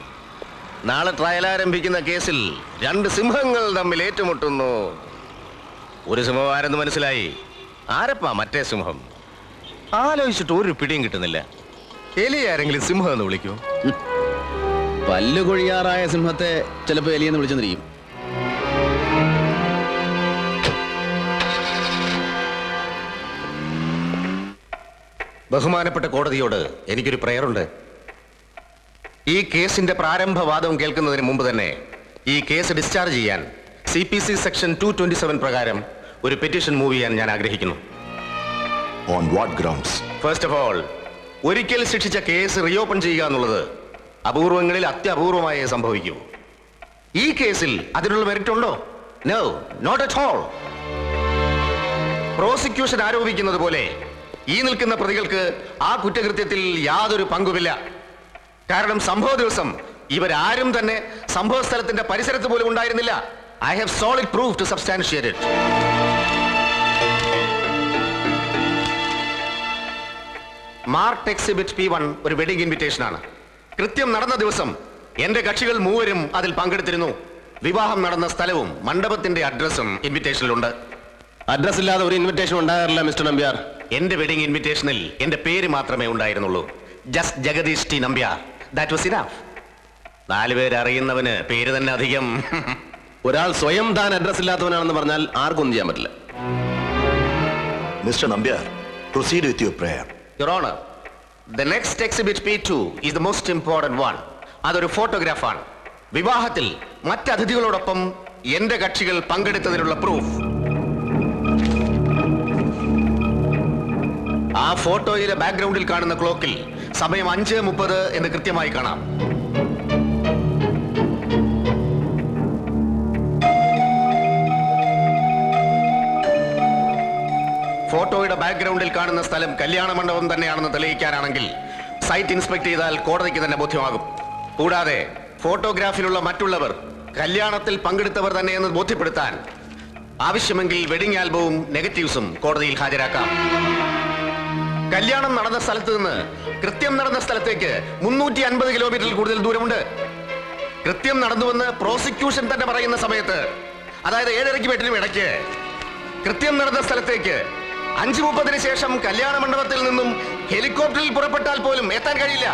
നാളെ ട്രയൽ ആരംഭിക്കുന്ന കേസിൽ 2 സിംഹങ്ങൾ തമ്മിൽ ഏറ്റുമുട്ടുന്നു. ഒരു സിംഹം ആരെന്ന് മനസ്സിലായി. ആരപ്പാ മറ്റേ സിംഹം? ആലോചിച്ചിട്ട് ഒരു പിടിയും കിട്ടുന്നില്ല. എലി ആരെങ്കിലും സിംഹം എന്ന് വിളിക്കൂ. പല്ലു കൊഴിയാറായ സിംഹത്തെ ചിലപ്പോൾ എലിയെന്ന് വിളിച്ചെന്നിരിക്കും. ബഹുമാനപ്പെട്ട കോടതിയോട് എനിക്കൊരു പ്രയറുണ്ട്. ഈ കേസിന്റെ പ്രാരംഭവാദം കേൾക്കുന്നതിന് മുമ്പ് തന്നെ ഈ കേസ് ഡിസ്ചാർജ് ചെയ്യാൻ CPC Section 227 പ്രകാരം ഒരു പെറ്റീഷൻ മൂവ് ചെയ്യാൻ ഞാൻ ആഗ്രഹിക്കുന്നു. On what grounds? First of all, ഒരിക്കൽ ശിക്ഷിച്ച കേസ് റീഓപ്പൺ ചെയ്യുക എന്നുള്ളത് അപൂർവങ്ങളിൽ അത്യപൂർവമായേ സംഭവിക്കൂ. ഈ കേസിൽ അതിനുള്ള മെറിറ്റ് ഉണ്ടോ? No, not at all. Prosecution ആരോപിക്കുന്നത് പോലെ ഈ നിൽക്കുന്ന പ്രതികൾക്ക് ആ കുറ്റകൃത്യത്തിൽ യാതൊരു പങ്കുമില്ല. കാരണം സംഭവ ദിവസം ഇവരാരും തന്നെ സംഭവ സ്ഥലത്തിന്റെ പരിസരത്ത് പോലും ഉണ്ടായിരുന്നില്ല. I have solid proof to substantiate it. മാർട്ട് എക്സിബിറ്റ് P1 ഒരു വെഡിങ് ഇൻവിറ്റേഷൻ ആണ്. കൃത്യം നടന്ന ദിവസം എന്റെ കക്ഷികൾ മൂവരും അതിൽ പങ്കെടുത്തിരുന്നു. വിവാഹം നടന്ന സ്ഥലവും മണ്ഡപത്തിന്റെ അഡ്രസ്സും ഇൻവിറ്റേഷനിലുണ്ട്. അഡ്രസ് ഇല്ലാതെ ഒരു ഇൻവിറ്റേഷൻ ഉണ്ടാകാറില്ല മിസ്റ്റർ നമ്പ്യാർ. എന്റെ വെഡിങ് ഇൻവിറ്റേഷനിൽ എന്റെ പേര് മാത്രമേ ഉണ്ടായിരുന്നുള്ളൂ. Just Jagadish T Nambiar. That was enough. 4 പേര് അറിയുന്നവന് പേര് തന്നെ അധികം. ഒരാൾ സ്വയം താൻ അഡ്രസ് ഇല്ലാത്തവനാണെന്ന് പറഞ്ഞാൽ ആർക്കൊന്നും ചെയ്യാൻ പറ്റില്ല. Mister Nambiar, proceed with your prayer. Your Honor, the next exhibit P2 is the most important one. അതൊരു ഫോട്ടോഗ്രാഫാണ്. വിവാഹത്തിൽ മറ്റ് അതിഥികളോടൊപ്പം എന്റെ കക്ഷികൾ പങ്കെടുത്തതിനുള്ള പ്രൂഫ്. ആ ഫോട്ടോയിലെ ബാക്ക്ഗ്രൗണ്ടിൽ കാണുന്ന ക്ലോക്കിൽ സമയം 5:30 എന്ന് കൃത്യമായി കാണാം. ഫോട്ടോയുടെ ബാക്ക്ഗ്രൗണ്ടിൽ കാണുന്ന സ്ഥലം കല്യാണ മണ്ഡപം തന്നെയാണെന്ന് തെളിയിക്കാനാണെങ്കിൽ സൈറ്റ് ഇൻസ്പെക്ട് ചെയ്താൽ കോടതിക്ക് തന്നെ ബോധ്യമാകും. കൂടാതെ ഫോട്ടോഗ്രാഫിലുള്ള മറ്റുള്ളവർ കല്യാണത്തിൽ പങ്കെടുത്തവർ തന്നെയെന്ന് ബോധ്യപ്പെടുത്താൻ ആവശ്യമെങ്കിൽ വെഡിങ് ആൽബവും നെഗറ്റീവ്സും കോടതിയിൽ ഹാജരാക്കാം. കല്യാണം നടന്ന സ്ഥലത്ത് നിന്ന് കൃത്യം നടന്ന സ്ഥലത്തേക്ക് 350 കിലോമീറ്ററിൽ കൂടുതൽ ദൂരമുണ്ട്. കൃത്യം നടന്നുവെന്ന് പ്രോസിക്യൂഷൻ തന്നെ പറയുന്ന സമയത്ത്, അതായത് 7:30 ഇടയ്ക്ക് കൃത്യം നടന്ന സ്ഥലത്തേക്ക് 5:30 ശേഷം കല്യാണ മണ്ഡപത്തിൽ നിന്നും ഹെലികോപ്റ്ററിൽ പുറപ്പെട്ടാൽ പോലും എത്താൻ കഴിയില്ല.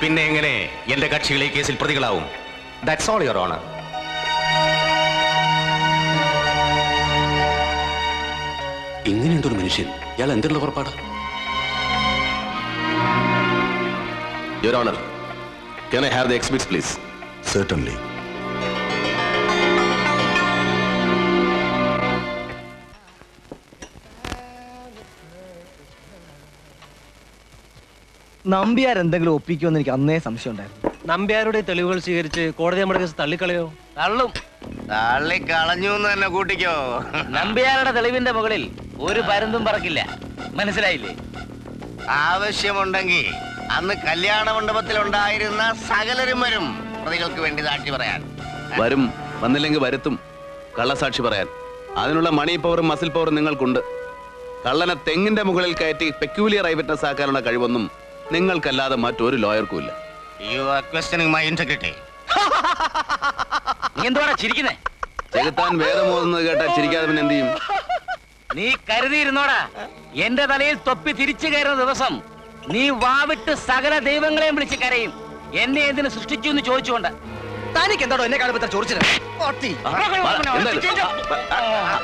പിന്നെ എങ്ങനെ എന്റെ കക്ഷികൾ ഈ കേസിൽ പ്രതികളാവും? That's all your honour. ഇങ്ങനെയുണ്ടൊരു മനുഷ്യൻ. ഇയാൾ എന്തിനുള്ള പുറപ്പാട്? Your honour, can I have the exhibits please? Certainly. Nambiar എന്തെങ്കിലും ഒപ്പിക്കുമെന്ന് എനിക്ക് അന്നേ സംശയം ഉണ്ടായിരുന്നു. നമ്പ്യാരുടെ തെളിവുകൾ സ്വീകരിച്ച് കോടതി നമ്മുടെ കേസ് തള്ളിക്കളയോ? തള്ളും. തള്ളിക്കളഞ്ഞു എന്ന് തന്നെ കൂട്ടിക്കോ. നമ്പ്യാരുടെ തെളിവിന്റെ മുകളിൽ ഒരു പരുന്തും പറക്കില്ല. മനസ്സിലായില്ലേ? ആവശ്യമുണ്ടെങ്കിൽ അന്ന് കല്യാണ മണ്ഡപത്തിൽ ഉണ്ടായിരുന്ന സകലരും വരും പ്രതികൾക്ക് വേണ്ടി സാക്ഷി പറയാൻ. വരും, വന്നില്ലെങ്കിൽ വരുത്തും കള്ളസാക്ഷി പറയാൻ. അതിനുള്ള മണി പവറും മസിൽ പവറും നിങ്ങൾക്കുണ്ട്. കള്ളനെ തെങ്ങിന്റെ മുകളിൽ കയറ്റി പെക്യൂലിയർ ആയി വിറ്റ്നസ് ആക്കാനുള്ള കഴിവൊന്നും നിങ്ങൾക്കല്ലാതെ മറ്റൊരു ലോയർക്കും ഇല്ല. ചെകുത്താൻ വേദമോദുന്നത് കേട്ടാ ചിരിക്കാതെ പിന്നെ എന്ത് ചെയ്യും? നീ കരുതിയിരുന്നോടാ എന്റെ തലയിൽ തൊപ്പി തിരിച്ചു കയറുന്ന ദിവസം നീ വാവിട്ട് സകല ദൈവങ്ങളെയും വിളിച്ച് കരയും എന്നെ എന്തിനു സൃഷ്ടിച്ചു എന്ന് ചോദിച്ചുകൊണ്ട്. തനിക്ക് എന്താണോ എന്നെ കാണുമ്പോൾ ചോദിച്ചത്?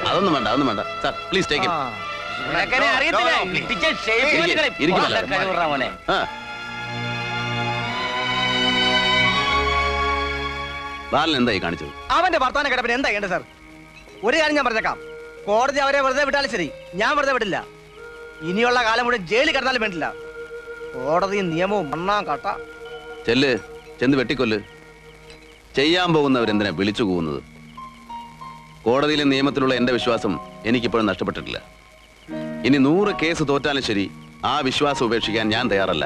അതൊന്നും വേണ്ട, അതൊന്നും വേണ്ട സാർ, പ്ലീസ് ടേക്ക് ഇറ്റ്. അവന്റെ വർത്താനം കേട്ടപ്പോ എന്താ ചെയ്യേണ്ടത് സാർ? ഒരു കാര്യം ഞാൻ പറഞ്ഞേക്കാം, കോടതി അവരെ വെറുതെ വിട്ടാലും ശരി, ഞാൻ വെറുതെ വിടില്ല. ഇനിയുള്ള കാലം കൂടെ ജയിലിൽ കിടന്നാലും വേണ്ടില്ല. കോടതി നിയമവും മണ്ണാൻ കട്ട. ചെല്ല്, ചെന്ന് വെട്ടിക്കൊല്ല്. ചെയ്യാൻ പോകുന്നവരെന്തിനാ വിളിച്ചു പോകുന്നത്? കോടതിയിലെ നിയമത്തിലുള്ള എന്റെ വിശ്വാസം എനിക്കിപ്പോഴും നഷ്ടപ്പെട്ടിട്ടില്ല. ഇനി 100 കേസ് തോറ്റാലും ശരി, ആ വിശ്വാസം ഉപേക്ഷിക്കാൻ ഞാൻ തയ്യാറല്ല.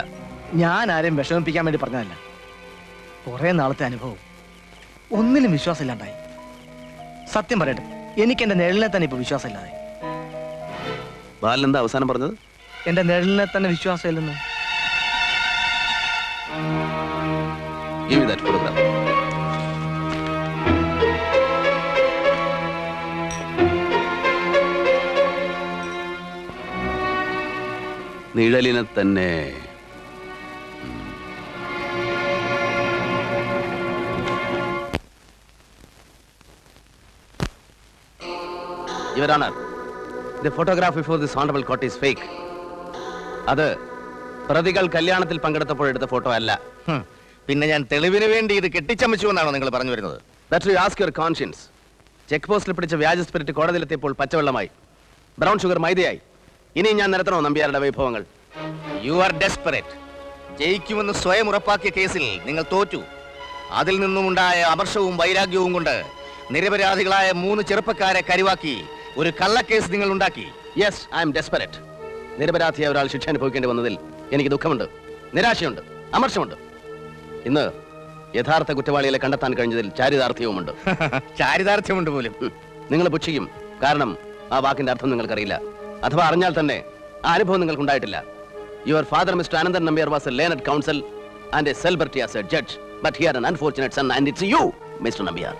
ഞാൻ ആരെയും വിഷമിപ്പിക്കാൻ വേണ്ടി പറഞ്ഞതല്ല. കുറെ നാളത്തെ അനുഭവം, ഒന്നിലും വിശ്വാസമില്ലാണ്ടായി. സത്യം പറയട്ടെ, എനിക്ക് എന്റെ നിഴലിനെ തന്നെ ഇപ്പൊ വിശ്വാസമില്ലാതെ. ബാലനെന്താ അവസാനം പറഞ്ഞത്? എന്റെ നിഴലിനെ തന്നെ വിശ്വാസമില്ലെന്ന്. നിഴലിനെ തന്നെ Your Honor, the photograph before this honorable court is fake. അത് പ്രതികൾ കല്യാണത്തിൽ പങ്കെടുത്തപ്പോൾ എടുത്ത ഫോട്ടോ അല്ല. പിന്നെ ഞാൻ തെളിവിന് വേണ്ടി ഇത് കെട്ടിച്ചമച്ചു എന്നാണോ നിങ്ങൾ പറഞ്ഞു വരുന്നത്? That you ask your conscience. Check പോസ്റ്റിൽ പിടിച്ച വ്യാജ സ്പിരിറ്റ് കോടതിയിലെത്തിയപ്പോൾ പച്ചവെള്ളമായി, ബ്രൗൺ ഷുഗർ മൈദയായി. ഇനി ഞാൻ നിരത്തണോ നമ്പ്യാരുടെ വൈഭവങ്ങൾ? You are desperate. ജയിക്കുമെന്ന് സ്വയം ഉറപ്പാക്കിയ കേസിൽ നിങ്ങൾ തോറ്റു. അതിൽ നിന്നുമുണ്ടായ അമർഷവും വൈരാഗ്യവും കൊണ്ട് നിരപരാധികളായ 3 ചെറുപ്പക്കാരെ കരുവാക്കി ഒരു കള്ളക്കേസ് നിങ്ങൾ ഉണ്ടാക്കി. Yes, I am desperate. നിരപരാധിയായ ഒരാൾ ശിക്ഷ അനുഭവിക്കേണ്ടി വന്നതിൽ എനിക്ക് ദുഃഖമുണ്ട്, നിരാശയുണ്ട്, അമർഷമുണ്ട്. ഇന്ന് യഥാർത്ഥ കുറ്റവാളികളെ കണ്ടെത്താൻ കഴിഞ്ഞതിൽ ചാരിതാർത്ഥ്യവുമുണ്ട്. ചാരിതാർത്ഥ്യമുണ്ട് പോലും. നിങ്ങൾ പുച്ഛിക്കും, കാരണം ആ വാക്കിന്റെ അർത്ഥം നിങ്ങൾക്കറിയില്ല, അഥവാ അറിഞ്ഞാൽ തന്നെ ആ അനുഭവം നിങ്ങൾക്കുണ്ടായിട്ടില്ല. Your father mister Ananthan Nambiar was a learned counsel and a celebrity as a judge, but here an unfortunate son and it's you mister Nambiar.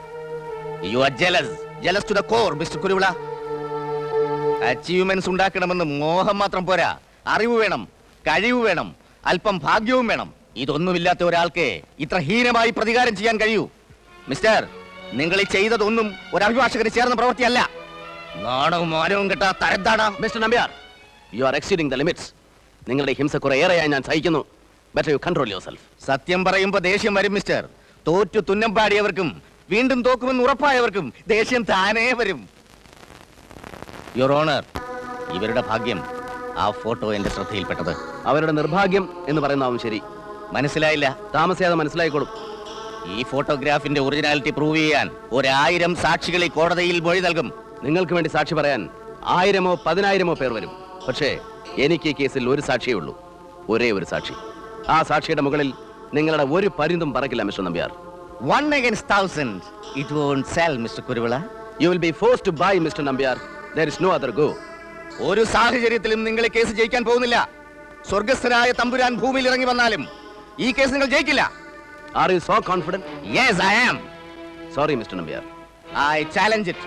You are jealous, jealous to the core, Mr. Kuruvilla. Achievements ഉണ്ടാക്കണമെന്ന് മോഹം മാത്രം പോരാ, അറിവ് വേണം, കഴിവ് വേണം, അല്പം ഭാഗ്യവും വേണം. ഇതൊന്നുമില്ലാത്ത ഒരാൾക്ക് ഇത്ര ഹീനമായി പ്രതികാരം ചെയ്യാൻ കഴിയൂ? മിസ്റ്റർ, നിങ്ങൾ ഈ ചെയ്തതൊന്നും ഒരു അഭിഭാഷകന് ചേർന്ന പ്രവൃത്തിയല്ല. നാണവും മാനവും കെട്ട തരന്താണ്. Mister Nambiar, you are exceeding the limits. നിങ്ങളുടെ ഹിംസ കുറെ ഏറെയായി ഞാൻ സഹിക്കുന്നു. Better you control your self. സത്യം പറയുമ്പോൾ ദേഷ്യം വരും മിസ്റ്റർ. തോറ്റു തുന്നം പാടിയവർക്കും വീണ്ടും തോക്കുമെന്ന് ഉറപ്പായവർക്കും ദേഷ്യം താനേ വരും. യുവർ ഓണർ, ഇവരുടെ ഭാഗ്യം ആ ഫോട്ടോ എന്റെ ശ്രദ്ധയിൽപ്പെട്ടത്. അവരുടെ നിർഭാഗ്യം എന്ന് പറയുന്നതാവും ശരി. മനസ്സിലായില്ല? താമസിയാതെ മനസ്സിലായിക്കോളും. ഈ ഫോട്ടോഗ്രാഫിന്റെ ഒറിജിനാലിറ്റി പ്രൂവ് ചെയ്യാൻ 1000 സാക്ഷികളെ കോടതിയിൽ മൊഴി നൽകും. നിങ്ങൾക്ക് വേണ്ടി സാക്ഷി പറയാൻ 1000മോ 10,000മോ പേർ വരും. പക്ഷേ എനിക്ക് ഈ കേസിൽ ഒരു സാക്ഷിയേ ഉള്ളൂ, ഒരേ ഒരു സാക്ഷി. ആ സാക്ഷിയുടെ മുകളിൽ നിങ്ങളുടെ ഒരു പരുന്തും പറക്കില്ല mister Nambiar. 1 against 1,000, it won't sell, Mr. Kuruvilla. You will be forced to buy, Mr. Nambiar. There is no other go. ഒരു സാഹചര്യത്തിലും നിങ്ങളെ കേസ് ജയിക്കാൻ പോകുന്നില്ല. സ്വർഗസ്ഥനായ തമ്പുരാൻ ഭൂമിയിൽ ഇറങ്ങി വന്നാലും ഈ കേസ് നിങ്ങൾ ജയിക്കില്ല. Are you so confident? Yes, I am. Sorry, Mr. Nambiar. I challenge it.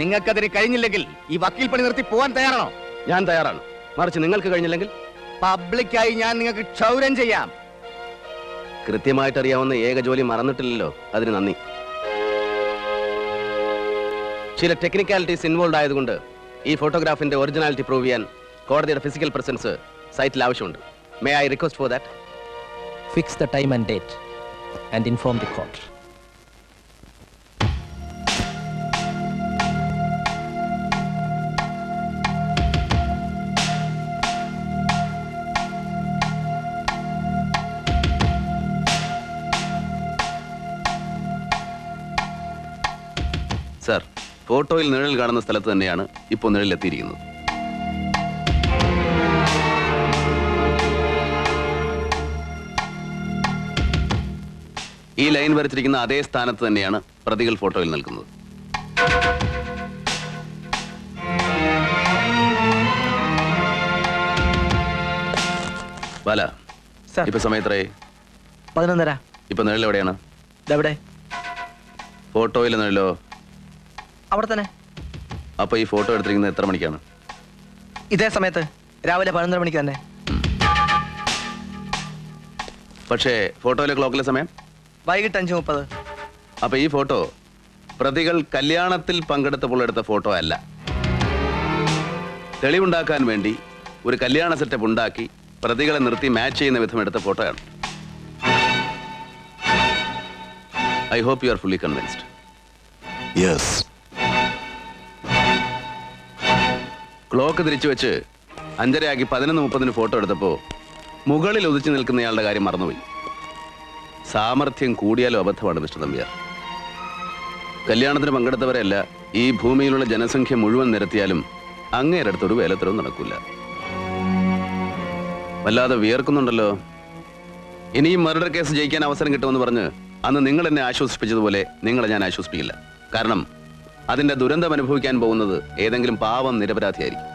നിങ്ങൾക്കതിന് കഴിഞ്ഞില്ലെങ്കിൽ ഈ വക്കീൽ പണി നിർത്തി പോകാൻ തയ്യാറാണോ? ഞാൻ തയ്യാറാണ്. മറിച്ച് നിങ്ങൾക്ക് കഴിഞ്ഞില്ലെങ്കിൽ പബ്ലിക്കായി ഞാൻ നിങ്ങൾക്ക് ക്ഷൗരം ചെയ്യാം. കൃത്യമായിട്ടറിയാവുന്ന ഏക ജോലി മറന്നിട്ടില്ലല്ലോ, അതിന് നന്ദി. ചില ടെക്നിക്കാലിറ്റീസ് ഇൻവോൾവ് ആയതുകൊണ്ട് ഈ ഫോട്ടോഗ്രാഫിന്റെ ഒറിജിനാലിറ്റി പ്രൂവ് ചെയ്യാൻ കോടതിയുടെ ഫിസിക്കൽ പ്രസൻസ് സൈറ്റിൽ ആവശ്യമുണ്ട്. May I request for that? Fix the time and date and inform the court. Sir, ഫോട്ടോയിൽ നിഴൽ കാണുന്ന സ്ഥലത്ത് തന്നെയാണ് ഇപ്പോൾ നിഴലിലെത്തിയിരിക്കുന്നത്. ഈ ലൈൻ വരച്ചിരിക്കുന്ന അതേ സ്ഥാനത്ത് തന്നെയാണ് പ്രതികൾ ഫോട്ടോയിൽ നിൽക്കുന്നത്. ബാല, ഇപ്പൊ സമയത്രയായി? 11:30. ഇപ്പൊ നിഴൽ എവിടെയാണ്? ഫോട്ടോയിൽ നിഴലോ? അവിടെ തന്നെ. അപ്പൊ ഈ ഫോട്ടോ എടുത്തിരിക്കുന്നത് എത്ര മണിക്കാണ്? ഇതേ സമയത്ത്, രാവിലെ 11:30 മണിക്ക് തന്നെ. പക്ഷേ ഫോട്ടോയിലെ ക്ലോക്കിലെ സമയം വൈകിട്ട് 5:30. അപ്പൊ ഈ ഫോട്ടോ പ്രതികൾ കല്യാണത്തിൽ പങ്കെടുത്തപ്പോൾ എടുത്ത ഫോട്ടോ അല്ല. തെളിവുണ്ടാക്കാൻ വേണ്ടി ഒരു കല്യാണ സെറ്റപ്പ് ഉണ്ടാക്കി പ്രതികളെ നിർത്തി മാച്ച് ചെയ്യുന്ന വിധം എടുത്ത ഫോട്ടോയാണ്. I hope you are fully convinced. Yes. Clock തിരിച്ചു വെച്ച് 5:30 ആക്കി 11:30 ഫോട്ടോ എടുത്തപ്പോൾ മുകളിൽ ഒതുച്ചു നിൽക്കുന്നയാളുടെ കാര്യം മറന്നുപോയി. സാമർഥ്യം കൂടിയാലും അബദ്ധമാണ് മിസ്റ്റർ നമ്പ്യാർ. കല്യാണത്തിന് പങ്കെടുത്തവരെയല്ല ഈ ഭൂമിയിലുള്ള ജനസംഖ്യ മുഴുവൻ നിരത്തിയാലും അങ്ങേരടുത്തൊരു വേലത്തരവും നടക്കില്ല. വല്ലാതെ വിയർക്കുന്നുണ്ടല്ലോ. ഇനിയും മർഡർ കേസ് ജയിക്കാൻ അവസരം കിട്ടുമെന്ന് പറഞ്ഞ് അന്ന് നിങ്ങൾ എന്നെ ആശ്വസിപ്പിച്ചതുപോലെ നിങ്ങളെ ഞാൻ ആശ്വസിപ്പിക്കില്ല. കാരണം അതിൻ്റെ ദുരന്തം അനുഭവിക്കാൻ പോകുന്നത് ഏതെങ്കിലും പാവം നിരപരാധിയായിരിക്കും.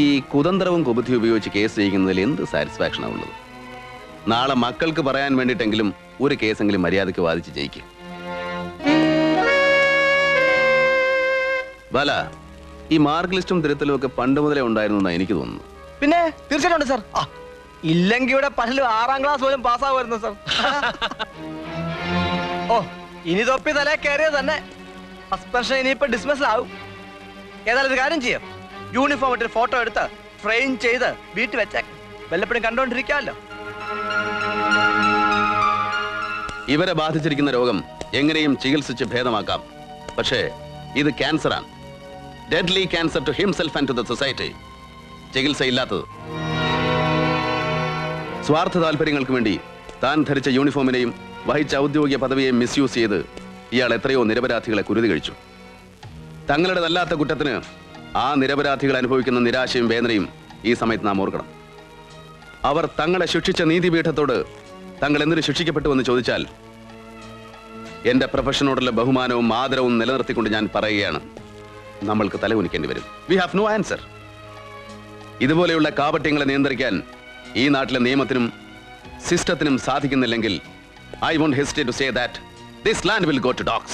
ഈ കുതന്ത്രവും കുബുദ്ധി ഉപയോഗിച്ച് കേസ് ജയിക്കുന്നതിൽ എന്ത് സാറ്റിസ്ഫാക്ഷനാണ് ഉള്ളത്? നാളെ മക്കൾക്ക് പറയാൻ വേണ്ടിയിട്ടെങ്കിലും ഒരു കേസെങ്കിലും മര്യാദയ്ക്ക് വാദിച്ച് ജയിക്കും. ബാല, ഈ മാർക്ക് ലിസ്റ്റും തിരുത്തലും ഒക്കെ പണ്ട് മുതലേ ഉണ്ടായിരുന്നു എന്നാണ് എനിക്ക് തോന്നുന്നു. പിന്നെ തീർച്ചയായിട്ടും സാർ. ഇല്ലെങ്കിൽ ഇവിടെ പലരും 6ാം ക്ലാസ് പോലും പാസ്സാവുമായിരുന്നു സാർ. ഓ, ഇനി തൊപ്പി തല കയറിയത് തന്നെ. സസ്പെൻഷൻ ഇനിയിപ്പോ ഡിസ്മിസ് ആവും. ഏതായാലും കാര്യം ചെയ്യാം, യൂണിഫോം ഇട്ട് ഫോട്ടോ എടുത്ത് ഫ്രെയിം ചെയ്ത് വീട്ടിൽ വെച്ചേക്കാം. വല്ലപ്പോഴും കണ്ടോണ്ടിരിക്കാമല്ലോ. ഇവരെ ബാധിച്ചിരിക്കുന്ന രോഗം എങ്ങനെയും ചികിത്സിച്ച് ഭേദമാക്കാം. പക്ഷേ ഇത് ക്യാൻസറാണ്. Deadly cancer to himself and to the society. ചികിത്സയില്ലാത്തത്. സ്വാർത്ഥ താല്പര്യങ്ങൾക്ക് വേണ്ടി താൻ ധരിച്ച യൂണിഫോമിനെയും വഹിച്ച ഔദ്യോഗിക പദവിയെയും മിസ്യൂസ് ചെയ്ത് ഇയാൾ എത്രയോ നിരപരാധികളെ കുരുതി കഴിച്ചു. തങ്ങളുടേതല്ലാത്ത കുറ്റത്തിന് ആ നിരപരാധികൾ അനുഭവിക്കുന്ന നിരാശയും വേദനയും ഈ സമയത്ത് നാം ഓർക്കണം. അവർ തങ്ങളെ ശിക്ഷിച്ച നീതിപീഠത്തോട് തങ്ങൾ എന്തിനു ശിക്ഷിക്കപ്പെട്ടുവെന്ന് ചോദിച്ചാൽ എൻ്റെ പ്രൊഫഷനോടുള്ള ബഹുമാനവും ആദരവും നിലനിർത്തിക്കൊണ്ട് ഞാൻ പറയുകയാണ്, നമ്മൾക്ക് തലകുനിക്കേണ്ടി വരും. We have no answer. ഇതുപോലെയുള്ള കാപട്യങ്ങളെ നിയന്ത്രിക്കാൻ ഈ നാട്ടിലെ നിയമത്തിനും സിസ്റ്റത്തിനും സാധിക്കുന്നില്ലെങ്കിൽ I won't hesitate to say that this land will go to dogs.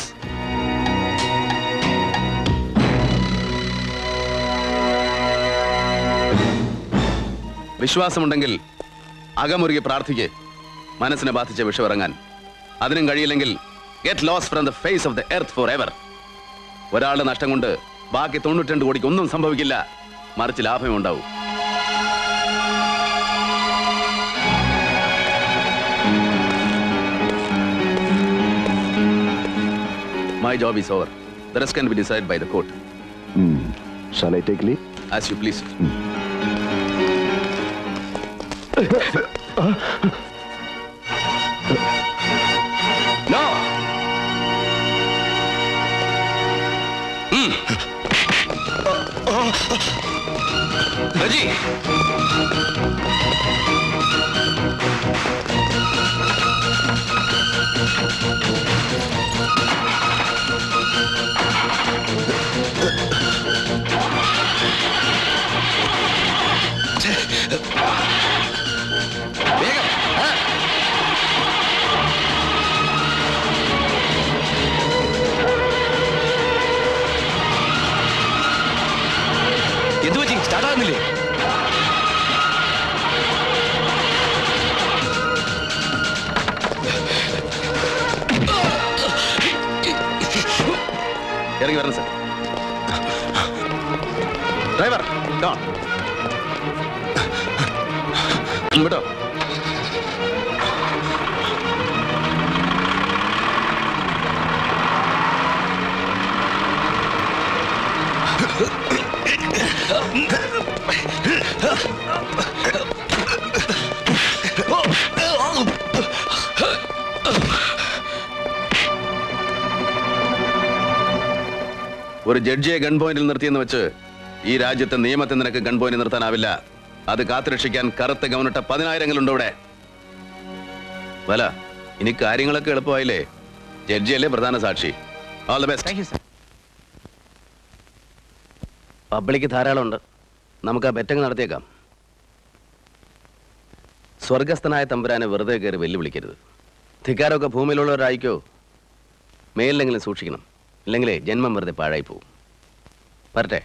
വിശ്വാസമുണ്ടെങ്കിൽ അകമുറുകി പ്രാർത്ഥിക്ക്, മനസ്സിനെ ബാധിച്ച വിഷമിറങ്ങാൻ. അതിനും കഴിയില്ലെങ്കിൽ get lost from the face of the earth forever. ഒരാളുടെ നഷ്ടം കൊണ്ട് ബാക്കി 92 കോടിക്ക് ഒന്നും സംഭവിക്കില്ല, മറിച്ച് ലാഭമേ ഉണ്ടാവൂ. My job is over. The rest can be decided by the court. Shall I take leave? As you please. No! Haji! സ്റ്റാർട്ടാകുന്നില്ലേ? ഇറങ്ങി വരണം സാർ. ഡ്രൈവർ ഡോൺ കേട്ടോ. ഒരു ജഡ്ജിയെ ഗൺ പോയിന്റിൽ നിർത്തിയെന്ന് വെച്ച് ഈ രാജ്യത്തെ നിയമത്തെ നിനക്ക് ഗൺ പോയിന്റ് നിർത്താനാവില്ല. അത് കാത്തുരക്ഷിക്കാൻ കറുത്ത ഗൗനിട്ട 10,000ങ്ങളുണ്ട് ഇവിടെ. വല, ഇനി കാര്യങ്ങളൊക്കെ എളുപ്പമായില്ലേ? ജഡ്ജിയല്ലേ പ്രധാന സാക്ഷി. All the best. Thank you sir. Public ധാരാളമുണ്ട്, നമുക്ക് ആ ബെറ്റങ്ങ് നടത്തിയേക്കാം. സ്വർഗസ്ഥനായ തമ്പുരാനെ വെറുതെ കയറി വെല്ലുവിളിക്കരുത്. ധിക്കാരമൊക്കെ ഭൂമിയിലുള്ളവരായിക്കോ, മേലിലെങ്കിലും സൂക്ഷിക്കണം, ഇല്ലെങ്കിലേ ജന്മം വെറുതെ പാഴായി പോവും. വരട്ടെ.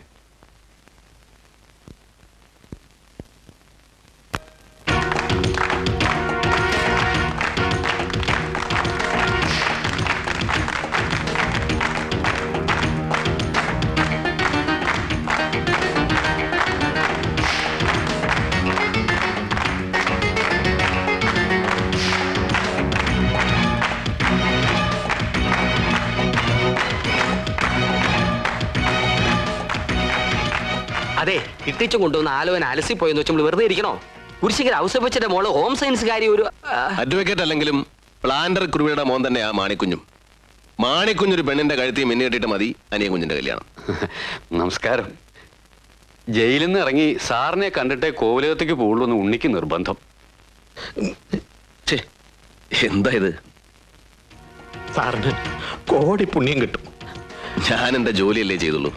അതെ, ഇട്ടിച്ചു കൊണ്ടുവന്ന് ആലോചന അലസിപ്പോയെന്ന് വെച്ച് നമ്മൾ വെറുതെ ഇരിക്കണോ? കുരിശിക്കൽ ഔസേപ്പച്ചന്റെ മോള് ഹോം സയൻസുകാരി, ഒരു അഡ്വക്കേറ്റ് അല്ലെങ്കിലും പ്ലാന്റർ കുരുവിയുടെ മോൻ തന്നെ ആ മാണിക്കുഞ്ഞും. മാണിക്കുഞ്ഞൊരു പെണ്ണിന്റെ കഴുത്തി മിന്നി കെട്ടിട്ട് മതി അനിയ കുഞ്ഞിന്റെ കല്യാണം. നമസ്കാരം. ജയിലിൽ നിന്ന് ഇറങ്ങി സാറിനെ കണ്ടിട്ടേ കോവിലകത്തേക്ക് പോകുള്ളൂ എന്ന് ഉണ്ണിക്ക് നിർബന്ധം. എന്താ ഇത്? സാറിന് കോടി പുണ്യം കിട്ടും. ഞാൻ എന്റെ ജോലിയല്ലേ ചെയ്തുള്ളൂ.